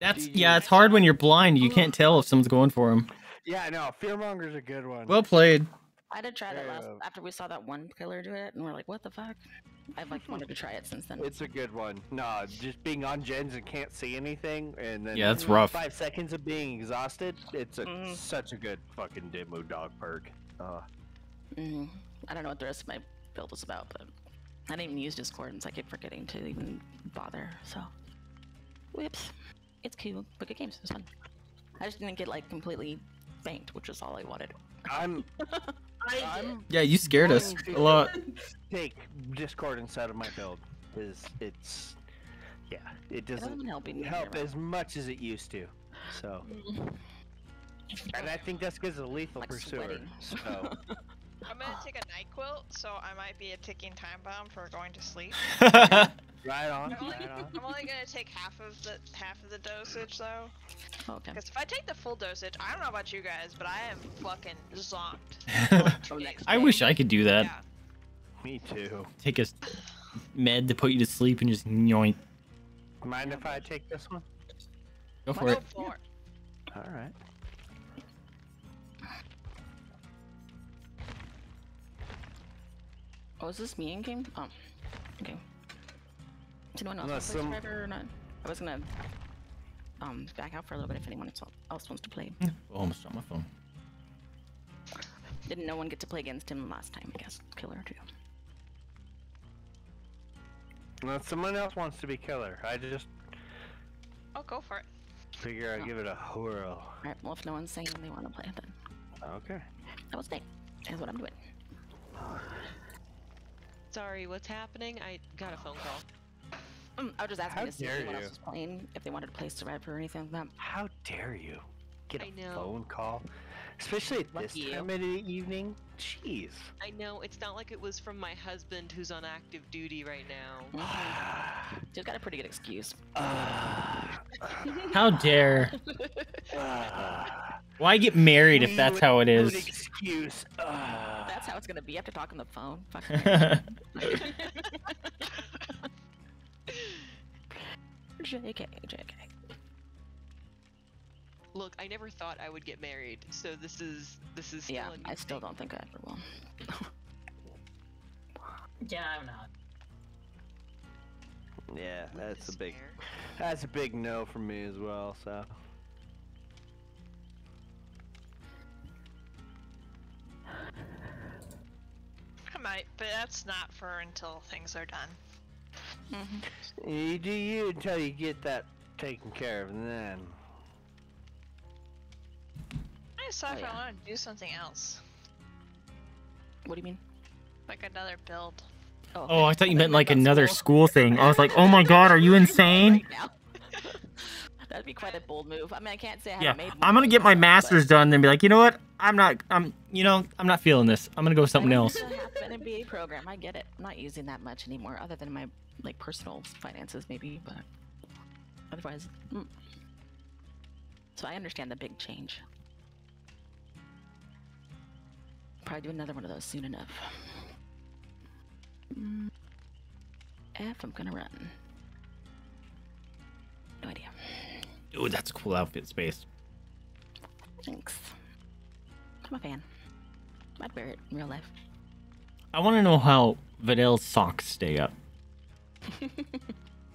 That's, yeah, it's hard when you're blind. You can't tell if someone's going for him. Yeah, no, Fearmonger's a good one. Well played. I did try that last, after we saw that one killer do it, and we're like, what the fuck? I've, like, wanted to try it since then. It's a good one. Nah, just being on gens and can't see anything, and then yeah, that's rough. Five seconds of being exhausted, it's a, mm. such a good fucking demo dog perk. Uh. Mm. I don't know what the rest of my build was about, but I didn't even use Discord, and so I kept forgetting to even bother, so. Whoops. It's cool, but good games, it's fun. I just didn't get, like, completely banked, which is all I wanted. I'm... I'm yeah, you scared us a lot. Take Discord inside of my build, because it's... Yeah, it doesn't help, help as much as it used to, so. And I think that's because of the lethal like pursuer, sweating. So. I'm gonna take a NyQuil, so I might be a ticking time bomb for going to sleep. right on, I'm only, right on. I'm only gonna take half of the half of the dosage though. Okay. Because if I take the full dosage, I don't know about you guys, but I am fucking zonked. Like I wish I could do that. Yeah. Me too. Take a med to put you to sleep and just yoink. Mind if I take this one? Go for I'll it. Go for it. All right. Oh, is this me in game? Oh, okay. Did anyone else play Survivor or not? I was gonna um back out for a little bit if anyone else wants to play. Almost on my phone. Didn't no one get to play against him last time? I guess killer too. Well, if someone else wants to be killer, I just. I'll go for it. Figure I oh. give it a whirl. All right. Well, if no one's saying they want to play, then. Okay. I will stay. That's what I'm doing. Sorry, what's happening? I got a phone call. Um, I was just asking to see if anyone else was playing, if they wanted to play Survivor or anything like that. How dare you get a phone call? Especially at this time of the evening? Jeez. I know, it's not like it was from my husband who's on active duty right now. Still got a pretty good excuse. Uh, how dare. Uh, Why get married if that's how it is? Excuse. Uh, that's how it's gonna be. You have to talk on the phone. Fuck. J K, J K. Look, I never thought I would get married, so this is this is. Still yeah, I still don't think I ever will. Yeah, I'm not. Yeah, that's a big, that's a big no for me as well. So. I might, but that's not for until things are done. Mm-hmm. You do you until you get that taken care of, and then. I just thought oh, if yeah. I wanted to do something else. What do you mean? Like another build. Oh, okay. oh I thought you meant like another school. school thing. I was like, oh my God, are you insane? That'd be quite a bold move. I mean, I can't say I haven't made moves. I'm gonna get my master's done and be like, you know what? I'm not. I'm. You know, I'm not feeling this. I'm gonna go with something else. An M B A program. I get it. I'm not using that much anymore, other than my like personal finances, maybe. But otherwise, mm. so I understand the big change. Probably do another one of those soon enough. Mm, F, I'm gonna run. No idea. Ooh, that's a cool outfit space. Thanks. I'm a fan. I'd wear it in real life. I want to know how Videl's socks stay up.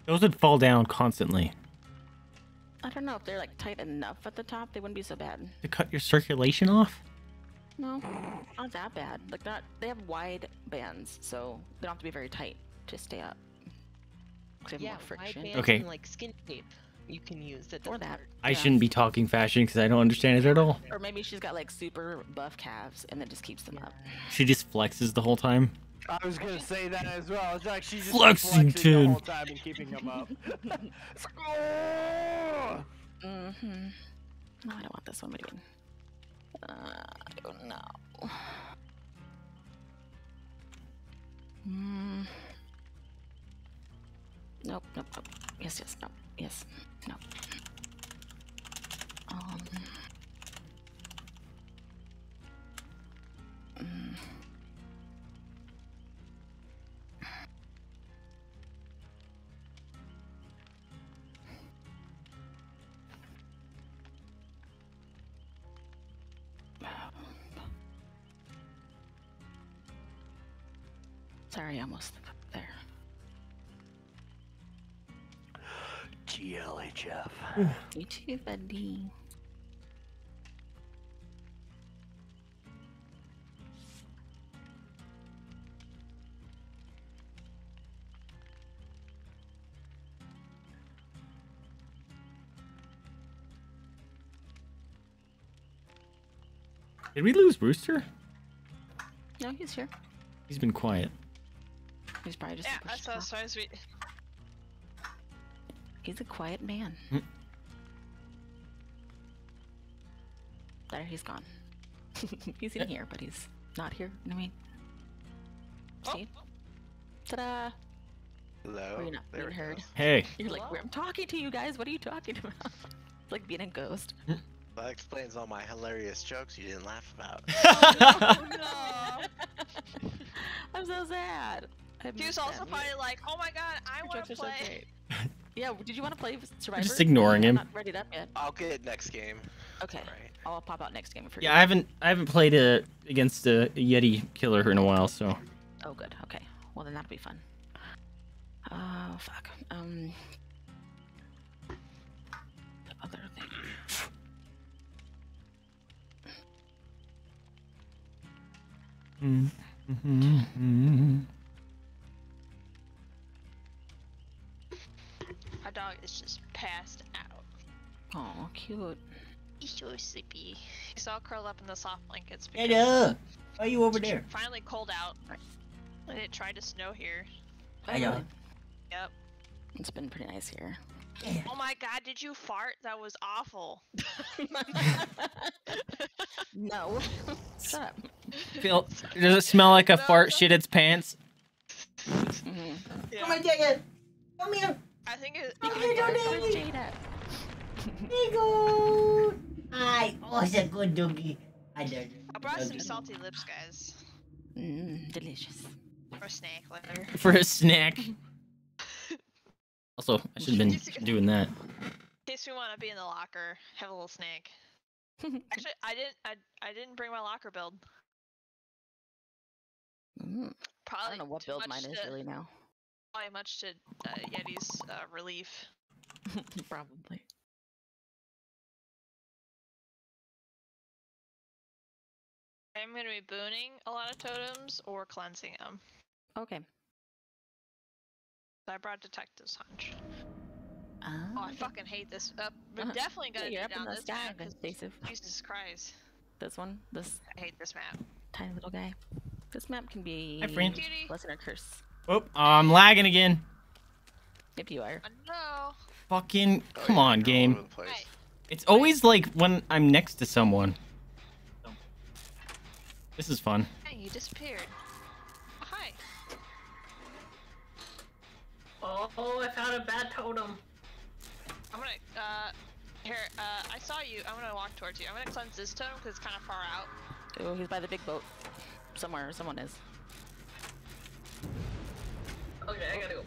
Those would fall down constantly. I don't know if they're like tight enough at the top. They wouldn't be so bad. To cut your circulation off? No, not that bad. Like that, they have wide bands, so they don't have to be very tight to stay up. They have yeah, more friction. Wide bands okay. And, like skin tape, you can use it for that. I yeah. shouldn't be talking fashion because I don't understand it at all. Or maybe she's got like super buff calves and that just keeps them yeah. up. She just flexes the whole time. I was gonna say that as well. It's like she's just flexing the whole time and keeping them up. It's like, oh! Mm-hmm. No, I don't want this one. What are you doing? Uh, I don't know. Mm. Nope, nope, nope. Yes, yes, nope, yes, nope. Um. Mm. Sorry, almost there. G L H F. You too, buddy. Did we lose Rooster? No, he's here. He's been quiet. He's probably just. Yeah, I saw so sweet. He's a quiet man. Mm. There, he's gone. He's in yeah. here, but he's not here. You know what I mean, oh. see? Ta-da! Hello. Or you're not there being heard. Goes. Hey. You're Hello? Like, I'm talking to you guys. What are you talking about? It's like being a ghost. That explains all my hilarious jokes you didn't laugh about. Oh, no, no. I'm so sad. He was also them. Probably like, oh my god, I want to play. So yeah, did you want to play Survivor? I'm just ignoring him. I'm not ready up yet. I'll get it next game. Okay, right. I'll pop out next game for you. Yeah, I haven't, I haven't played a, against a Yeti killer in a while, so. Oh, good. Okay. Well, then that'll be fun. Oh, fuck. Um, the other thing. Mm. Mm-hmm. Mm-hmm. Our dog is just passed out. Oh, cute. He's so sleepy. He's all curled up in the soft blankets. Hey, why are you over there? Finally cold out. And it tried to snow here. I know. Yep. It's been pretty nice here. Yeah. Oh my god, did you fart? That was awful. No. What's up? Feel, does it smell like a no, fart no. shit its pants? Mm-hmm. Yeah. Come on, Jada. Come here. I think it's... Come here, doggy. Hey, go. I was a good doggy. I did. I brought some salty lips, guys. Mmm, delicious. For a snack later. For a snack. Also, I should have been doing that. In case we want to be in the locker, have a little snack. Actually, I didn't. I I didn't bring my locker build. Mm. Probably I don't know what build mine is to, really now. Probably much to uh, Yeti's uh, relief. Probably. I'm gonna be booning a lot of totems or cleansing them. Okay. I brought Detective's Hunch. Oh, oh I okay. fucking hate this. Uh, we're uh, definitely gonna yeah, get down this map. Jesus Christ. This one? This. I hate this map. Tiny little guy. This map can be... Hi, friend. Blessing or curse. Oh, I'm lagging again. Yep, you are. No. Fucking... Come on, game. It's always like when I'm next to someone. This is fun. Hey, you disappeared. Oh, I found a bad totem. I'm gonna, uh, here, uh, I saw you. I'm gonna walk towards you. I'm gonna cleanse this totem because it's kind of far out. Oh, he's by the big boat. Somewhere, someone is. Okay, I gotta go.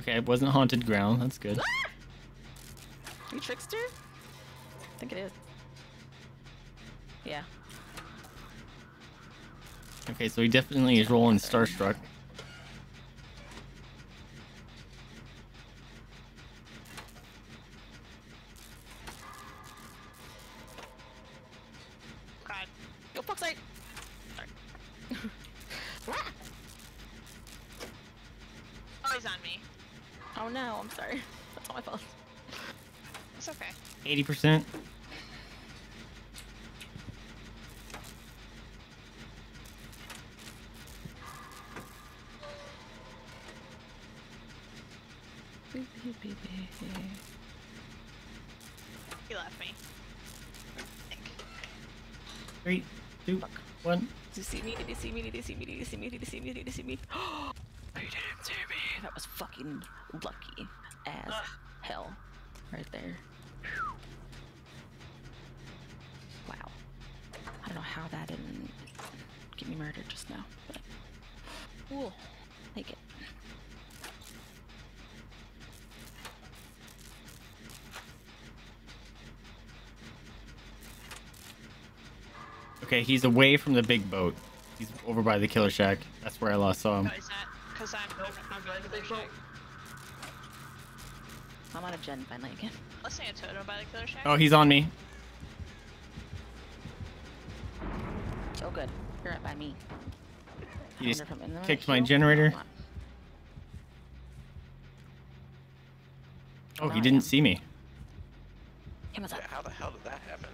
Okay, it wasn't haunted ground. That's good. Ah! Are you Trickster? I think it is. Yeah. Okay, so he definitely is rolling Starstruck. God. Go fuck's sake! Sorry. Oh, he's on me. Oh no, I'm sorry. That's all my fault. It's okay. eighty percent. He left me. Three, two, Fuck. one. Did you see me? Did you see me? Did you see me? Did you see me? Did you see me? Did you see me? Oh, you didn't see me. That was fucking lucky as uh. hell, right there. Wow. I don't know how that didn't get me murdered just now, but cool. Take it. Okay, he's away from the big boat. He's over by the killer shack. That's where I last saw him. Because I'm, nope, I'm, I'm, the big big shack. I'm on a gen finally again. Let's say a totem by the killer shack. Oh, he's on me. Oh, good. You're right by me. He just kicked my generator. Oh, he didn't see me. Yeah, how the hell did that happen?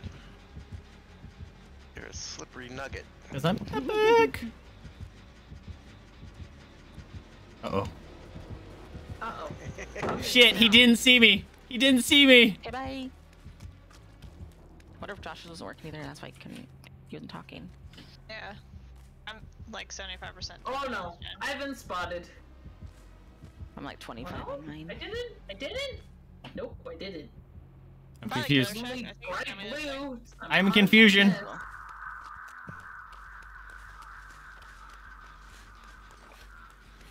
A slippery nugget. Cause I'm epic. Uh oh. Uh oh. Shit! He didn't see me. He didn't see me. Hey, bye. Wonder if Josh doesn't work either. That's why he couldn't. He wasn't talking. Yeah. I'm like seventy-five percent. Oh no! I've been spotted. I'm like twenty-five well, on mine. I didn't. I didn't. Nope, I didn't. I'm confused. I'm in confusion.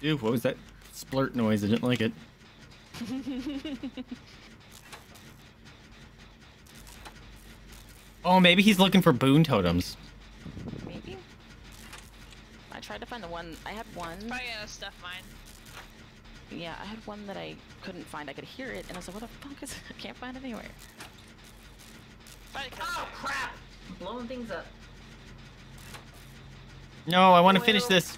Dude, what was that splurt noise? I didn't like it. Oh, maybe he's looking for boon totems. Maybe. I tried to find the one. I had one. It's probably gonna stuff mine. Yeah, I had one that I couldn't find. I could hear it, and I was like, "What the fuck is it? I can't find it anywhere." Oh crap! I'm blowing things up. No, I want to finish this.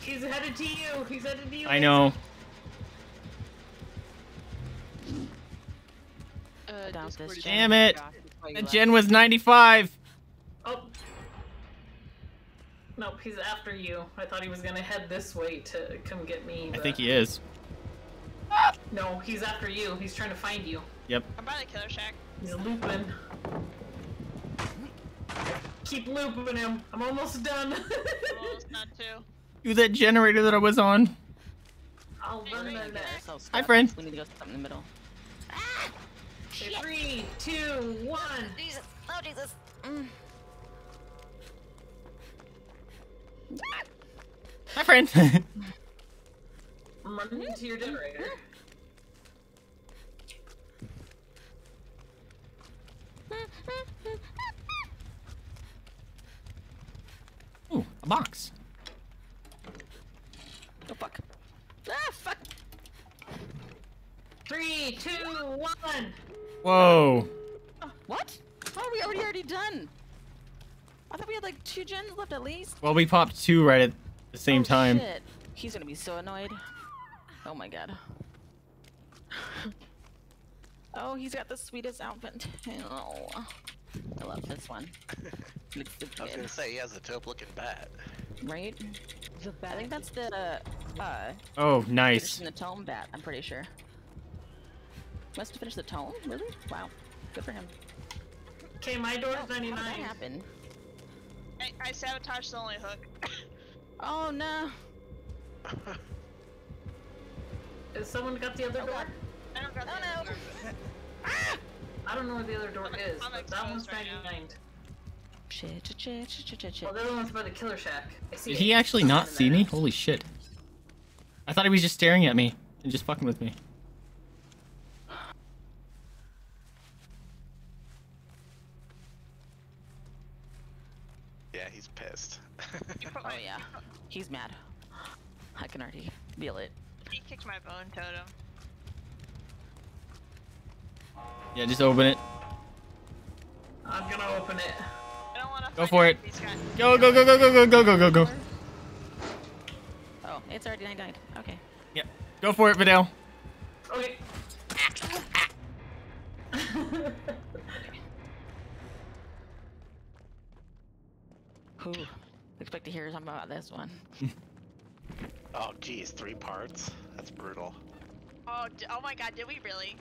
He's headed to you. He's headed to you. I know. Uh, down this. Damn it! The gen was ninety-five. Oh. Nope, he's after you. I thought he was gonna head this way to come get me. But... I think he is. Ah! No, he's after you. He's trying to find you. Yep. I'm by the killer shack. He's looping. Keep looping him. I'm almost done. I'm almost done too. You that generator that I was on. I'll hey, run that. Hi, friend. We need to go something in the middle. Ah! Three, two, one. Jesus. Oh, Jesus. Mm. Hi, friend. I'm running into your generator. Ooh, a box. Oh, fuck. Ah, fuck. Three, two, one. Whoa. Oh, what? Oh, we already already done. I thought we had like two gens left at least. Well, we popped two right at the same oh, time. Shit. He's gonna be so annoyed. Oh my god. Oh, he's got the sweetest outfit. Oh, I love this one. Looks good. I was gonna say he has a taupe looking bat. Right? The bat. I think that's the. Uh, uh, oh, nice. Finishing the tome bat. I'm pretty sure. Must have finished the tome. Really? Wow. Good for him. Okay, my door's oh, ninety-nine. How did that happen? I, I sabotaged the only hook. Oh no! Has someone got the other oh, door? God. I don't got the oh, other no. door. Ah! I don't know where the other door I'm is. But that one's right ninety-nine. Shit, shit, shit, shit, shit, shit. Well, the other one's by the killer shack. I see Did it. he actually not see me? Holy shit! I thought he was just staring at me and just fucking with me. Yeah, he's pissed. Oh yeah, he's mad. I can already feel it. He kicked my bone totem. Yeah, just open it. I'm gonna open it. I don't wanna go for it. Go, go, go, go, go, go, go, go, go, go. Oh, it's already nine nine. Okay. Yeah. Go for it, Videl. Okay. Who expect to hear something about this one? Oh, geez, three parts. That's brutal. Oh, d oh my God, did we really?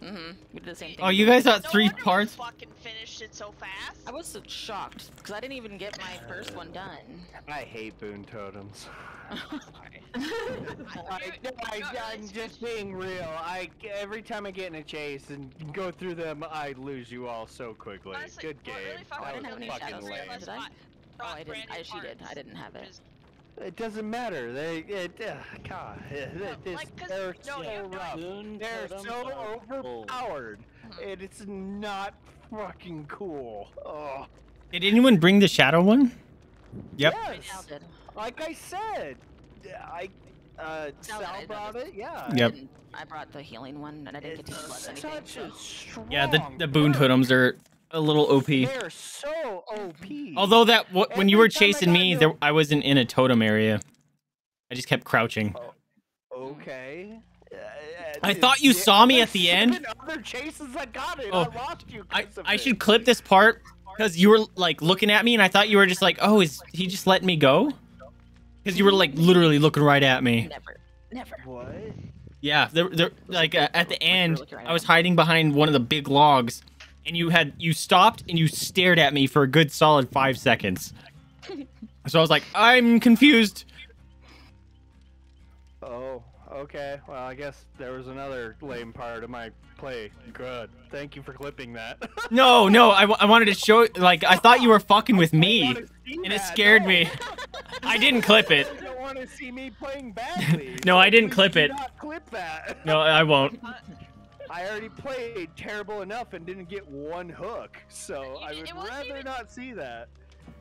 Mm-hmm. We did the same thing. Oh, you guys got no three parts? We fucking finished it so fast. I was so shocked because I didn't even get my first one done. I hate boon totems. I, no, I, I'm just being real. I every time I get in a chase and go through them, I lose you all so quickly. Honestly, good game. Really oh, I didn't have any shadows. Did I? Oh, I didn't. I, she did. I didn't have it. Just it doesn't matter. They, it, uh, God, it, no, it's, like, they're no, so rough. No, they're so overpowered. Hmm. And it's not fucking cool. Oh. Did anyone bring the shadow one? Yep. Yes. Like I said, I uh, Sal brought it. Yeah. Yep. I brought the healing one, and I didn't it's get to blood anything. So. Yeah, the the boon totems are a little O P. They're so O P. Although that w when you were chasing me, there, I wasn't in a totem area. I just kept crouching. Oh, okay. Uh, I thought you saw me at the end. Other chases, I got it. Oh. I lost you. I, I should clip this part because you were like looking at me, and I thought you were just like, "Oh, is he just letting me go?" Because you were like literally looking right at me. Never, never. What? Yeah, they're, they're, like uh, at the end, I was hiding behind one of the big logs. And you had you stopped and you stared at me for a good solid five seconds. So I was like, I'm confused. Oh, okay. Well, I guess there was another lame part of my play. Good. Thank you for clipping that. No, no. I, w I wanted to show. Like I thought you were fucking with me, and it scared me. I didn't clip it. You don't want to see me playing badly. No, I didn't clip it. Not clip that. No, I won't. I already played terrible enough and didn't get one hook, so I would rather even, not see that.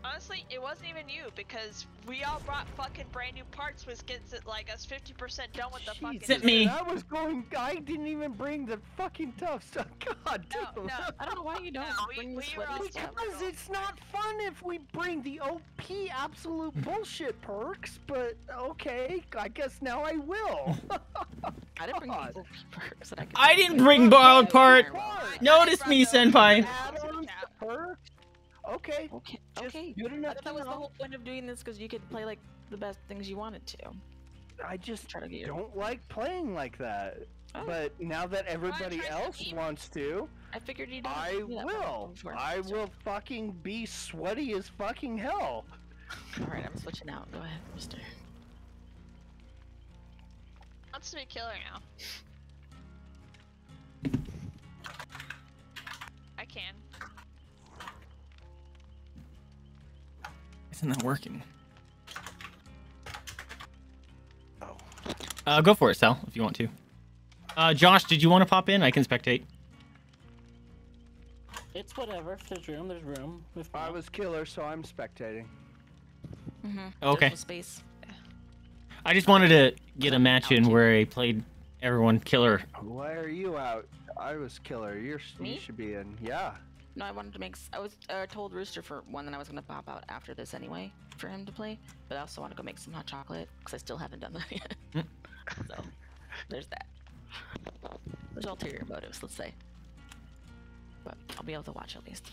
Honestly, it wasn't even you, because we all brought fucking brand new parts, which gets it like us fifty percent done with the Jeez, fucking- Jeez, me! I was going- I didn't even bring the fucking tough stuff, god damn! No, no, I don't know why you don't no, bring we, the sweaty stuff. Because it's not fun if we bring the O P absolute bullshit perks, but okay, I guess now I will. I didn't bring O P perks that I could- I didn't bring borrowed part! Notice me, senpai! Okay. Okay. Just okay. Good enough. That was the whole point of doing this, because you could play like the best things you wanted to. I just Try to get don't you. like playing like that. Oh. But now that everybody else to wants to, I figured you didn't I will. Before. I will fucking be sweaty as fucking hell. All right, I'm switching out. Go ahead, Mister. Wants to be a killer now. I can. Isn't that working? Oh. Uh, go for it, Sal, if you want to. Uh, Josh, did you want to pop in? I can spectate. It's whatever. If there's room, there's room. If I was killer, so I'm spectating. Mm-hmm. Okay. There's no space. I just wanted to get a match in where I played everyone killer. Why are you out? I was killer. You're, you should be in. Yeah. No, I wanted to make. I was uh, told Rooster for one that I was gonna pop out after this anyway for him to play, but I also want to go make some hot chocolate because I still haven't done that yet. Mm. So there's that. There's ulterior motives, let's say. But I'll be able to watch at least.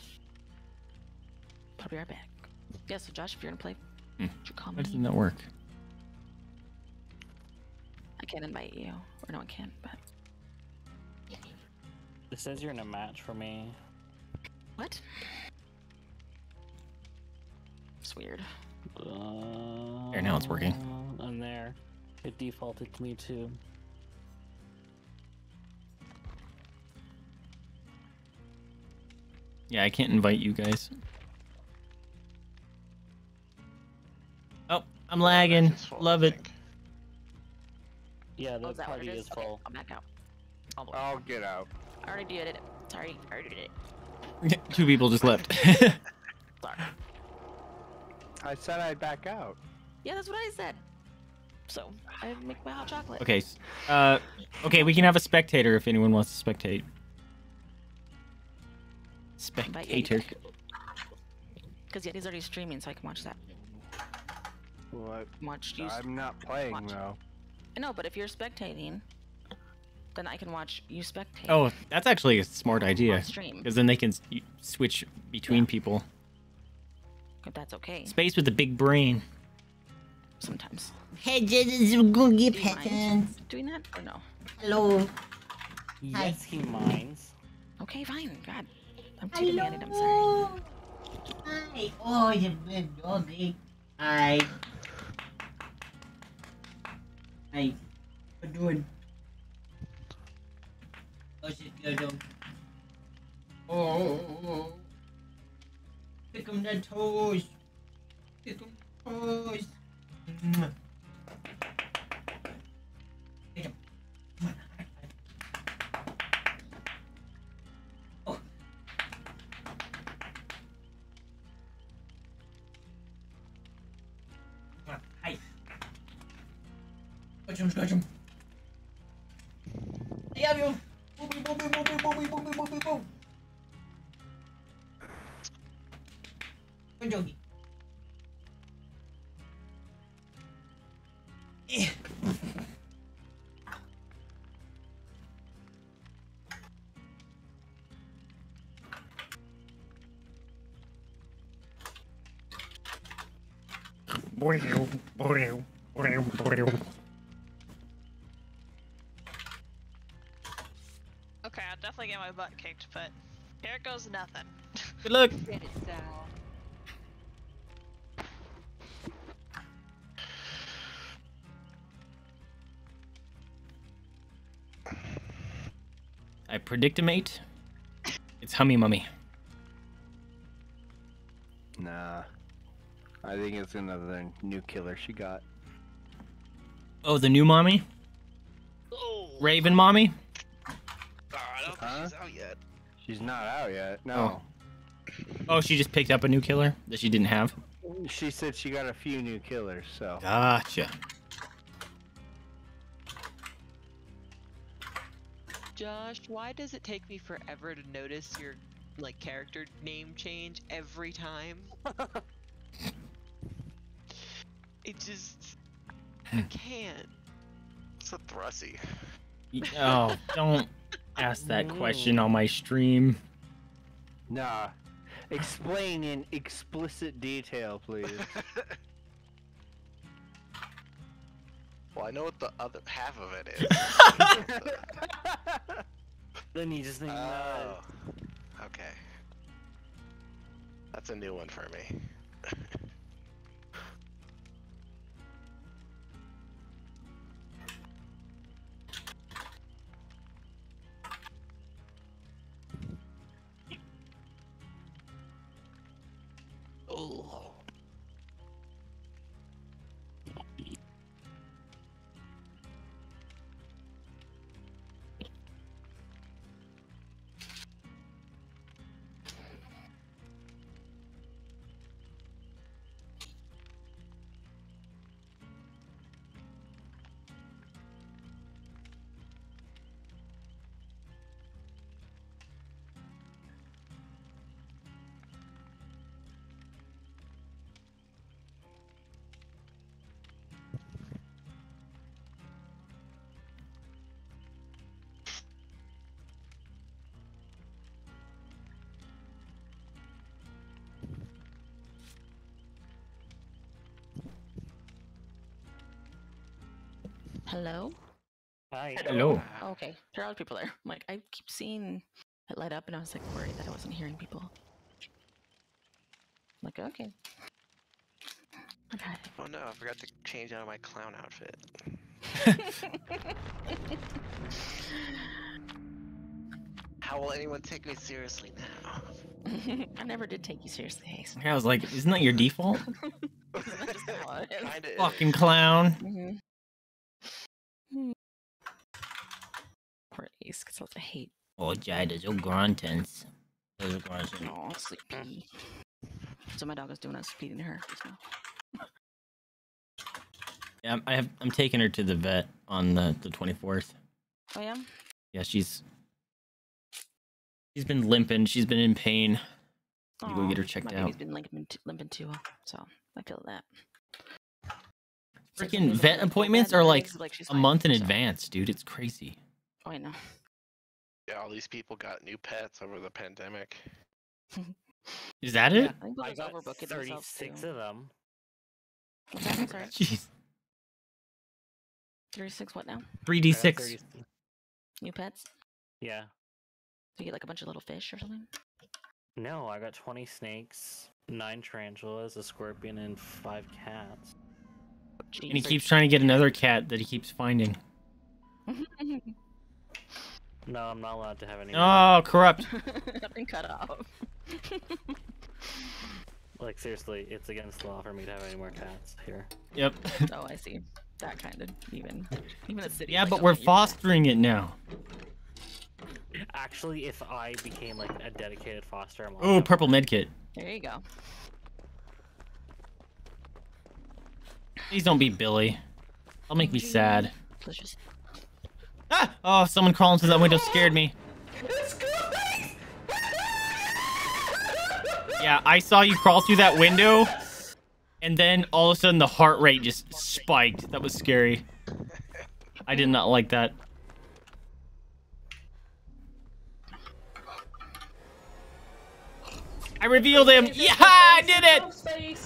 But I'll be right back. Yeah. So Josh, if you're gonna play, mm. you call me. How does that work? I can't invite you, or no one can. But it says you're in a match for me. What? It's weird. Uh, there, now it's working. I'm there. It defaulted to me too. Yeah, I can't invite you guys. Oh, I'm lagging. Love it. Yeah, the oh, is party is, is full. Okay, I'm back out. I'll, I'll get out. I already did it. Sorry, I already did it. Two people just left. Sorry. I said I'd back out. Yeah, that's what I said. So, I make my hot chocolate. Okay, uh, okay, we can have a spectator if anyone wants to spectate. Spectator. Because Yeti's already streaming, so I can watch that. Well, I, watch you I'm not playing, watch. though. I know, but if you're spectating, then I can watch you spectate. Oh, that's actually a smart idea. Because then they can switch between yeah. people. If that's okay. Space with the big brain. Sometimes. Hey, Jesus, you go get patterns. Doing that or no? Hello. Yes, Hi. he minds. Okay, fine. God, I'm taking it. I'm sorry. Hi. Oh, you big doggy. Hi. Hi. What doing? Oh shit, go down. Oh, oh, oh, oh. Pick 'em the toes. Pick 'em the toes. Oh. Hi. Catch him, catch him. I have you. Boom, boom, boom, boom, boom, boom, boom, boom, boom. Good doggy. Okay, I'll definitely get my butt kicked, but here it goes nothing. Good luck! Get it down. I predict a mate. It's Hummy Mummy. Nah. I think it's another new killer she got. Oh, the new mommy? Oh. Raven mommy? Oh, I don't huh? think she's out yet. She's not out yet, no. Oh. oh, she just picked up a new killer that she didn't have? She said she got a few new killers, so. Gotcha. Josh, why does it take me forever to notice your, like, character name change every time? It just... I can't. It's a thrussy. Oh, don't ask that question on my stream. Nah. Explain in explicit detail, please. Well, I know what the other half of it is. Then you just think. Oh, okay. That's a new one for me. Oh. Hello? Hi. Hello. Oh, okay, there are other people there. I'm like, I keep seeing it light up, and I was like worried that I wasn't hearing people. I'm like, okay. Okay. Oh no, I forgot to change out of my clown outfit. How will anyone take me seriously now? I never did take you seriously, Ace. I was like, isn't that your default? Fucking clown. Mm-hmm. face because I hate. Oh, Jada, you're grunting. You're grunting. Oh, sleepy. So my dog is doing us feeding her. So. Yeah, I have. I'm taking her to the vet on the the twenty-fourth. Oh yeah. Yeah, she's she's been limping. She's been in pain. You go get her checked out. She's been limping, limping too. So I feel that. Freaking vet appointments are like a month in advance, dude. It's crazy. Oh, I know. Yeah, all these people got new pets over the pandemic. Is that it? Yeah, I, I got thirty-six of them. Sorry. Jeez. thirty-six what now? three D six. New pets? Yeah. Did you get like a bunch of little fish or something? No, I got twenty snakes, nine tarantulas, a scorpion, and five cats. And he keeps trying to get another cat that he keeps finding. No, I'm not allowed to have any. Oh, corrupt. I've been cut off. Like, seriously, it's against law for me to have any more cats here. Yep. Oh, I see. That kind of even. Even the city. Yeah, like, but we're fostering it now. Actually, if I became, like, a dedicated foster mom. Oh, purple medkit. There you go. Please don't be Billy. That'll make me sad. Delicious. Ah! Oh, someone crawling through that window scared me. Yeah, I saw you crawl through that window, and then all of a sudden the heart rate just spiked. That was scary. I did not like that. I revealed him! Yeah, I did it!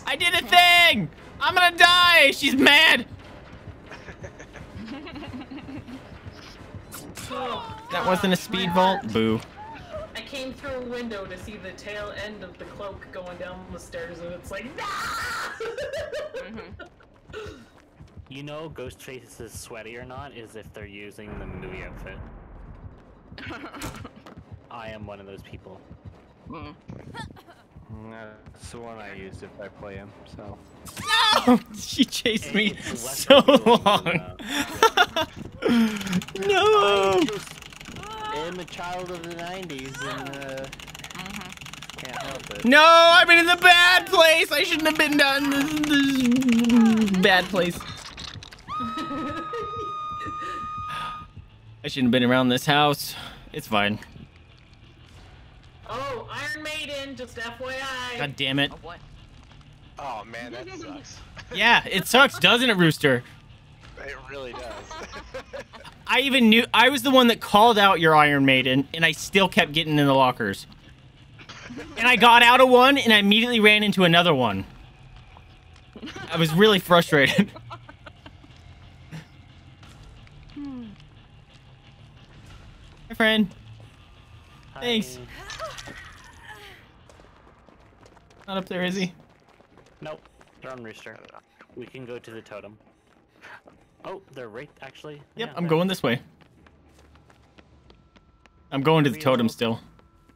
I did a thing! I'm gonna die! She's mad! That wasn't a speed vault? Boo. I came through a window to see the tail end of the cloak going down the stairs, and it's like, nah! Mm-hmm. You know Ghost Face is sweaty or not is if they're using the movie outfit. I am one of those people. Mm. That's the one I used if I play him, so... No! She chased me so long! No! I'm a child of the nineties and, uh... can't help it. No! I've been in the bad place! I shouldn't have been done this, this bad place. I shouldn't have been around this house. It's fine. Oh, Iron Maiden, just F Y I. God damn it. Oh, what? Oh man, that sucks. Yeah, it sucks, doesn't it, Rooster? It really does. I even knew, I was the one that called out your Iron Maiden, and I still kept getting in the lockers. And I got out of one, and I immediately ran into another one. I was really frustrated. Hmm. Hi, friend. Hi. Thanks. Not up there, is he? Nope. They're on Rooster. We can go to the totem. Oh, they're right, actually. Yep, yeah, I'm going this way. I'm going to the totem still.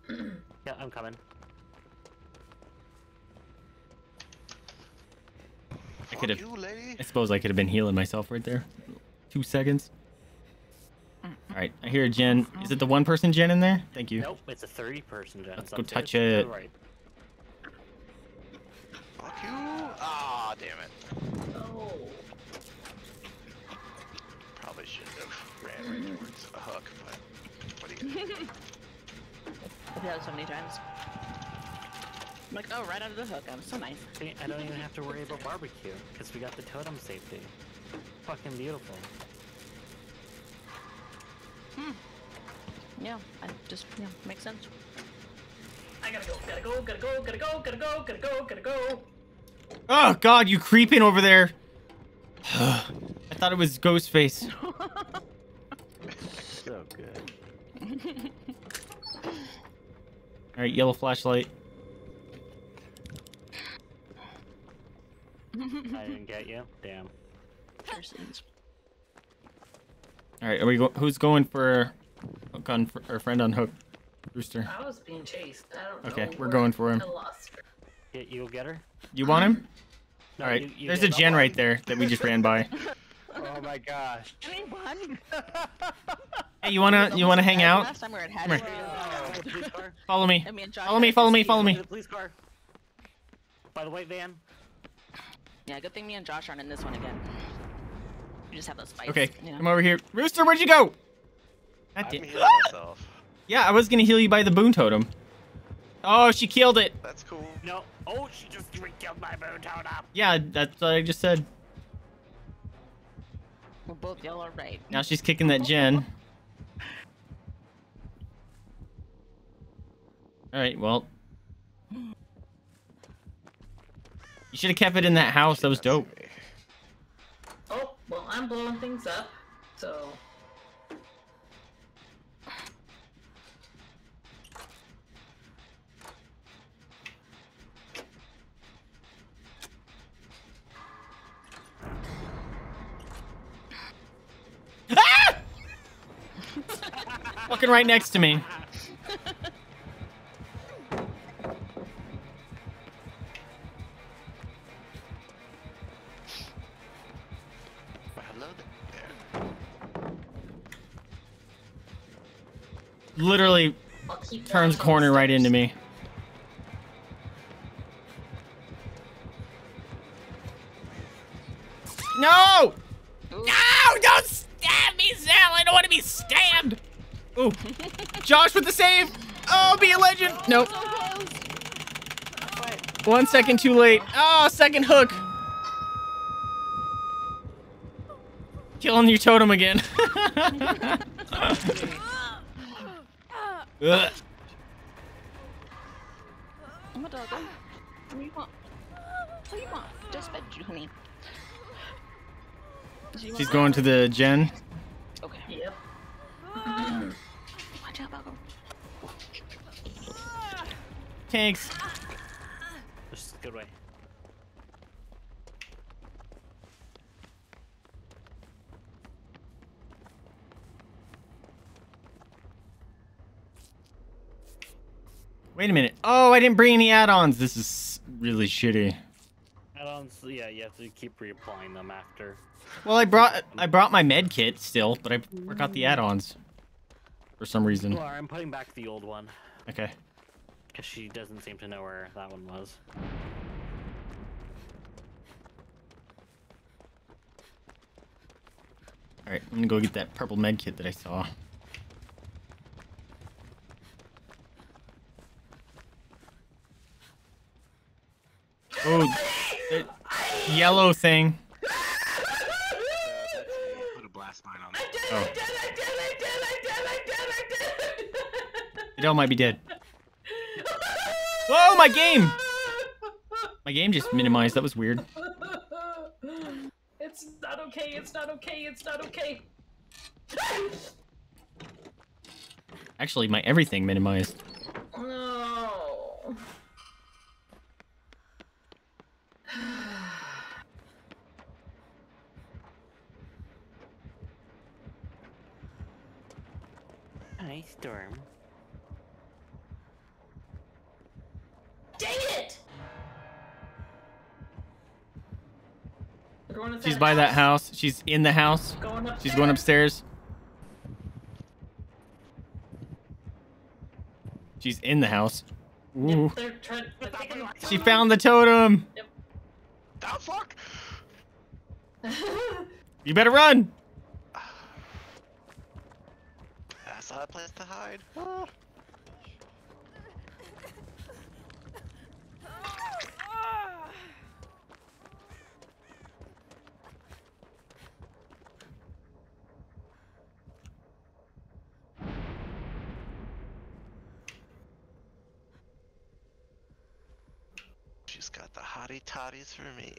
Yeah, I'm coming. I could have. I suppose I could have been healing myself right there. Two seconds. All right, I hear a gen. Is it the one-person gen in there? Thank you. Nope, it's a thirty-person gen. Let's go touch it. Ah, oh, damn it. No. Probably shouldn't have ran right towards a hook, but what do you think? I've done it so many times. I'm like, oh, right under the hook. I'm so nice. See, I don't even have to worry about barbecue because we got the totem safety. Fucking beautiful. Hmm. Yeah, I just, yeah, makes sense. I gotta go, gotta go, gotta go, gotta go, gotta go, gotta go, gotta go. Oh God, you creeping over there. I thought it was Ghost Face. So good. All right, yellow flashlight. I didn't get you. Damn. All right, are we go who's going for hook on fr or friend on hook? Rooster. I was being chased. I don't okay, know. Okay, we're going for him. I lost her. You'll get her. You want him? No, all right. You, you There's a gen right there that we just ran by. Oh, Oh my gosh. Anyone? Hey, you wanna you wanna hang out? Last time we were at Hattie. Follow me. Follow me. Follow me. Follow me. Police car. By the way, Van. Yeah, good thing me and Josh aren't in this one again. You just have those fights. Okay, you know? Come over here, Rooster. Where'd you go? That did. Myself. Yeah, I was gonna heal you by the boon totem. Oh, she killed it. That's cool. No. Oh, she just killed my boon totem. Yeah, that's what I just said. We're both y'all are right. Now she's kicking that gen. All right, well. You should have kept it in that house. That was dope. Oh, well, I'm blowing things up, so. Ah! Fucking right next to me. Literally turns corner right into me. No! No! Don't stab me, Sal! I don't want to be stabbed! Ooh. Josh with the save! Oh, be a legend! Nope. One second too late. Oh, second hook. Killing your totem again. Ugh. I'm a dog. What do you want? What do you want? Just fed you, honey. You She's going to the gen. Okay. Yep. Watch out, Bubba. Tanks. This is a good way. Wait a minute. Oh, I didn't bring any add-ons. This is really shitty. Add-ons, yeah, you have to keep reapplying them after. Well, I brought I brought my med kit still, but I forgot the add-ons for some reason. Well, I'm putting back the old one. Okay. Because she doesn't seem to know where that one was. All right, I'm gonna go get that purple med kit that I saw. Oh, the yellow thing. Uh, put a blast mine on. I did, oh. I did, I did, I did, I did, I did, I did. Videl might be dead. Whoa, my game! My game just minimized. That was weird. It's not okay. It's not okay. It's not okay. Actually, my everything minimized. No. Hi, Storm. Dang it! She's by that house. She's in the house. Going She's going upstairs. She's in the house. Ooh. Yep, trying, she found the totem. Yep. Oh, fuck. You better run. That's not a place to hide. Oh. She's got the hottie toddies for me.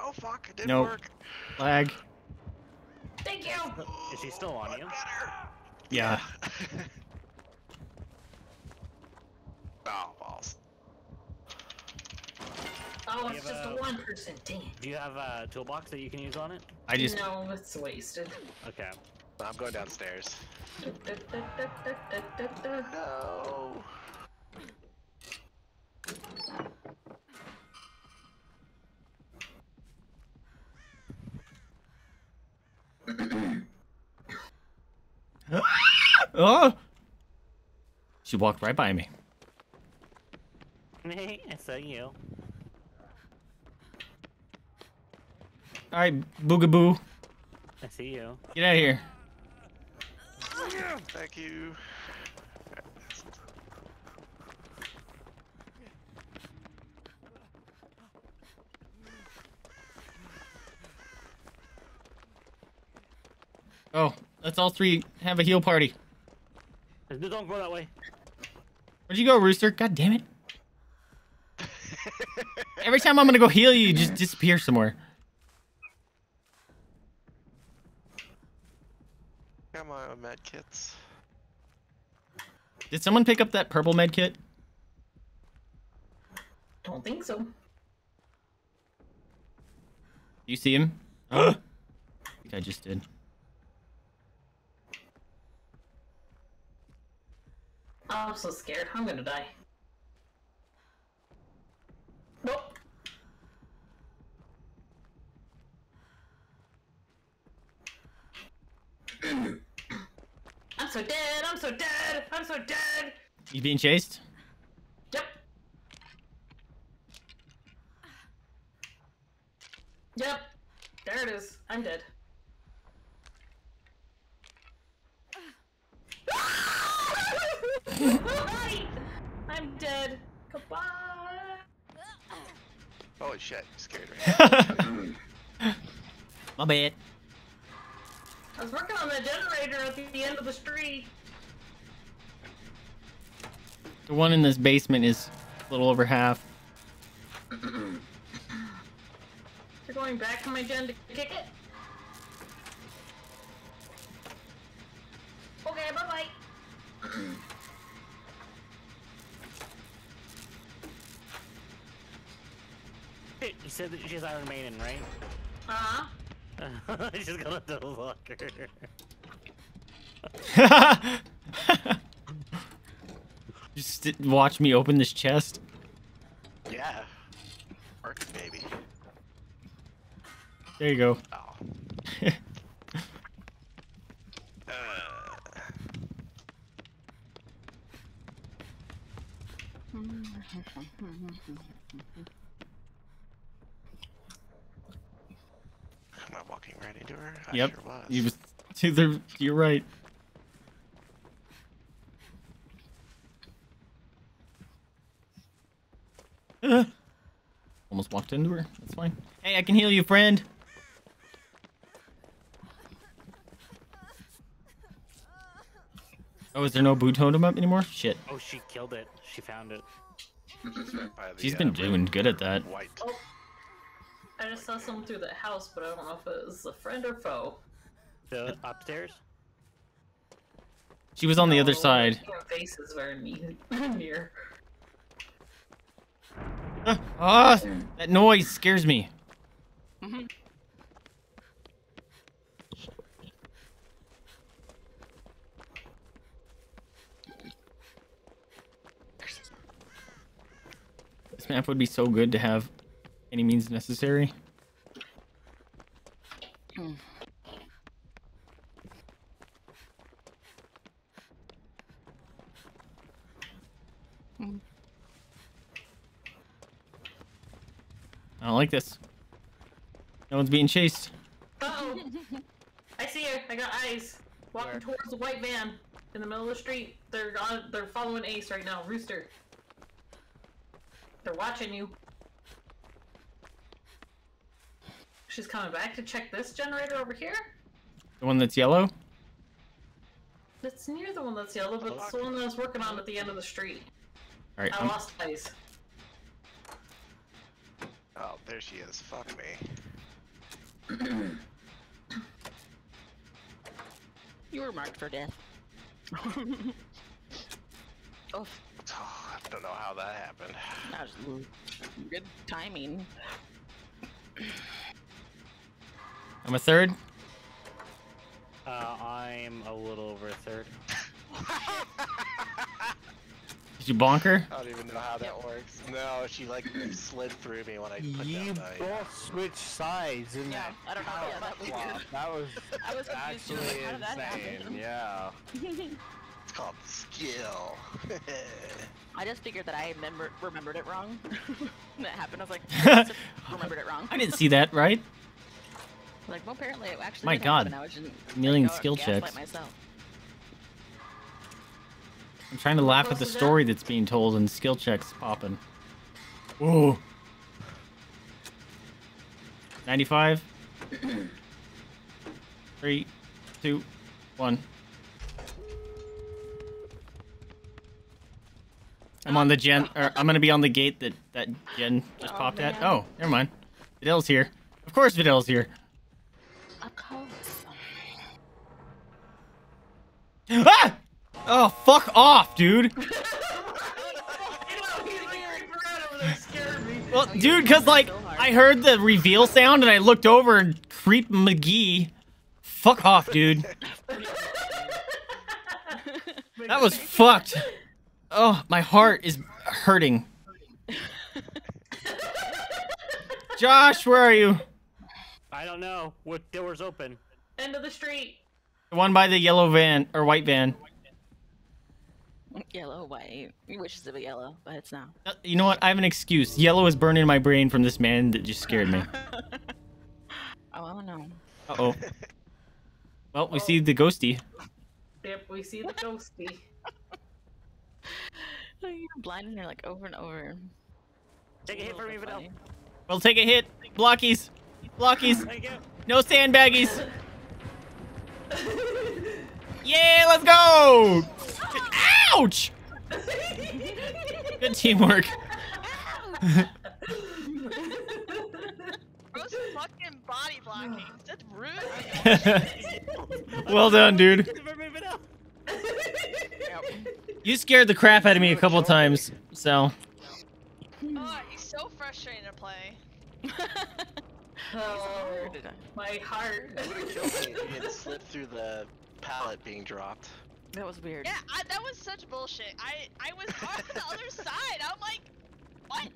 Oh fuck, it didn't nope. work. Lag. Thank you. Is she still on you? Yeah. Oh, balls. Oh, it's just a, a one person. Dang it. Do you have a toolbox that you can use on it? I just. No, it's wasted. Okay. I'm going downstairs. No. Oh! She walked right by me. Hey, I saw you. Alright, boogaboo. I see you. Get out of here. Thank you. Oh, let's all three have a heal party. Don't go that way. Where'd you go, Rooster? God damn it. Every time I'm gonna go heal you, you just disappear somewhere. Come on, med kits. Did someone pick up that purple med kit? Don't think so. Do you see him? I think I just did. Oh, I'm so scared. I'm gonna die. Nope. I'm so dead. I'm so dead. I'm so dead. You being chased? Yep. Yep. There it is. I'm dead. Goodbye. I'm dead. Goodbye. Holy shit, you scared me. My bad. I was working on the generator at the end of the street. The one in this basement is a little over half. You're going back to my gen to kick it? Okay, bye-bye. You said that she's Iron Maiden, right? Uh huh. She's gonna double lock her. Just watch me open this chest. Yeah. Arc baby. There you go. Oh. uh. Am I walking right into her? I yep. Sure was. You was either, you're right. Uh, almost walked into her. That's fine. Hey, I can heal you, friend. Oh, is there no boot totem up anymore? Shit. Oh, she killed it. She found it. She's been doing good at that. White. Oh. I just saw someone through that house, but I don't know if it was a friend or foe. The upstairs? She was on no, the other side. Her face is very near. Ah, ah, that noise scares me. Mm-hmm. This map would be so good to have. Any means necessary. Hmm. Hmm. I don't like this. No one's being chased. Uh-oh. I see her. I got eyes. Walking Where? towards the white van in the middle of the street. They're on, they're following Ace right now. Rooster. They're watching you. She's coming back to check this generator over here. The one that's yellow? That's near the one that's yellow, but it's the one that I was working on at the end of the street. All right, I I'm... lost eyes. Oh, there she is. Fuck me. You were marked for death. Oh. Oh, I don't know how that happened. That was good timing. I'm a third. Uh, I'm a little over a third. Did you bonk her? I don't even know how that works. No, she like slid through me when I put you down. You both switched sides, didn't yeah, I don't know. Oh, yeah, that was wow. That was, I was actually like, how did that insane. Yeah. It's called skill. I just figured that I remember remembered it wrong. That happened. I was like, I remembered it wrong. I didn't see that, right? Like, well, apparently it actually. My God. I was just million skill checks. Myself. I'm trying to what laugh at the story that? That's being told and skill checks popping. Whoa. ninety-five. Three, two, one. I'm on the gen. Or I'm gonna be on the gate that that gen just oh, popped man. At. Oh, never mind. Videl's here. Of course, Videl's here. Of course. Ah! Oh, fuck off, dude. Well, dude, cause like I heard the reveal sound and I looked over and Creep McGee. Fuck off, dude. That was fucked. Oh, my heart is hurting. Josh, where are you? I don't know. What door's open? End of the street. The one by the yellow van or white van. Yellow, white. He wishes it was yellow, but it's not. You know what? I have an excuse. Yellow is burning my brain from this man that just scared me. Oh, I don't know. Uh oh. Well, we oh. see the ghosty. Yep, we see the ghosty. You're blinding her like over and over. Take a hit for me, Videl. Well, take a hit. Blockies. Blockies. No sandbaggies. Yeah, let's go. Ouch! Good teamwork. Gross fucking body blocking. That's rude. Well done, dude. You scared the crap out of me a couple times, Sal. Oh, he's so frustrating to play. Oh, my heart. It would've killed me if you had slipped through the pallet being dropped. That was weird. Yeah, I, that was such bullshit. I, I was on the other side. I'm like, what?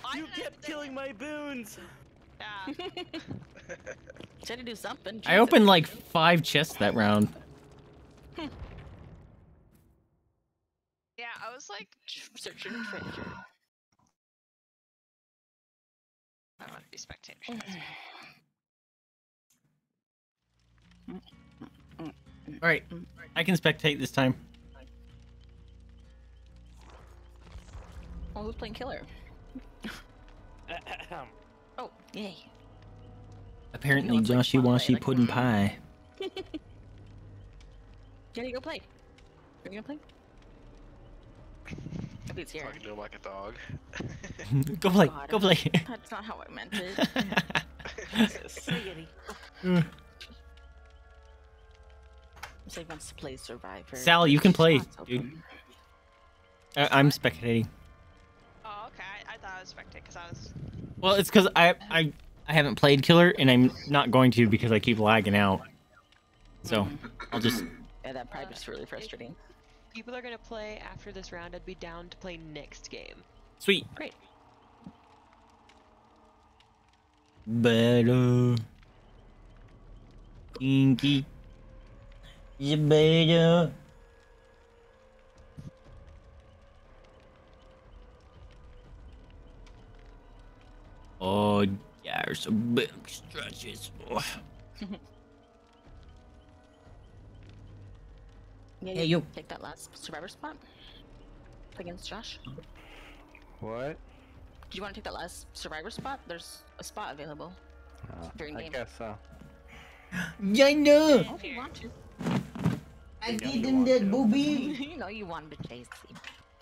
Why you kept killing my boons. Yeah. Trying to do something. I opened like five chests that round. Hmm. Yeah, I was like searching for treasure. I want to be spectator. Alright, I can spectate this time. Oh, who's playing killer? Oh, yay. Apparently, you know, Joshy Washy like Puddin' Pie. Jenny, go play. Are you gonna play? It's here. Talking to him like a dog. Go play, God, go play. That's not how I meant it. So silly. So he wants to play Survivor. Sal, you can play, dude. I I'm spectating. Oh, okay. I, I thought I was spectating because I was. Well, it's because I I I haven't played Killer and I'm not going to because I keep lagging out. So I'll just. Yeah, that probably just really frustrating. If people are gonna play after this round. I'd be down to play next game. Sweet. Great. Better. Kinky. You better. Oh, yeah, there's some big stretches. Oh. Yeah, hey, you take that last survivor spot against Josh. What? Do you want to take that last survivor spot? There's a spot available uh, during game. I guess so. Yeah, I know. Oh, if you want to. I you gave him that booby. You know you wanted to chase him.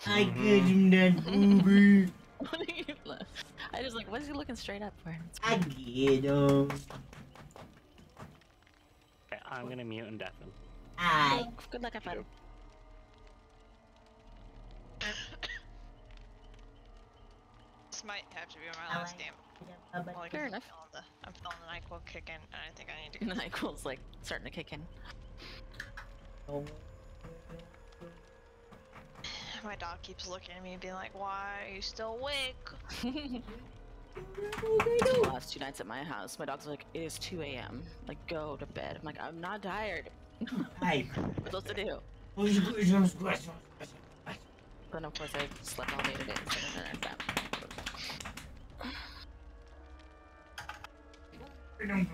I mm-hmm. gave him that booby. What are you left? I just like, what is he looking straight up for? I get him. Okay, I'm gonna mute and death him. I. Good luck, I found him. This might have to be my last game. Yeah, Bubba. Well, I Fair enough. Feel the, I'm feeling the NyQuil kicking, and I think I need to get the NyQuil's like starting to kick in. Oh. My dog keeps looking at me and being like, "Why are you still awake?" The last two nights at my house, my dog's like, "It is two A M Like, go to bed." I'm like, "I'm not tired." Hey. What's supposed to do? Then of course I slept all day today. So I don't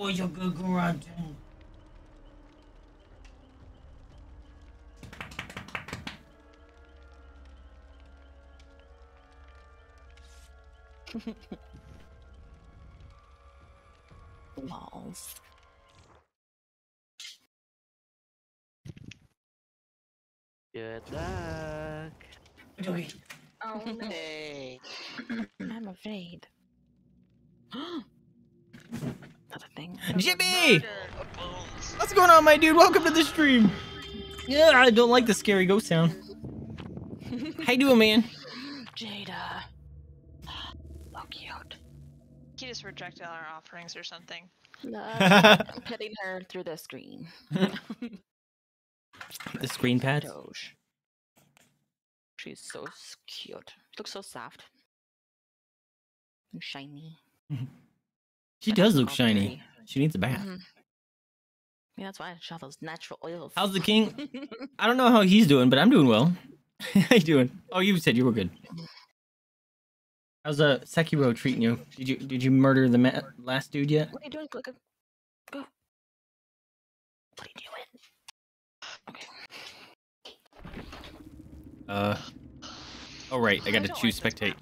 Oh, you're good, garage. Lols. Good luck. Oh no. I'm afraid. Jimmy! What's going on, my dude? Welcome to the stream! Yeah, I don't like the scary ghost sound. How you doing, man? Jada. So cute. He just rejected our offerings or something. No, I'm petting her through the screen. The screen pad? She's so cute. She looks so soft. And shiny. She does look shiny. She needs a bath. Mm-hmm. Yeah, that's why I shot those natural oils. How's the king? I don't know how he's doing, but I'm doing well. How you doing? Oh, you said you were good. How's uh, Sekiro treating you? Did you did you murder the ma last dude yet? What are you doing? Go. Go. What are you doing? Okay. Uh. Oh right, I gotta I choose like spectate.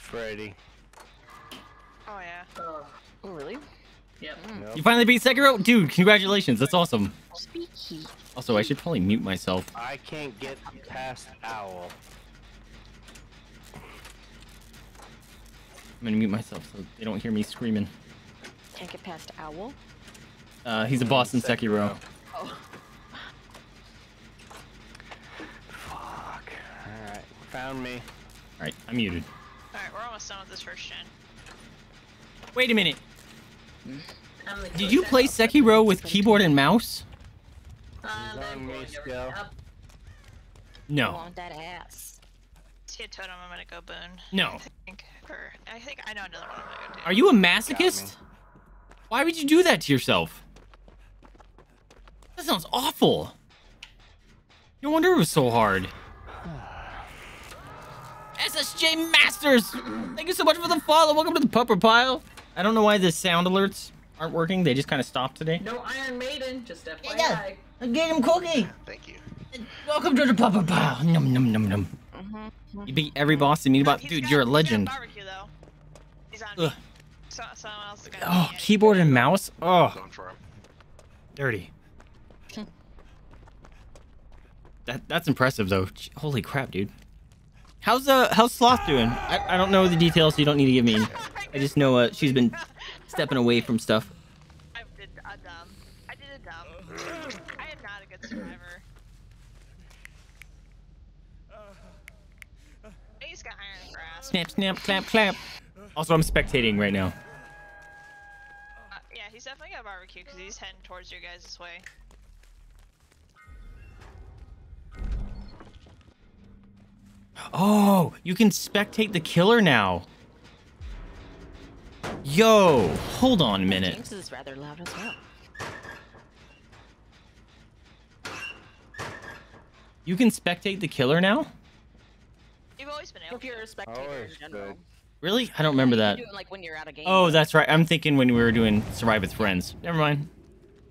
Freddy. Oh yeah. Oh, really? Yep. Nope. You finally beat Sekiro? Dude, congratulations. That's awesome. Speaky. Also, I should probably mute myself. I can't get past Owl. I'm gonna mute myself so they don't hear me screaming. Can't get past Owl? Uh, he's a boss in Sekiro. Oh. Fuck. Alright, found me. Alright, I'm muted. Alright, we're almost done with this first gen. Wait a minute. Hmm? Did you play Sekiro with keyboard and mouse? Uh, no. See a totem, I'm gonna go boon. No. I think, or, I think I know another one I'm gonna go do. Are you a masochist? Why would you do that to yourself? That sounds awful. No wonder it was so hard. S S J Masters! Thank you so much for the follow. Welcome to the pupper pile. I don't know why the sound alerts aren't working. They just kind of stopped today. No Iron Maiden, just F Y I. Yeah, I gave him cookie. Thank you. And welcome to the pupper pile. Num num num num. Mm-hmm. You beat every boss in Unibot. Dude, got, you're a legend. He's barbecue, though. He's on me. So, someone else is oh, keyboard and mouse. Oh, dirty. that that's impressive though. Holy crap, dude. How's uh how's Sloth doing? I I don't know the details, so you don't need to give me any. I just know uh, she's been stepping away from stuff. I did a dumb. I did a dumb. I am not a good survivor. I just got iron grass. Snap, snap, clap, clap. Also, I'm spectating right now. Uh, yeah, he's definitely got barbecue because he's heading towards your guys' way. Oh, you can spectate the killer now. Yo, hold on a minute. Jinx is rather loud as well. You can spectate the killer now? You've always been out. If you're a spectator in general. Really? I don't remember that. Doing, like, when you're out of game. Oh, that's right. I'm thinking when we were doing Survive with Friends. Never mind.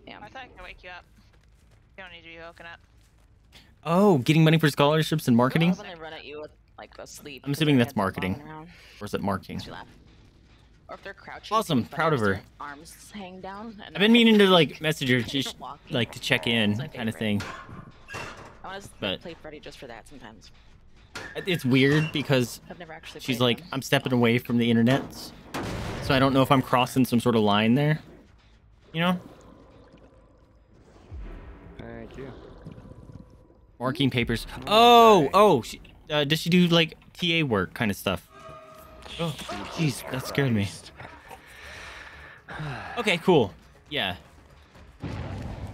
Yeah. I thought I could wake you up. You don't need to be woken up. Oh, getting money for scholarships and marketing? When they run at you with, like, asleep. I'm assuming that's marketing. Or is it marketing? Or if they're crouching. Awesome. Proud of her. Arms hang down. I've been meaning to, like, message her just, like, to check in kind of thing. I want to play Freddy just for that sometimes. It's weird because I've never actually she's like, them. I'm stepping away from the internet, so I don't know if I'm crossing some sort of line there. You know? Thank you. Marking papers. Oh, oh, she, uh, does she do like T A work kind of stuff? Oh, jeez, that scared me. Okay, cool. Yeah.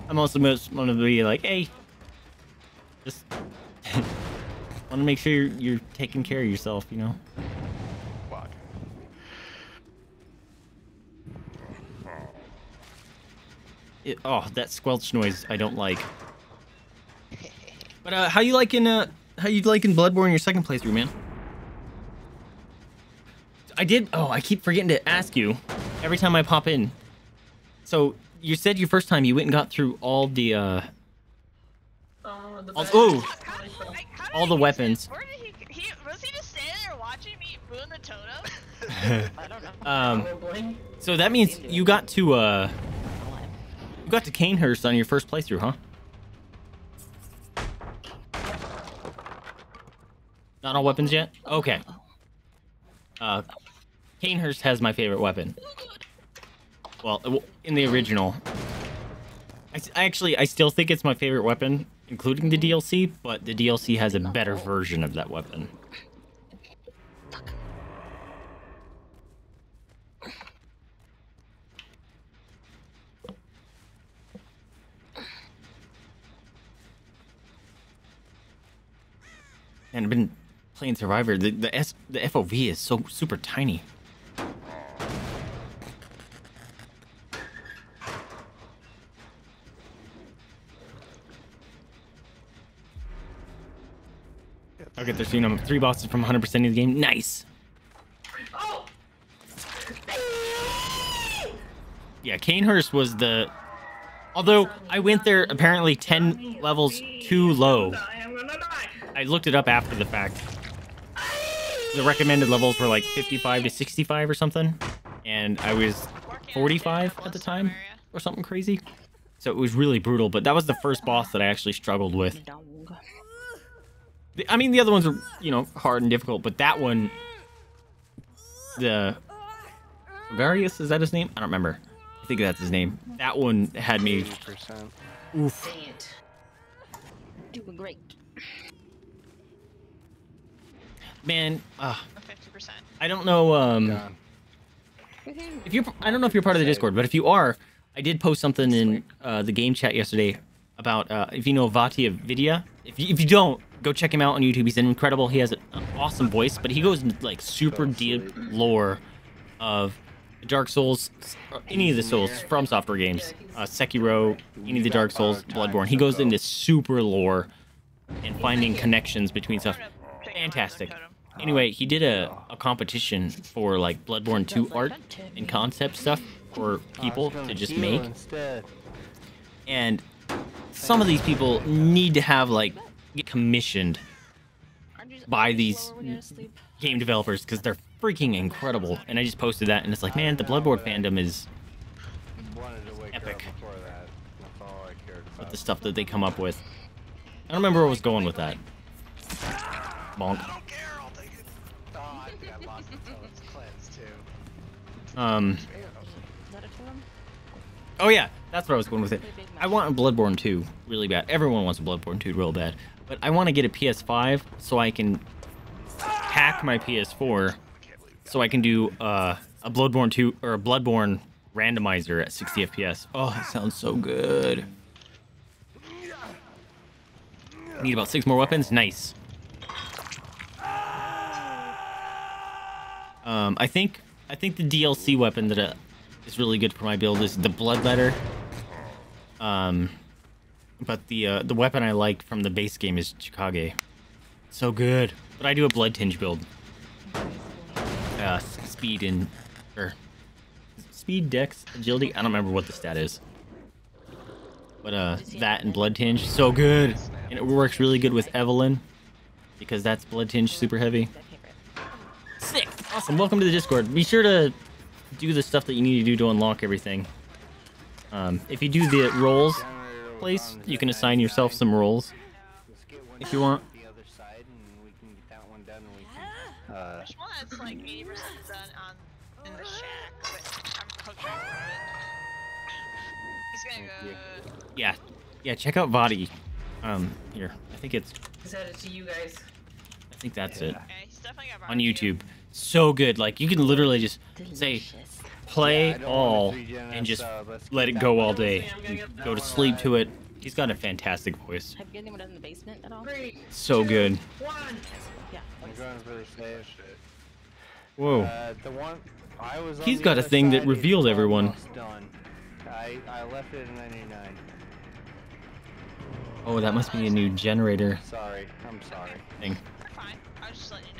I'm also most one of the like, hey, just. Want to make sure you're, you're taking care of yourself, you know? Fuck. It, oh, that squelch noise I don't like. But uh, how you liking uh, how you liking Bloodborne your second playthrough, man? I did. Oh, I keep forgetting to ask you every time I pop in. So you said your first time you went and got through all the. Uh, oh. The all, oh. All the weapons. Where did he, he, was he just standing there watching me boon the totem? I don't know. Um, so that means you got to uh, you got to Cainhurst on your first playthrough, huh? Not all weapons yet? Okay. Uh, Cainhurst has my favorite weapon. Well, in the original, I, I actually I still think it's my favorite weapon. Including the D L C, but the D L C has a better version of that weapon. And I've been playing Survivor. The the, S, the F O V is so super tiny. Okay, they're seeing them. Three bosses from one hundred percent of the game. Nice. Oh. Yeah, Cainhurst was the... Although, I went there apparently ten levels too low. I looked it up after the fact. The recommended levels were like fifty-five to sixty-five or something. And I was forty-five at the time or something crazy. So it was really brutal, but that was the first boss that I actually struggled with. I mean, the other ones are, you know, hard and difficult, but that one, the Varius, is that his name? I don't remember. I think that's his name. That one had me. eighty percent. Oof. Doing great. Man, uh, fifty percent. I don't know. Um, if you, I don't know if you're part of the Discord, but if you are, I did post something in uh, the game chat yesterday about uh, if you know Vati of Vidya. If you, if you don't. Go check him out on YouTube. He's incredible. He has an awesome voice, but he goes into like super deep lore of Dark Souls, any of the Souls from software games, uh, Sekiro, any of the Dark Souls, Bloodborne. He goes into super lore and finding connections between stuff. Fantastic. Anyway, he did a, a competition for like Bloodborne two art and concept stuff for people to just make. And some of these people need to have like get commissioned by these game developers because they're freaking incredible. And I just posted that and it's like, man, the Bloodborne fandom is epic with the stuff that they come up with. I don't remember where I was going with that. Bonk. Um oh yeah, that's where I was going with it. I want a Bloodborne two really bad. Everyone wants a Bloodborne two real bad. But I want to get a P S five so I can hack my P S four so I can do uh, a Bloodborne two or a Bloodborne randomizer at sixty F P S. Oh, that sounds so good. Need about six more weapons. Nice. Um, I think I think the D L C weapon that uh, is really good for my build is the Bloodletter. Um, but the uh, the weapon I like from the base game is Chikage. So good. But I do a blood tinge build. Uh, speed and or speed, dex, agility. I don't remember what the stat is. But uh, that and blood tinge, so good. And it works really good with Evelyn because that's blood tinge super heavy. Sick. Awesome. Welcome to the Discord. Be sure to do the stuff that you need to do to unlock everything. Um, if you do the roles place, you can assign yourself some roles if you want. Uh, Which one? It's like eighty percent done on, in the shack, but I'm cooking for it. He's gonna go... Yeah, yeah, check out Vadi. Um, here. I think it's... Is that it to you guys? I think that's yeah. it. Okay, he's definitely got Vadi on YouTube. So good, like, you can literally just say, play yeah, all, and just uh, let it go all day. Go to sleep right. to it. He's got a fantastic voice. Have you anyone in the basement at all? Three, so two, good. One. Yeah. I'm going for the stage. Whoa. Uh, the one I was He's on got a thing that revealed everyone. Done. I, I left it in ninety-nine. Oh, that must be a new generator. Sorry, I'm sorry. Thing. We're fine. I was just letting you know.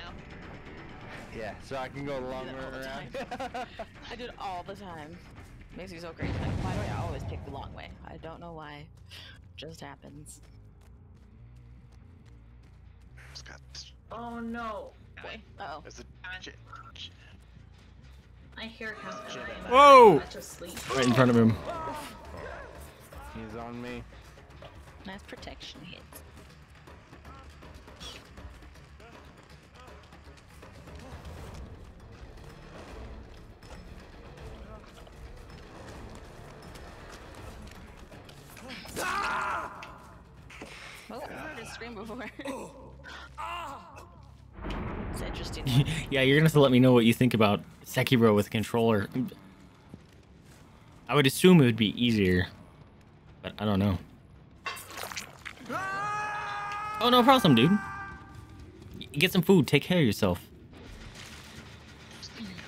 Yeah, so I can go longer around. I do it all the time. Makes me so great. Like, why do I always pick the long way? I don't know why. It just happens. Oh no! Boy. Uh oh. I hear him. Whoa! Right in front of him. He's on me. Nice protection hit. Ah! Oh, I've heard a scream before. It's interesting. Yeah, you're gonna have to let me know what you think about Sekiro with a controller. I would assume it would be easier, but I don't know. Ah! Oh, no problem, dude. Get some food. Take care of yourself.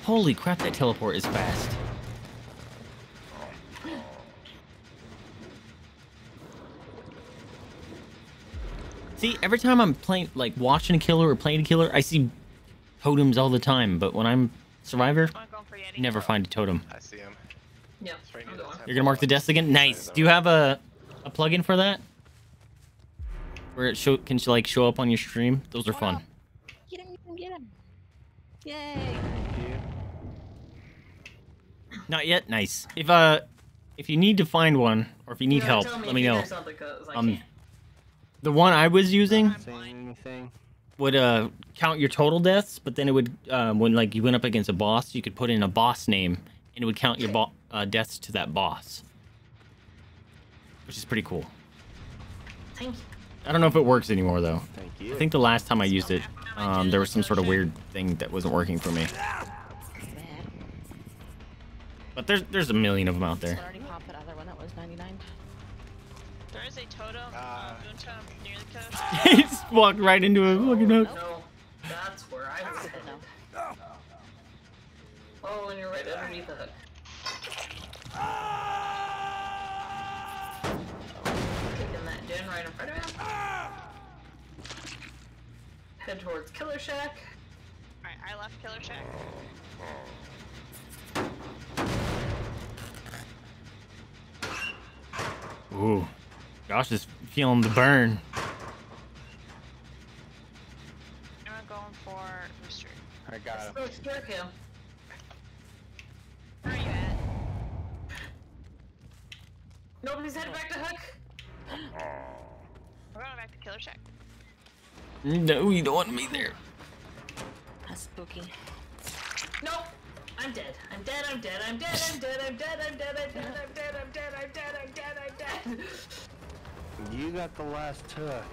Holy crap, that teleport is fast. See, every time I'm playing, like, watching a killer or playing a killer, I see totems all the time. But when I'm survivor, you never find a totem. I see him. Yeah. Right You're going to mark the desk again? Nice. Do you have a, a plug-in for that? Where it show, can, like, show up on your stream? Those are fun. Get him, get him, get him. Yay. Not yet? Nice. If, uh, if you need to find one, or if you need help, let me know. Um... The one I was using would uh, count your total deaths, but then it would, um, when like you went up against a boss, you could put in a boss name, and it would count your bo uh, deaths to that boss, which is pretty cool. Thank you. I don't know if it works anymore though. Thank you. I think the last time I used it, um, there was some sort of weird thing that wasn't working for me. But there's there's a million of them out there. There is a totem uh, near the coast. He just walked right into a fucking hook. No, that's where I was headed. No. Oh, and you're right underneath the hook. Taking that den right in front of him. Head towards Killer Shack. Alright, I left Killer Shack. Ooh. Josh is feeling the burn. I'm going for Rooster. I got him. Where are you at? Nobody's headed back to Hook. We're going back to Killer Shack. No, you don't want me there. That's spooky. Nope. I'm dead. I'm dead. I'm dead. I'm dead. I'm dead. I'm dead. I'm dead. I'm dead. I'm dead. I'm dead. I'm dead. I'm dead. I'm dead. You got the last hook.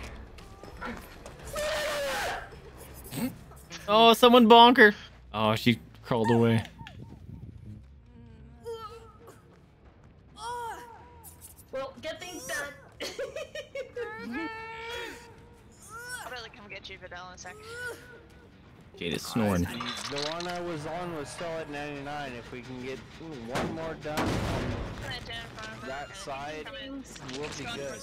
Oh, someone bonk her. Oh, she crawled away. Well, get things done. I'll really come get you, Videl, in a sec. Jade is snoring. The one I was on was still at ninety-nine. If we can get one more done on that side, we'll be good.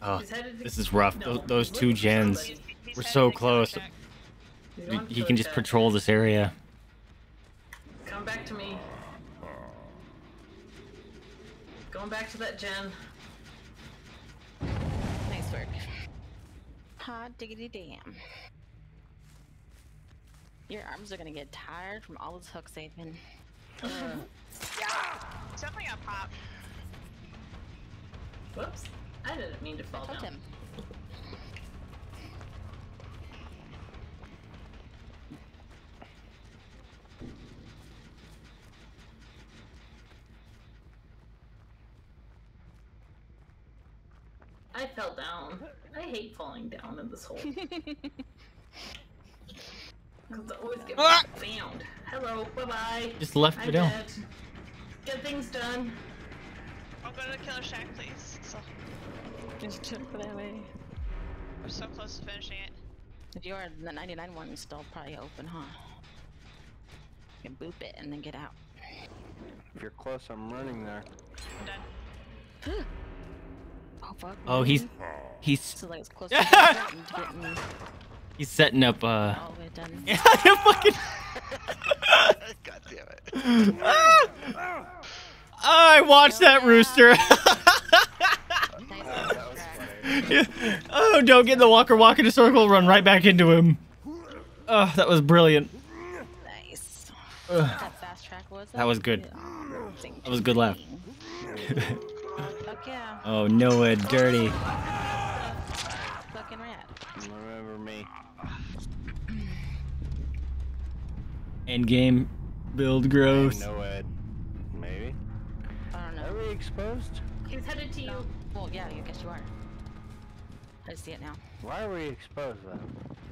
Oh, this is rough. Those, those two gens were so close. He can just patrol this area. Come back to me. Going back to that gen. Nice work. Hot diggity damn. Your arms are gonna get tired from all this hook saving. Uh, yeah, something got popped. Whoops, I didn't mean to fall down. Him. I fell down. I hate falling down in this hole. Because I always get ah! found. Hello, bye bye. Just left it out. Get things done. I'll go to the killer shack, please. So... Just took that way. I'm so close to finishing it. If you are in the ninety-nine one, it's still probably open, huh? You can boop it and then get out. If you're close, I'm running there. I'm done. Oh, fuck. Oh, he's. He's. So, like, it's close to getting me. He's setting up, uh... Oh, we're done. Yeah, fucking... God damn it. Ah! Oh, I watched oh, that, yeah. Rooster. Nice yeah. Oh, don't get in the walker, walk in a circle, run right back into him. Oh, that was brilliant. Nice. Uh, that fast track was that? That was good. Yeah. That was a good laugh. Fuck yeah. Oh, Noah, dirty. End game, build gross. No Ed, maybe. I don't know. Are we exposed? He's headed to you. No. Well, yeah, I guess you are. I see it now. Why are we exposed though?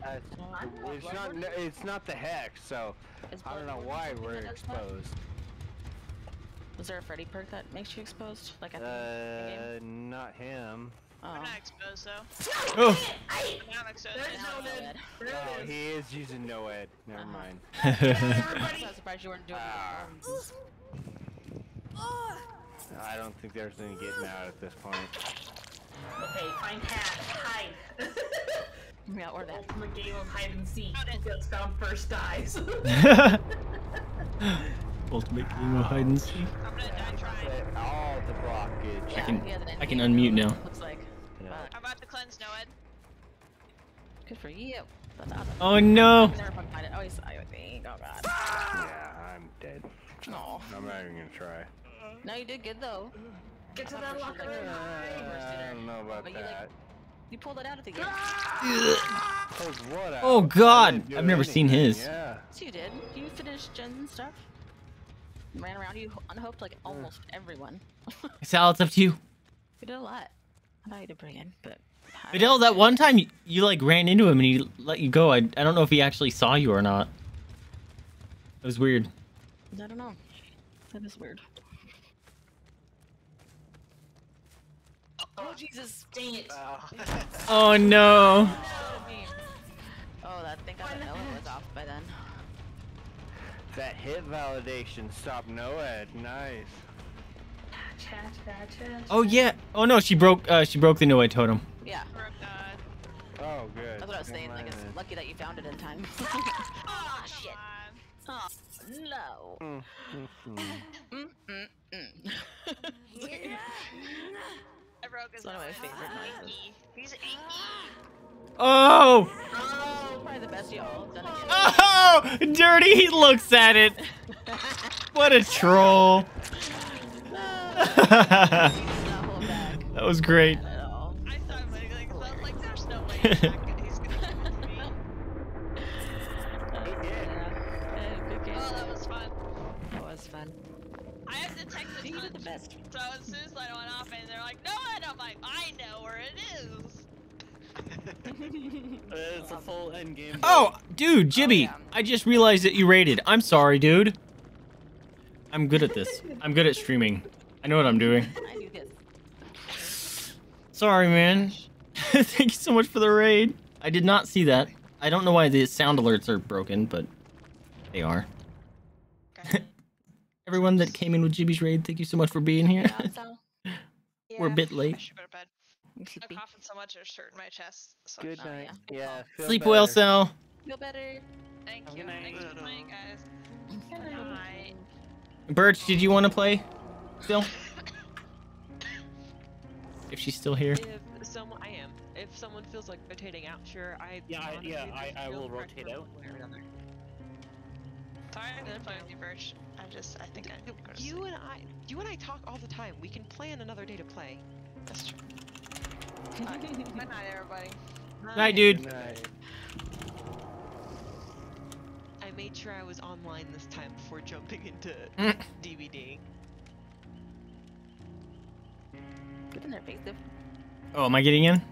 Uh, it's, well, it's not. Bloodborne? It's not the hex, so I don't know why we're exposed. Was there a Freddy perk that makes you exposed? Like I think. Uh, not him. Oh. I'm not exposed though. No, oh. I, I'm not exposed. There's no Ed. There oh, is. He is using no Ed. Never uh-huh. mind. I'm so surprised you weren't doing it. Uh, I don't think there's any getting out at this point. Okay, find hat. Hide. Yeah, or that. From a game of hide and seek. That's found first dies. Ultimate game of hide and seek. I'm gonna die trying. All the blockage. Yeah, I can. Yeah, I can unmute now. Looks like. Yeah. Uh, How about the cleanse, Noah? Good for you. Oh no! Oh, he's, I think, oh god. Yeah, I'm dead. No. I'm not even gonna try. No, you did good though. Get to that locker room. I don't know about but that. You, like, you pulled it out at the game. Oh god! I've never anything. seen his. Yeah. Yes, you did. You finished gens and stuff. Ran around you, unhoped like almost everyone. Sal, it's up to you. You did a lot. I thought you did pretty good, but. Videl, that one time you, you like ran into him and he let you go. I, I don't know if he actually saw you or not. It was weird. I don't know. That is weird. Oh Jesus, dang it! Oh no! Oh, that thing on the L M was off by then. That hit validation stopped Noah. Nice. Oh yeah. Oh no, she broke. Uh, she broke the no-way totem. Yeah. Oh good. That's what I was saying. Like it's lucky that you found it in time. Oh shit. Oh no. Mm, mm, mm. Mm, mm, mm. Yeah. I broke his. One of my favorite noises. He's an inky. Oh. Oh, probably the best y'all done again. Oh, dirty. He looks at it. What a troll. That was great. I thought like felt like there's no way he's gonna do me. Oh, that was fun. That was fun. I have to text the you did the best. So as soon as I went off and they're like, no, and I'm like, I know where it is. It's a full end game. Oh, dude, Jibby, oh, yeah. I just realized that you raided. I'm sorry, dude. I'm good at this. I'm good at streaming. I know what I'm doing. I do this. Sorry, man. Thank you so much for the raid. I did not see that. I don't know why the sound alerts are broken, but they are. Okay. Everyone that came in with G B's raid, thank you so much for being here. Yeah, so, yeah. We're a bit late. I should go to bed. I'm coughing so much, there's dirt in my chest. So good night. Oh, yeah. Yeah, sleep better. Well, Sal. Feel better. Thank you. Thanks for playing, guys. Good night. Night. Birch, did you want to play still? If she's still here. If someone, I am. If someone feels like rotating out, sure. I yeah, I, yeah, I, I will rotate out. Sorry, I'm gonna play with you, Birch. I'm just, I think I. Go to you sleep. and I, you and I talk all the time. We can plan another day to play. That's true. Right. Good night, everybody. Night, night dude. Good night. I made sure I was online this time before jumping into mm. D V D. Good night, Vaesive. Oh, am I getting in?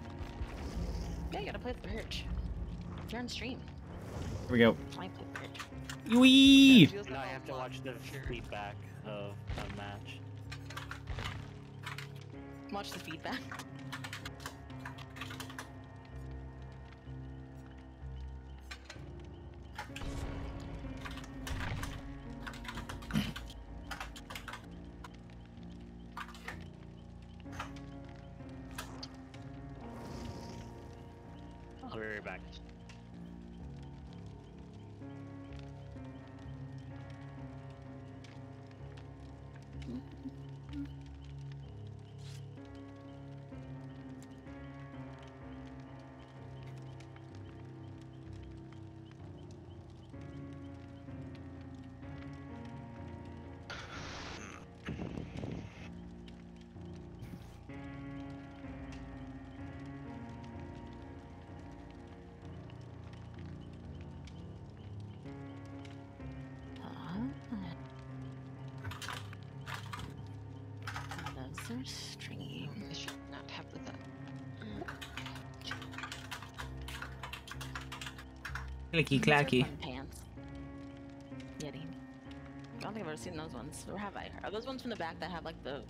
Yeah, you gotta play the Birch. You're on stream. Here we go. Fly play the Birch. Yui! Yeah, now I have to watch the feedback of a match. Watch the feedback? Stringy. I should not have with that. Clicky clacky. Pants. Yeti. I don't think I've ever seen those ones. Or have I? Are those ones from the back that have like the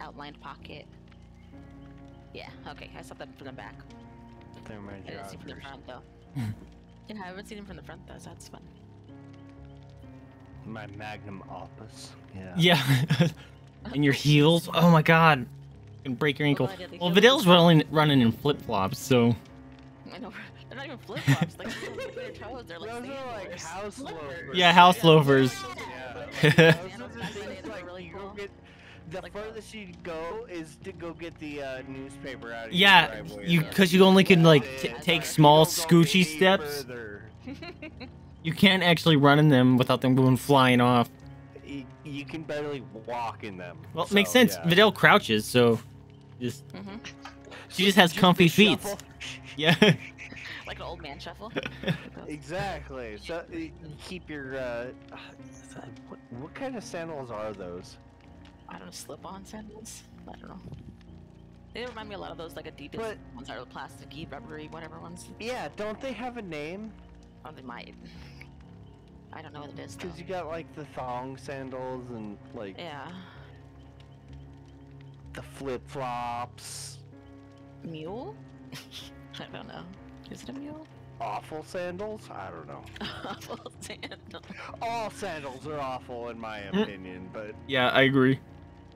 outlined pocket? Yeah. Okay. I saw that from the back. They're my I didn't see from the front though. Yeah, I haven't seen them from the front though, so that's fun. My magnum opus. Yeah. Yeah. And your heels? Oh my god. And break your ankle. Well, Videl's running, running in flip flops, so. I know. They're not even flip flops. Like, their toes, they're like. Those are like house loafers. Yeah, house loafers. Yeah. The furthest you go is to go get the uh, newspaper out of your yeah, driveway. Yeah, because you only can, like, t take small, scoochy steps. You can't actually run in them without them going flying off. You can barely walk in them. Well, it so, makes sense. Yeah. Videl crouches, so just mm-hmm. she just has just comfy feet. Yeah, like an old man shuffle. Exactly. So you keep your. Uh, what, what kind of sandals are those? I don't know, slip-on sandals. I don't know. They remind me a lot of those, like Adidas but, ones are plasticky, rubbery, whatever ones. Yeah. Don't they have a name? Oh, they might. I don't know what it is. Because you got like the thong sandals and like yeah, the flip flops. Mule? I don't know. Is it a mule? Awful sandals? I don't know. Awful sandals. All sandals are awful in my opinion, but yeah, I agree.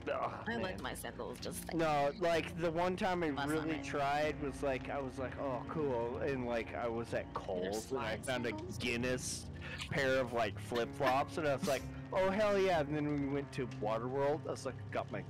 Oh, I like my sandals just like no, like the one time I Last really tried was like I was like, oh cool, and like I was at Kohl's and I found a Guinness pair of like flip flops and I was like, oh hell yeah, and then we went to Waterworld, I was like, got my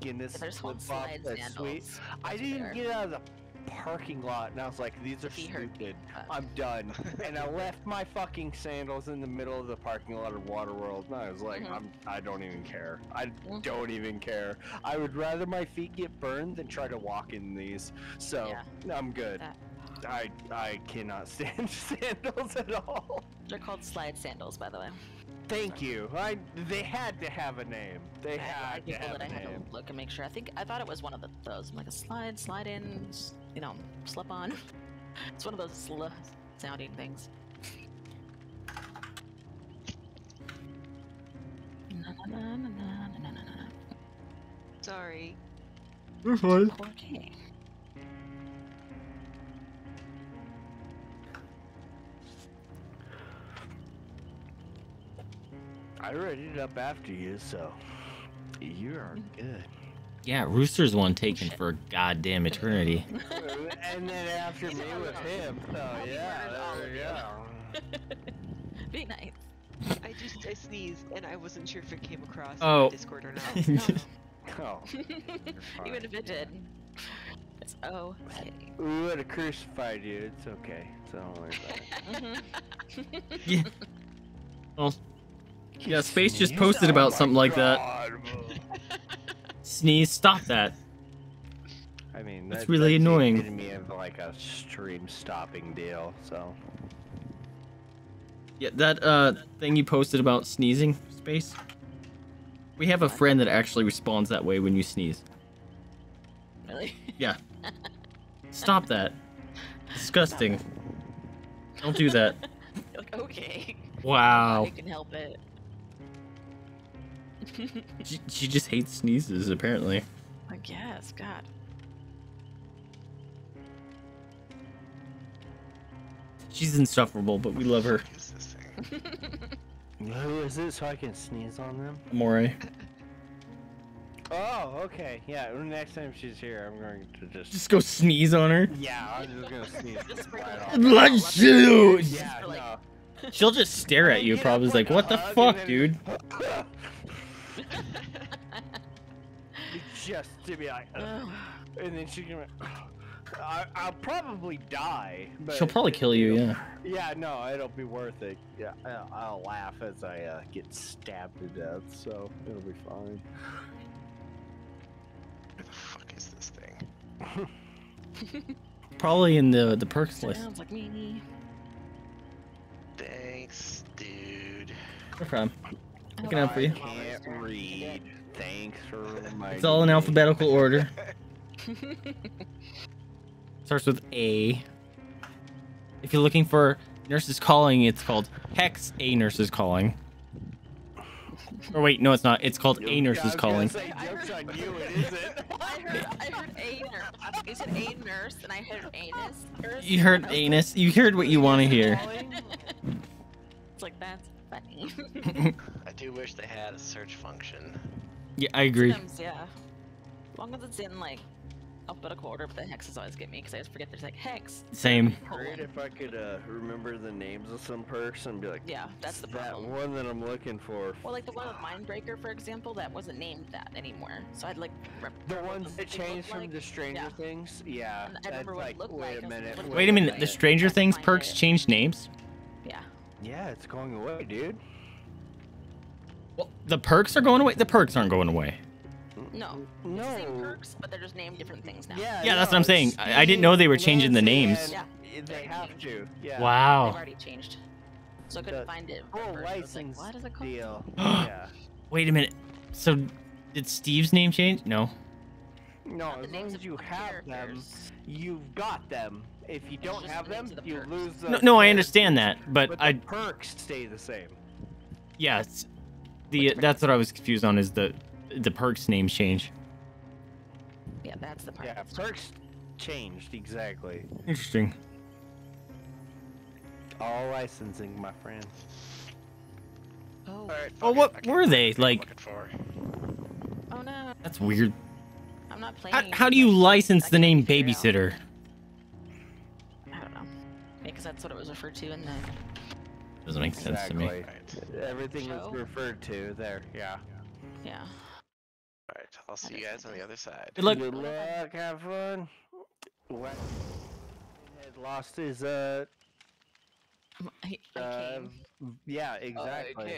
Guinness yeah, flip flops, that's sweet. I didn't get out of the parking lot and I was like, these are stupid. I'm done. And I left my fucking sandals in the middle of the parking lot of Waterworld and I was like, mm-hmm. I'm I don't even care. I mm-hmm. don't even care. I would rather my feet get burned than try to walk in these. So yeah. I'm good. That. I I cannot stand sandals at all. They're called slide sandals, by the way. Thank you. I they had to have a name. They I, had I to have a I name. Had to look and make sure. I think I thought it was one of the, those. I'm like a slide, slide in, you know, slip on. It's one of those sl sounding things. Na, na, na, na, na, na, na. Sorry. We're fine. Okay. I read it up after you, so you're good. Yeah, Rooster's one taken for a goddamn eternity. And then after me with him, so yeah, there we go. Be nice. I just I sneezed and I wasn't sure if it came across oh. in Discord or not. No. Oh, even if it did. It's oh. Okay. We would have crucified you. It's okay. So don't worry about it. Yeah. Well, yeah. Space just posted about oh something God. like that. Sneeze. Stop that. I mean, that's, that's really that's annoying. It me of like a stream stopping deal. So. Yeah, that uh thing you posted about sneezing, Space. We have a friend that actually responds that way when you sneeze. Really? Yeah. Stop that. Disgusting. Stop it. Don't do that. You're like, okay. Wow. I can help it. she, she just hates sneezes, apparently. I guess, God. She's insufferable, but we love her. Who is it so I can sneeze on them? Amore. Oh, okay. Yeah, next time she's here, I'm going to just... Just go sneeze on her? Yeah, I'm just going to sneeze. Just right like, dude! Yeah, no. She'll just stare at you, probably. It's like, what the fuck, then... dude? Just to be like... Ugh. And then she's going to... I, I'll probably die. But she'll probably kill you, yeah. Yeah, no, it'll be worth it. Yeah, I'll, I'll laugh as I uh, get stabbed to death, so it'll be fine. Where the fuck is this thing? Probably in the the perks list. Sounds like me. Thanks, dude. No problem. I can help you. I can't read. Thanks for my. It's all in alphabetical order. Starts with A. If you're looking for Nurse's Calling, it's called Hex A Nurse's Calling. Or wait, no, it's not. It's called A Nurse's Calling. I heard A Nurse. Is it A Nurse? And I heard anus. Nurse. You heard anus. You heard what you want to hear. It's like, that's funny. I do wish they had a search function. Yeah, I agree. Sometimes, yeah. As long as it's in, like, alphabetical order, but the hexes always get me because I just forget there's like hex. Same. Great if I could uh, remember the names of some perks and be like, yeah, that's the problem. That one that I'm looking for. Well, like the one with Mindbreaker, for example, that wasn't named that anymore. So I'd like. The ones that changed from like. the Stranger yeah. Things. Yeah. I remember what like, it looked wait like. A minute, wait, wait a minute. Like the Stranger it. Things perks changed names. Yeah. Yeah, it's going away, dude. Well, the perks are going away. The perks aren't going away. No, no. It's the same perks, but they're just named different things now. Yeah, yeah no, that's what I'm saying. I, I didn't know they were changing the names. Yeah, they have to. Yeah. Wow. They've already changed, so I couldn't the find it. Oh, license like, what is it called? Deal. Yeah. Wait a minute. So, did Steve's name change? No. No, as long as you have them, you've got them. If you don't have them, you lose them. No, no, I understand that, but, but I the perks stay the same. Yes, the uh, that's what I was confused on is the. The perks names change. Yeah, that's the part. Yeah, perks changed exactly. Interesting. All licensing, my friend. Oh. All right, oh, what were they like? Oh no. That's weird. I'm not playing. How, how do you license the name babysitter? I don't know. Because that's what it was referred to in the. Doesn't make sense to me. Everything was referred to there. Yeah. Yeah. All right, I'll see you guys on the other side. Good luck. Good luck. Have fun. What? Had lost his uh. I, I uh came. Yeah, exactly.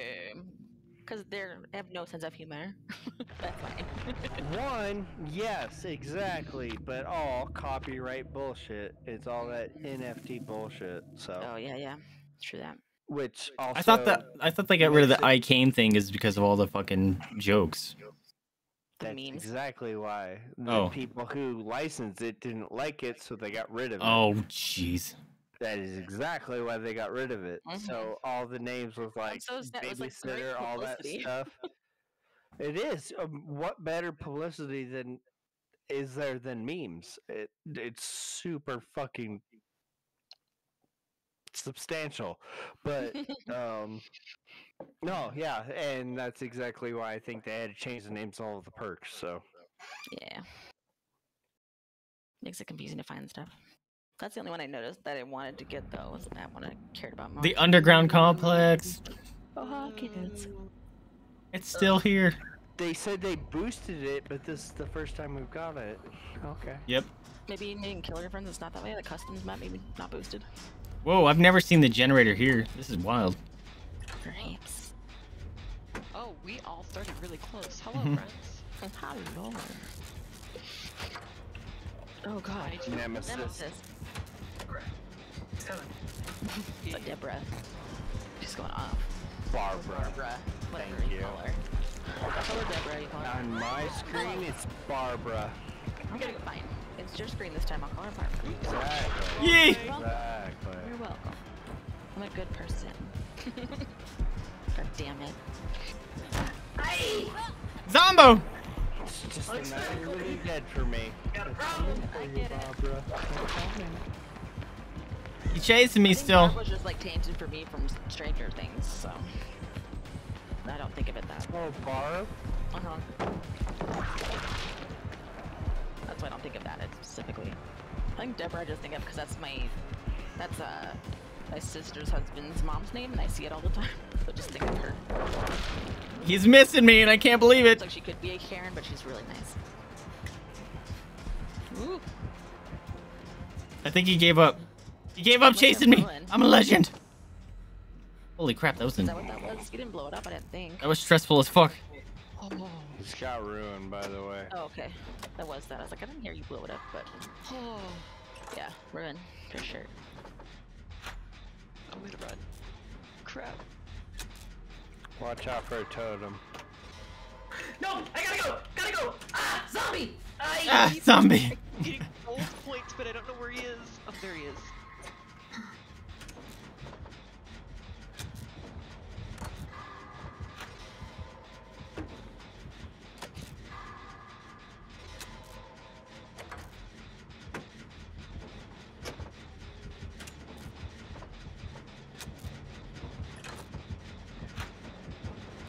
Because they have no sense of humor. That's why. One, yes, exactly, but all copyright bullshit. It's all that N F T bullshit. So. Oh yeah, yeah, true that. Which also I thought that I thought they got rid of the "I came" thing is because of all the fucking jokes. That's exactly why the oh. people who licensed it didn't like it, so they got rid of it. Oh, jeez. That is exactly why they got rid of it. Mm-hmm. So all the names was like so babysitter, was like all that stuff. It is. Um, what better publicity than is there than memes? It it's super fucking. substantial. But um, no, yeah, and that's exactly why I think they had to change the names of all of the perks. So yeah, makes it confusing to find stuff. That's the only one I noticed that I wanted to get though. Was that one I cared about more. The underground complex. Oh, kids. It's still here. They said they boosted it, but this is the first time we've got it. Okay. Yep. Maybe you didn't kill your friends. It's not that way. The customs map maybe not boosted. Whoa! I've never seen the generator here. This is wild. Perhaps. Oh, we all started really close. Hello, mm-hmm. friends. Hello. Oh God. Nemesis. Nemesis. But Deborah. Just going off. Barbara. Barbara. Whatever Thank you. you. Hello, Deborah. You call her? On my screen, it's Barbara. I'm gonna go find. It's your screen this time. I'll call her Barbara. Exactly. Yay! Exactly. You're welcome. I'm a good person. God damn it. Hey! Zombo! It's just another really dead for me. Got a problem. I get Barbara. it. You chasing me I think still. Barb was just like tainted for me from Stranger Things, so I don't think of it that way. Oh, Barb? Uh-huh. That's why I don't think of that specifically. I think Deborah I just think of because that's my, that's uh, my sister's husband's mom's name, and I see it all the time, so just think of her. He's missing me, and I can't believe it. It's like she could be a Karen, but she's really nice. Ooh. I think he gave up. He gave up chasing me. I'm a legend. Holy crap, that was in. Is that what that was? You didn't blow it up, I didn't think. That was stressful as fuck. Oh. This got ruined, by the way. Oh, okay. That was that. I was like, I didn't hear you blow it up, but. Oh. Yeah, run. For sure. I'm gonna run. Crap. Watch out for a totem. No! I gotta go! Gotta go! Ah! Zombie! I ah! Zombie! I'm getting gold points, but I don't know where he is. Oh, there he is.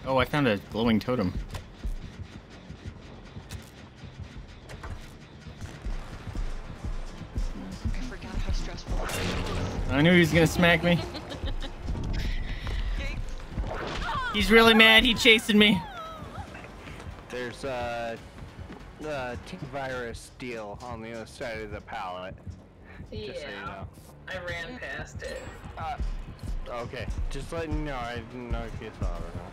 Oh, I found a glowing totem. I forgot how stressful it was. I knew he was gonna smack me. He's really mad. He chasing me. There's a uh, uh, virus deal on the other side of the pallet. Yeah, just so you know. I ran past it. Uh, okay, just letting you know. I didn't know if you saw it or not.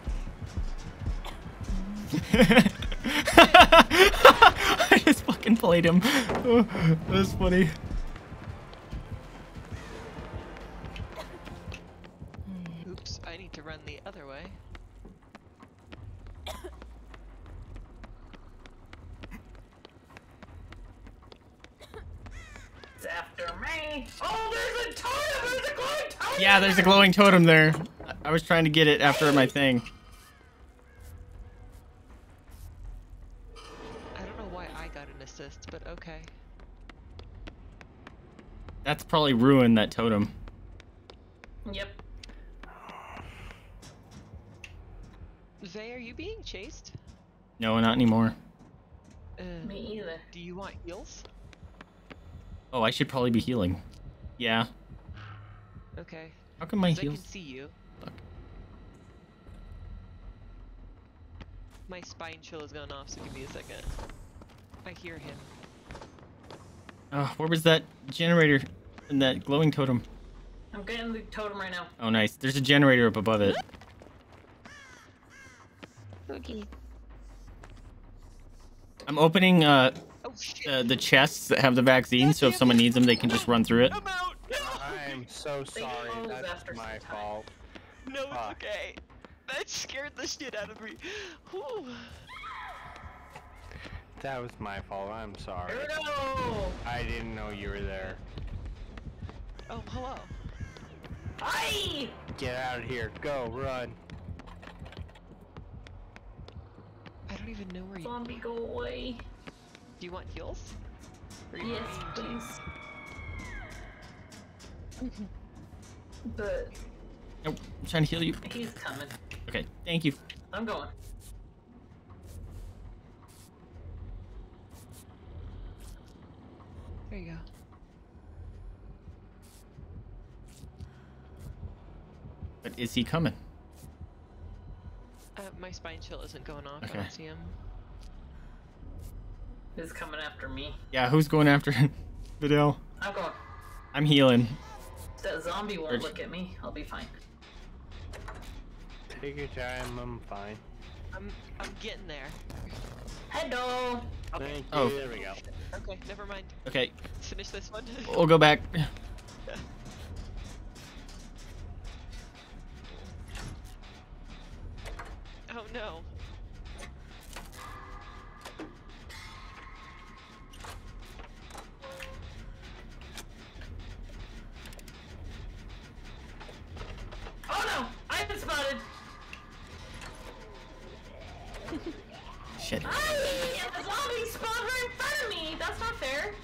I just fucking played him. Oh, that was funny. Oops, I need to run the other way. It's after me. Oh, there's a totem! There's a glowing totem! Yeah, there's a glowing totem there. I was trying to get it after my thing. But okay. That's probably ruined that totem. Yep. Zay, are you being chased? No, not anymore. Uh, Me either. Do you want heals? Oh, I should probably be healing. Yeah. Okay. How come my heals? I can see you. Fuck. My spine chill is going off, so give me a second. I hear him. Oh, where was that generator and that glowing totem? I'm getting the totem right now. Oh, nice. There's a generator up above it. Okay. I'm opening uh, oh, uh the chests that have the vaccine, so if someone needs them, they can just run through it. I'm out. No. I'm so sorry. That's my fault. No, it's uh. okay. That scared the shit out of me. Whew. That was my fault. I'm sorry. Hello. I didn't know you were there. Oh, hello. Hi. Get out of here. Go, run. I don't even know where you. Zombie, go away. Do you want heals? Yes, please. But nope, I'm trying to heal you. He's coming. Okay, thank you. I'm going. There you go. But is he coming? Uh, my spine chill isn't going off. Okay. I don't see him. He's coming after me. Yeah, who's going after him? Videl. I'm going. I'm healing. That zombie won't Urge. look at me. I'll be fine. Take your time. I'm fine. I'm I'm getting there. Hello. Okay. Thank you. Oh, there we go. Okay, never mind. Okay. Let's finish this one. We'll go back. Oh no. Shit. I the zombie spawned right in front of me. That's not fair.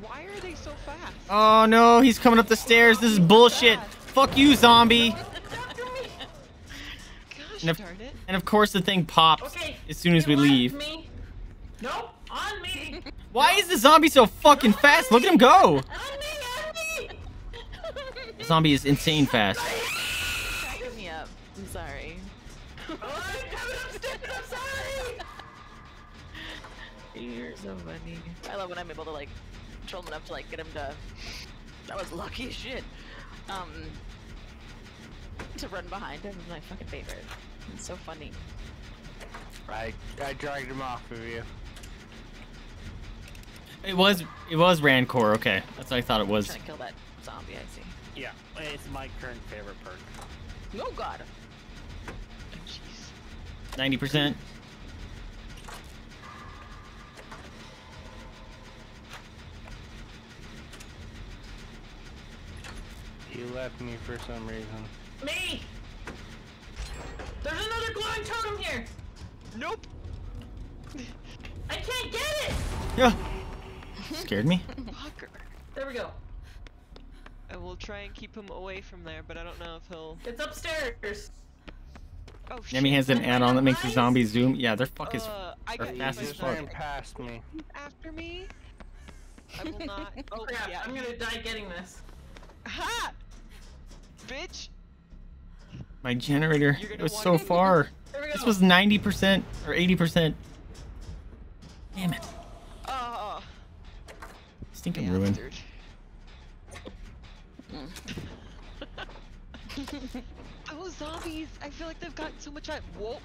Why are they so fast? Oh no, he's coming up the stairs. This is bullshit. Fuck you, zombie. Gosh, and, of, darn it. and of course the thing pops okay, as soon as we leave. Me. Nope, on me. Why is the zombie so fucking on fast? Me. Look at him go. On me, on me. The zombie is insane fast. Cracking me up. I'm sorry. Oh, you're so funny. I love when I'm able to like troll him enough to like get him to. That was lucky as shit. Um, to run behind him is my fucking favorite. It's so funny. I I dragged him off of you. It was it was Rancor. Okay, that's what I thought it was. I'm trying to kill that zombie. I see. Yeah, it's my current favorite perk. Oh god. Jeez. Ninety percent. You left me for some reason. Me! There's another glowing totem here! Nope! I can't get it! Yeah. Scared me? Fucker. There we go. I will try and keep him away from there, but I don't know if he'll... It's upstairs! Oh, shit. Nemi has an add-on that makes the zombies zoom. Yeah, their fuck uh, is I got fast as fuck. Past me. After me? I will not... Oh, crap, yeah. I'm gonna die getting this. Ha! Bitch! My generator, it was so far. This was ninety percent or eighty percent. Damn it. Uh, Stinking ruin. Oh, zombies. I feel like they've gotten so much out. Whoa.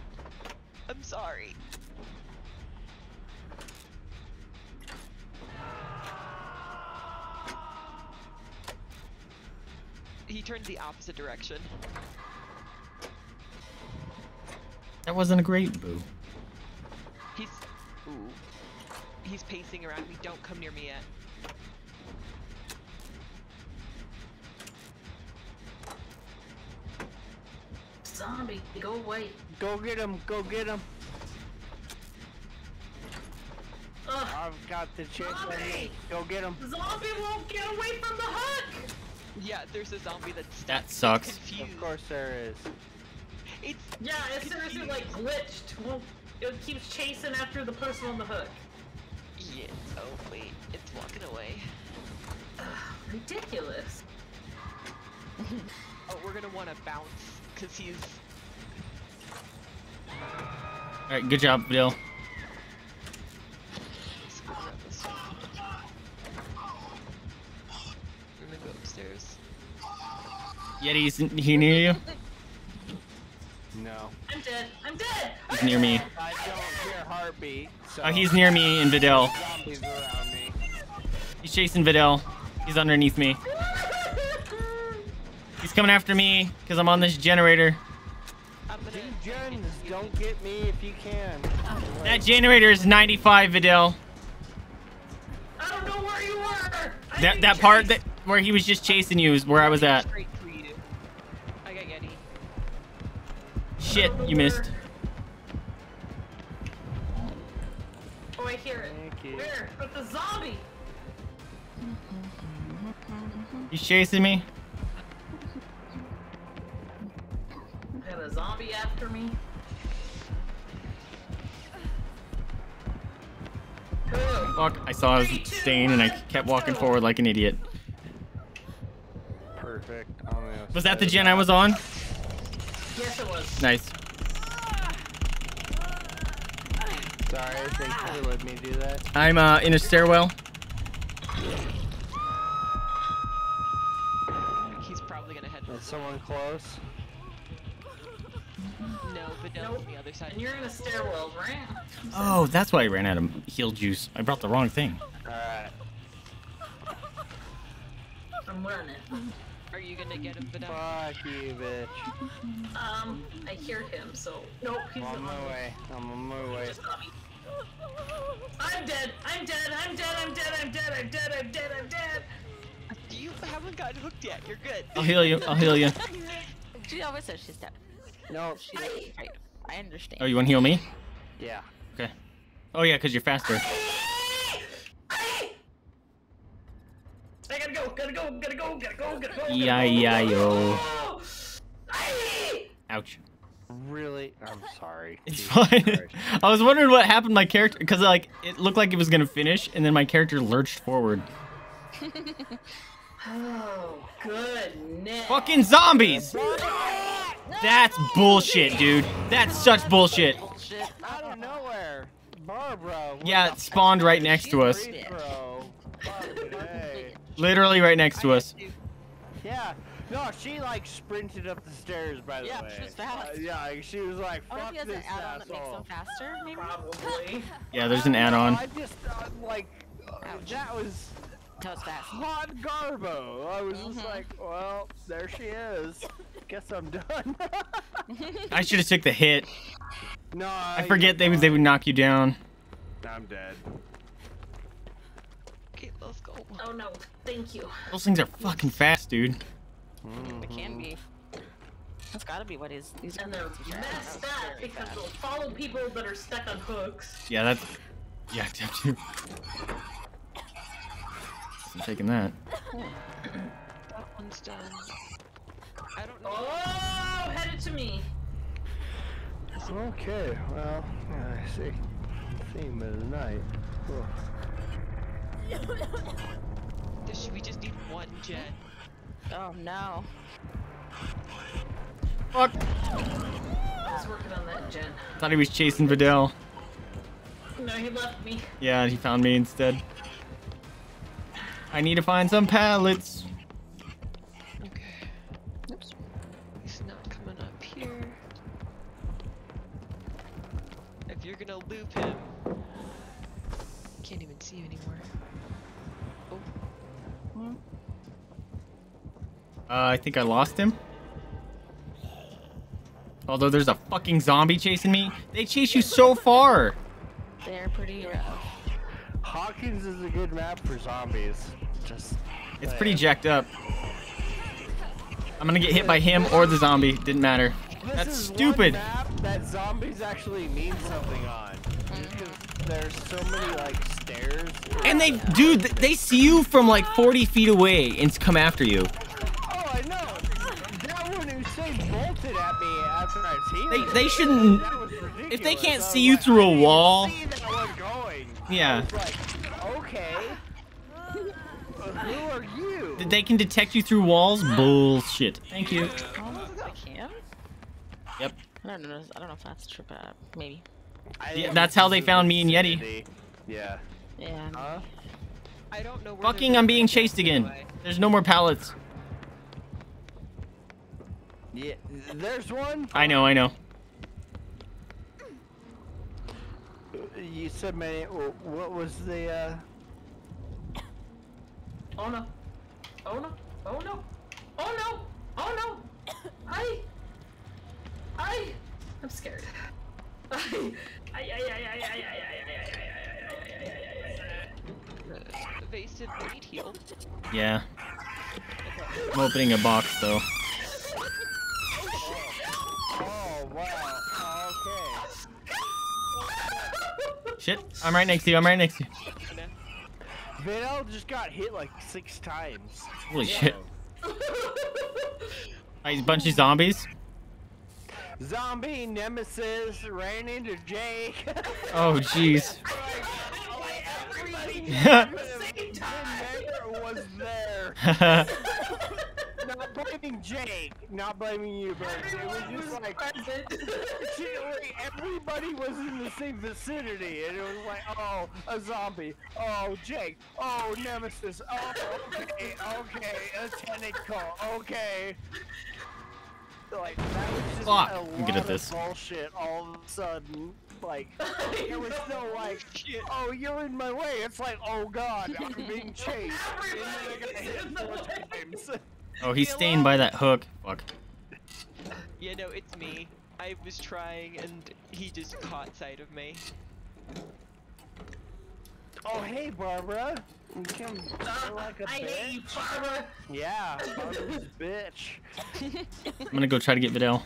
I'm sorry. He turned the opposite direction. That wasn't a great boo. He's ooh. He's pacing around me. Don't come near me yet. Zombie, go away. Go get him. Go get him. Ugh. I've got the chick. Go get him. Zombie won't get away from the hook. Yeah, there's a zombie that's that sucks. Confused. Of course there is. It's yeah, it's confused. Seriously like glitched. Well, it keeps chasing after the person on the hook. Yeah. Oh wait, it's walking away. Ugh, ridiculous. Oh, we're gonna want to bounce because he's. All right, good job, Bill. Yeti's he near you? No. I'm dead. I'm dead. He's near me. I don't hear heartbeat. So. Oh, he's near me and Videl. Zombies around me. He's chasing Videl. He's underneath me. He's coming after me because I'm on this generator. I'm gonna... Gen, don't get me if you can. Oh, that generator is ninety-five, Videl. I don't know where you were. I that that part that where he was just chasing you is where I was at. Shit, you missed. Oh, I hear it. Where? But the zombie! He's chasing me. a zombie after me? Fuck, I saw his stain and I kept walking forward like an idiot. Perfect. I don't know. Was that the gen I was on? Yes, it was. Nice. Sorry, thanks for letting me do that. I'm uh, in a stairwell. He's probably gonna head. Is someone close? No, but no, nope. On the other side. And you're in a stairwell, right? Oh, that's why I ran out of heal juice. I brought the wrong thing. Alright. I'm wearing it. Are you gonna get him, Videl? Fuck you, bitch. Um, I hear him, so... Nope, he's on my way. I'm on my way. I'm dead! I'm dead! I'm dead! I'm dead! I'm dead! I'm dead! I'm dead! I'm dead! You haven't gotten hooked yet. You're good. I'll heal you. I'll heal you. She always says she's dead. No, she's right. I understand. Oh, you want to heal me? Yeah. Okay. Oh, yeah, because you're faster. I gotta go, gotta go, gotta go, gotta go, gotta go. Yeah, yeah, yo. Ouch. Really? I'm sorry. It's fine. I was wondering what happened to my character, because like it looked like it was gonna finish, and then my character lurched forward. Oh, goodness. Fucking zombies! That's bullshit, dude. That's such bullshit. Out of nowhere, Barbara. Yeah, it spawned right next to us. Literally right next to us. Yeah. No, she like sprinted up the stairs. By the way. Yeah, she was fast. Uh, yeah, like, she was like, "Fuck this asshole." Or if he has an add-on that makes them faster, maybe. Probably. Yeah, there's an add-on. I just uh, like uh, that was. That was fast. Hot Garbo. I was mm-hmm. just like, well, there she is. Guess I'm done. I should have took the hit. No, I forget they would they would knock you down. I'm dead. Okay, let's go. Oh no, thank you. Those things are fucking fast, dude. Mm-hmm. They can be. That's gotta be what is. These and they're messed up because they'll follow people that are stuck on hooks. Yeah, that's jacked up too. I'm taking that. That one's done. I don't know. Oh, headed to me. Okay, well, I see. Theme of the night. This should we just need one jet? Oh no. Fuck. I was working on that jet. Thought he was chasing Videl. No, he left me. Yeah, he found me instead. I need to find some pallets. Okay. Oops. He's not coming up here. If you're gonna loop him, can't even see you anymore. Oh. Hmm. Uh, I think I lost him. Although there's a fucking zombie chasing me. They chase you so far. They're pretty rough. Hawkins is a good map for zombies. Just it's pretty jacked up. I'm gonna get hit by him or the zombie. Didn't matter. This That's is stupid. One map that zombies actually mean something on. Mm-hmm. There's so many like stairs. And they, dude, they see you from like forty feet away and come after you. Oh, I know. That one who said bolted at me after I seen. They they shouldn't. If they can't see you like, through a wall. Yeah. Like, okay. Who are you? They can detect you through walls? Bullshit. Thank you. Oh, they can? Yep. I don't know. I don't know if that's true, but maybe. Yeah, that's how they found me and Yeti. Yeah. Yeah. Huh? I don't know. Where Fucking, I'm being chased again. Away. There's no more pallets. Yeah. There's one. I know. I know. You said many. What was the? Uh... Oh no! Oh no! Oh no! Oh no! Oh no! I, I, I'm scared. I, I, I, I, I, I, I, I, I, I, Vaesive Plays heal. Yeah. I'm opening a box though. Oh wow. Shit, I'm right next to you, I'm right next to you. Videl just got hit like six times. Holy yeah. shit. Right, a bunch of zombies? Zombie Nemesis ran into Jake. Oh, jeez. was there. Not blaming Jake, not blaming you, but it was just like everybody was in the same vicinity, and it was like, oh, a zombie, oh, Jake, oh, Nemesis, oh, okay, okay, a tentacle, okay. Like, that was just Fuck. a lot Get at this. of bullshit all of a sudden. Like, there was no like, oh, you're in my way. It's like, oh god, I'm being chased. Oh, he's staying by that hook. Fuck. Yeah, no, it's me. I was trying and he just caught sight of me. Oh, hey, Barbara. You can uh, like a I bitch. hate you, Barbara. Yeah, Barbara's a bitch. I'm gonna go try to get Videl.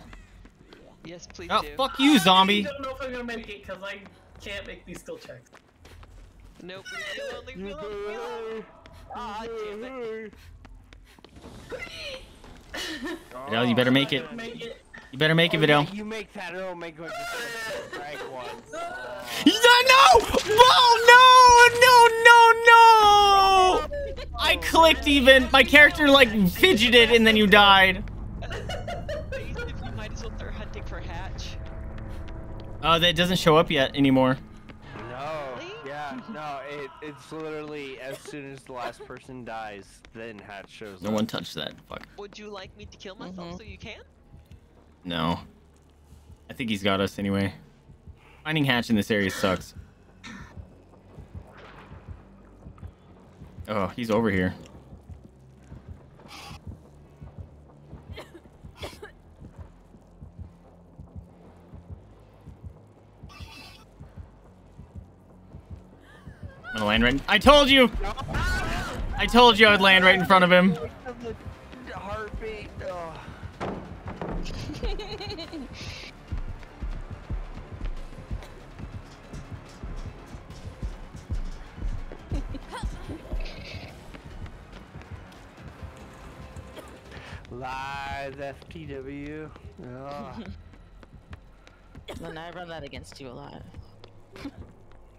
Yes, please oh, do. Oh, fuck you, zombie! I don't know if I'm gonna make it, because I can't make these skill checks. Nope. Ah, damn it. Videl, you better make it. Make it. You better make oh, it, Videl. Yeah, you make that, it'll make one. No! Oh, no, no, no, no! I clicked even. My character, like, fidgeted, and then you died. Oh, uh, that doesn't show up yet anymore. No, yeah, no, it, it's literally as soon as the last person dies, then hatch shows up. No one touched that, fuck. Would you like me to kill myself mm-hmm. so you can? No. I think he's got us anyway. Finding hatch in this area sucks. Oh, he's over here. I'm gonna land right in- I told you! I told you I'd land right in front of him. Live F T W. Oh. Then I run that against you a lot.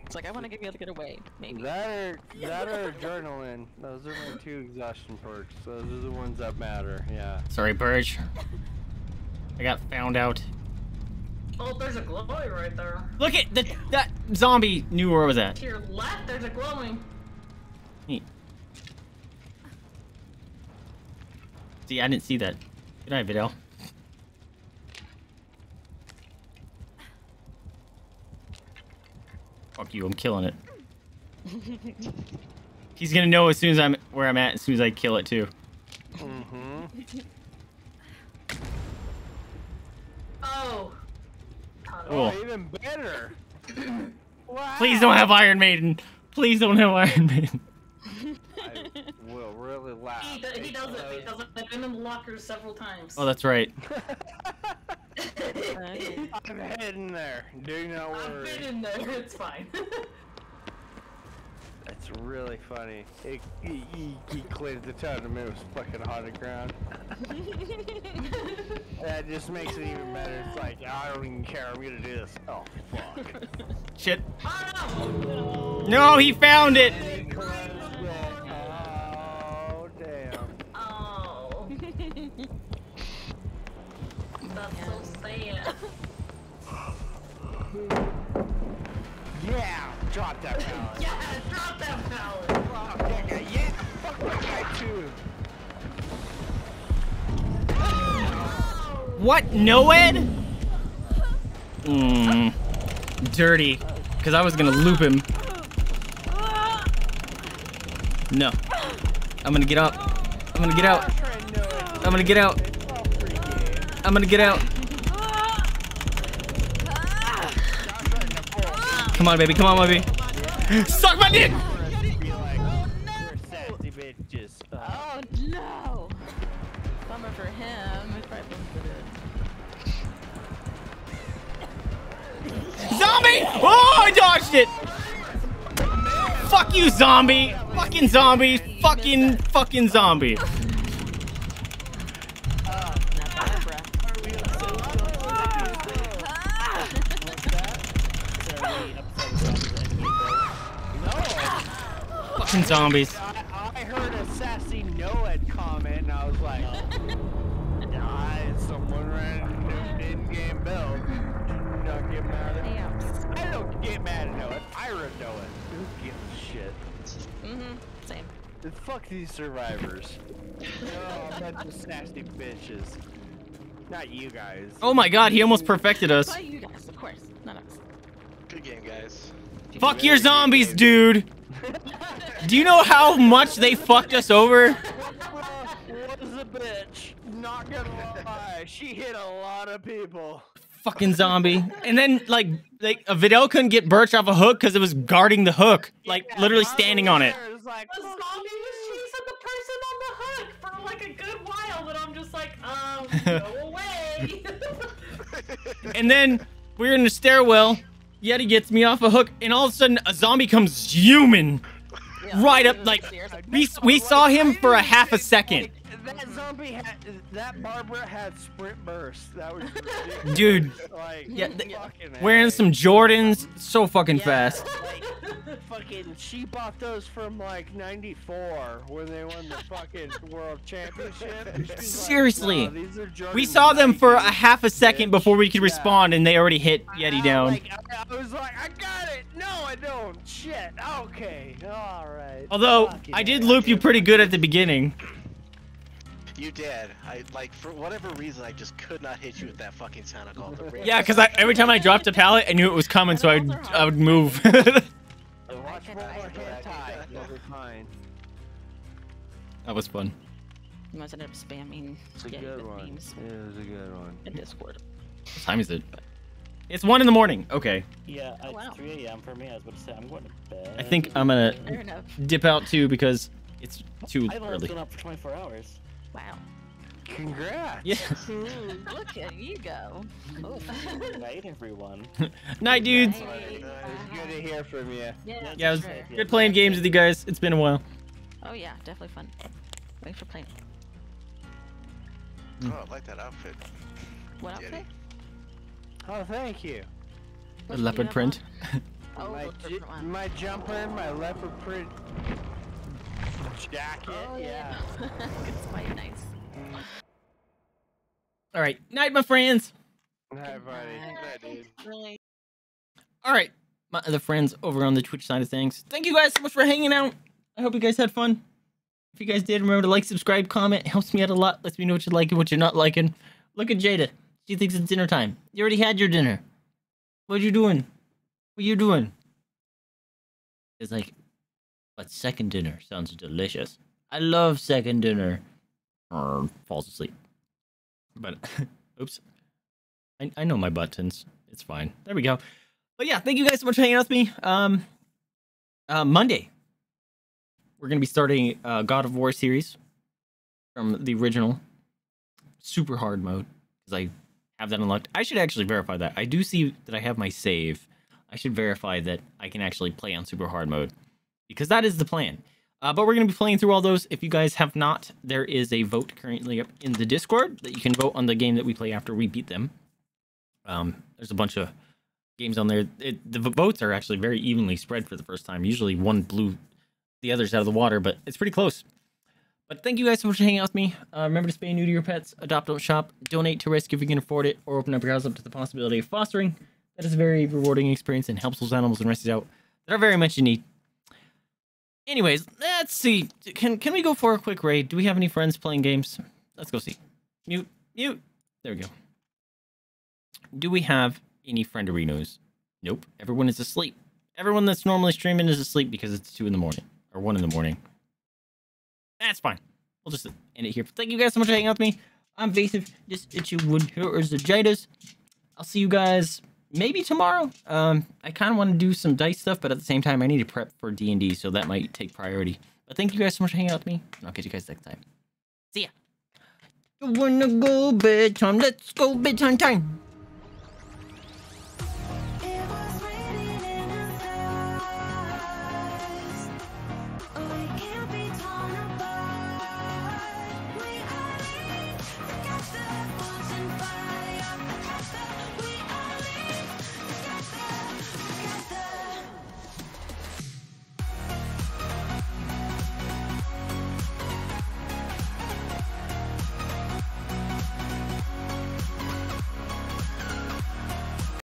It's like, I want to get me able to get away, maybe. That or, that or adrenaline. Those are my two exhaustion perks. Those are the ones that matter, yeah. Sorry, Burge. I got found out. Oh, there's a glowing right there. Look at the, that zombie knew where I was at. To your left, there's a glowing. Neat. See, I didn't see that. Good night, Videl. Fuck you, I'm killing it. He's gonna know as soon as I'm where I'm at, as soon as I kill it too. Mm-hmm. Oh. Cool. Oh, even better. Wow. Please don't have Iron Maiden. Please don't have Iron Maiden. I will really laugh. He, do, he does it. He does it. I've been in the locker several times. Oh, that's right. I'm heading there. Do not worry. I've been in there. It's fine. That's really funny. It, he, he, he cleared the town. I mean, it was fucking hot on the ground. That just makes it even better. It's like, I don't even care. I'm gonna do this. Oh, fuck. Shit. Oh, no. No, he found it. Oh, damn. Oh. That's so sad. Yeah, drop that pallet. Yeah, drop that pallet. Oh, that guy, yeah, fuck that guy too. Oh. What? No Ed? Mmm. Dirty. Because I was going to loop him. No. I'm going to get up. I'm going to get out. I'm going to get out. I'm going to get out. Come on, baby. Come on, baby. Yeah. Suck my dick! Oh, no. Oh, no. Bummer for him. It's probably for this. Zombie! Oh, I dodged it! Fuck you, zombie! Fucking zombie! Fucking, fucking zombie! Oh, Assassin zombies. I, I heard Assassin Noed comment and I was like, die, someone ran in-game build. Do not get mad at it. I don't get mad at Noed. Ira Noed. Who gives a shit? Mm-hmm. Same. And fuck these survivors. Oh, a bunch of nasty bitches. Not you guys. Oh my god, he almost perfected us. Not you guys, of course. Not us. Good game, guys. Fuck your zombies, dude! Do you know how much they fucked us over? What is a bitch? Not gonna lie, she hit a lot of people. Fucking zombie. And then, like, like a Videl couldn't get Birch off a hook because it was guarding the hook. Like, yeah, literally standing on it. It like, the zombie was chasing the person on the hook for, like, a good while, and I'm just like, um, go away. And then, we were in the stairwell. Yeti gets me off a hook, and all of a sudden, a zombie comes human. Yeah, right up, like, we, we saw him for a half a second. Like, that zombie had, that Barbara had sprint bursts. That was ridiculous. Dude, like, yeah, wearing some Jordans, so fucking yeah, fast. Like, fucking, she bought those from, like, ninety-four, when they won the fucking world championship. Seriously. Like, no, we saw them for a half a second bitch. before we could yeah. respond, and they already hit Yeti down. I, like, I, I was like, I got it. No, I don't. Shit. Okay. All right. Although, fucking I did loop you pretty good at the beginning. You did. I like for whatever reason I just could not hit you with that fucking sound. I called the ring. Yeah, because I every time I dropped a pallet, I knew it was coming, so I would I would move. That was fun. You must end up spamming. It's a good one. Memes. Yeah, it was a good one. In Discord. What time is it? It's one in the morning. Okay. Yeah, oh, wow. It's three A M for me. I was about to say I'm going to bed. I think I'm gonna dip out too because it's too I've early. I've only been up for twenty-four hours. Wow. Congrats. Yeah. Ooh, look at you go. Good night, everyone. Night, dudes. Night. It was good to hear from you. Yeah, yeah, it was sure. good playing games with you guys. It's been a while. Oh, yeah, definitely fun. Wait for playing. Oh, I like that outfit. What outfit? Oh, thank you. The leopard print. Oh, my, my jumper, my leopard print. Jacket, oh, yeah. It's quite nice. All right, night, my friends. Night, buddy. Night. All right, my other friends over on the Twitch side of things. Thank you guys so much for hanging out. I hope you guys had fun. If you guys did, remember to like, subscribe, comment. It helps me out a lot. Lets me know what you like and what you're not liking. Look at Jada. She thinks it's dinner time. You already had your dinner. What are you doing? What are you doing? It's like. But second dinner sounds delicious. I love second dinner. Or falls asleep. But, oops. I, I know my buttons. It's fine. There we go. But yeah, thank you guys so much for hanging out with me. Um, uh, Monday, we're going to be starting uh, God of War series from the original. Super hard mode. Because I have that unlocked. I should actually verify that. I do see that I have my save. I should verify that I can actually play on super hard mode. Because that is the plan. Uh, but we're going to be playing through all those. If you guys have not, there is a vote currently up in the Discord that you can vote on the game that we play after we beat them. Um, there's a bunch of games on there. It, the votes are actually very evenly spread for the first time. Usually one blew the others out of the water, but it's pretty close. But thank you guys so much for hanging out with me. Uh, remember to spay new to your pets, adopt, don't shop, donate to rescue if you can afford it, or open up your house up to the possibility of fostering. That is a very rewarding experience and helps those animals and rescues out that are very much in need. Anyways, let's see. Can can we go for a quick raid? Do we have any friends playing games? Let's go see. Mute, mute. There we go. Do we have any frienderinos? Nope. Everyone is asleep. Everyone that's normally streaming is asleep because it's two in the morning or one in the morning. That's fine. We'll just end it here. But thank you guys so much for hanging out with me. I'm Vaesive. This is your wood. Here is the Jaidas. I'll see you guys. Maybe tomorrow. Um, I kind of want to do some dice stuff, but at the same time, I need to prep for D and D, so that might take priority. But thank you guys so much for hanging out with me, and I'll catch you guys next time. See ya. You wanna go bedtime? Let's go bedtime time.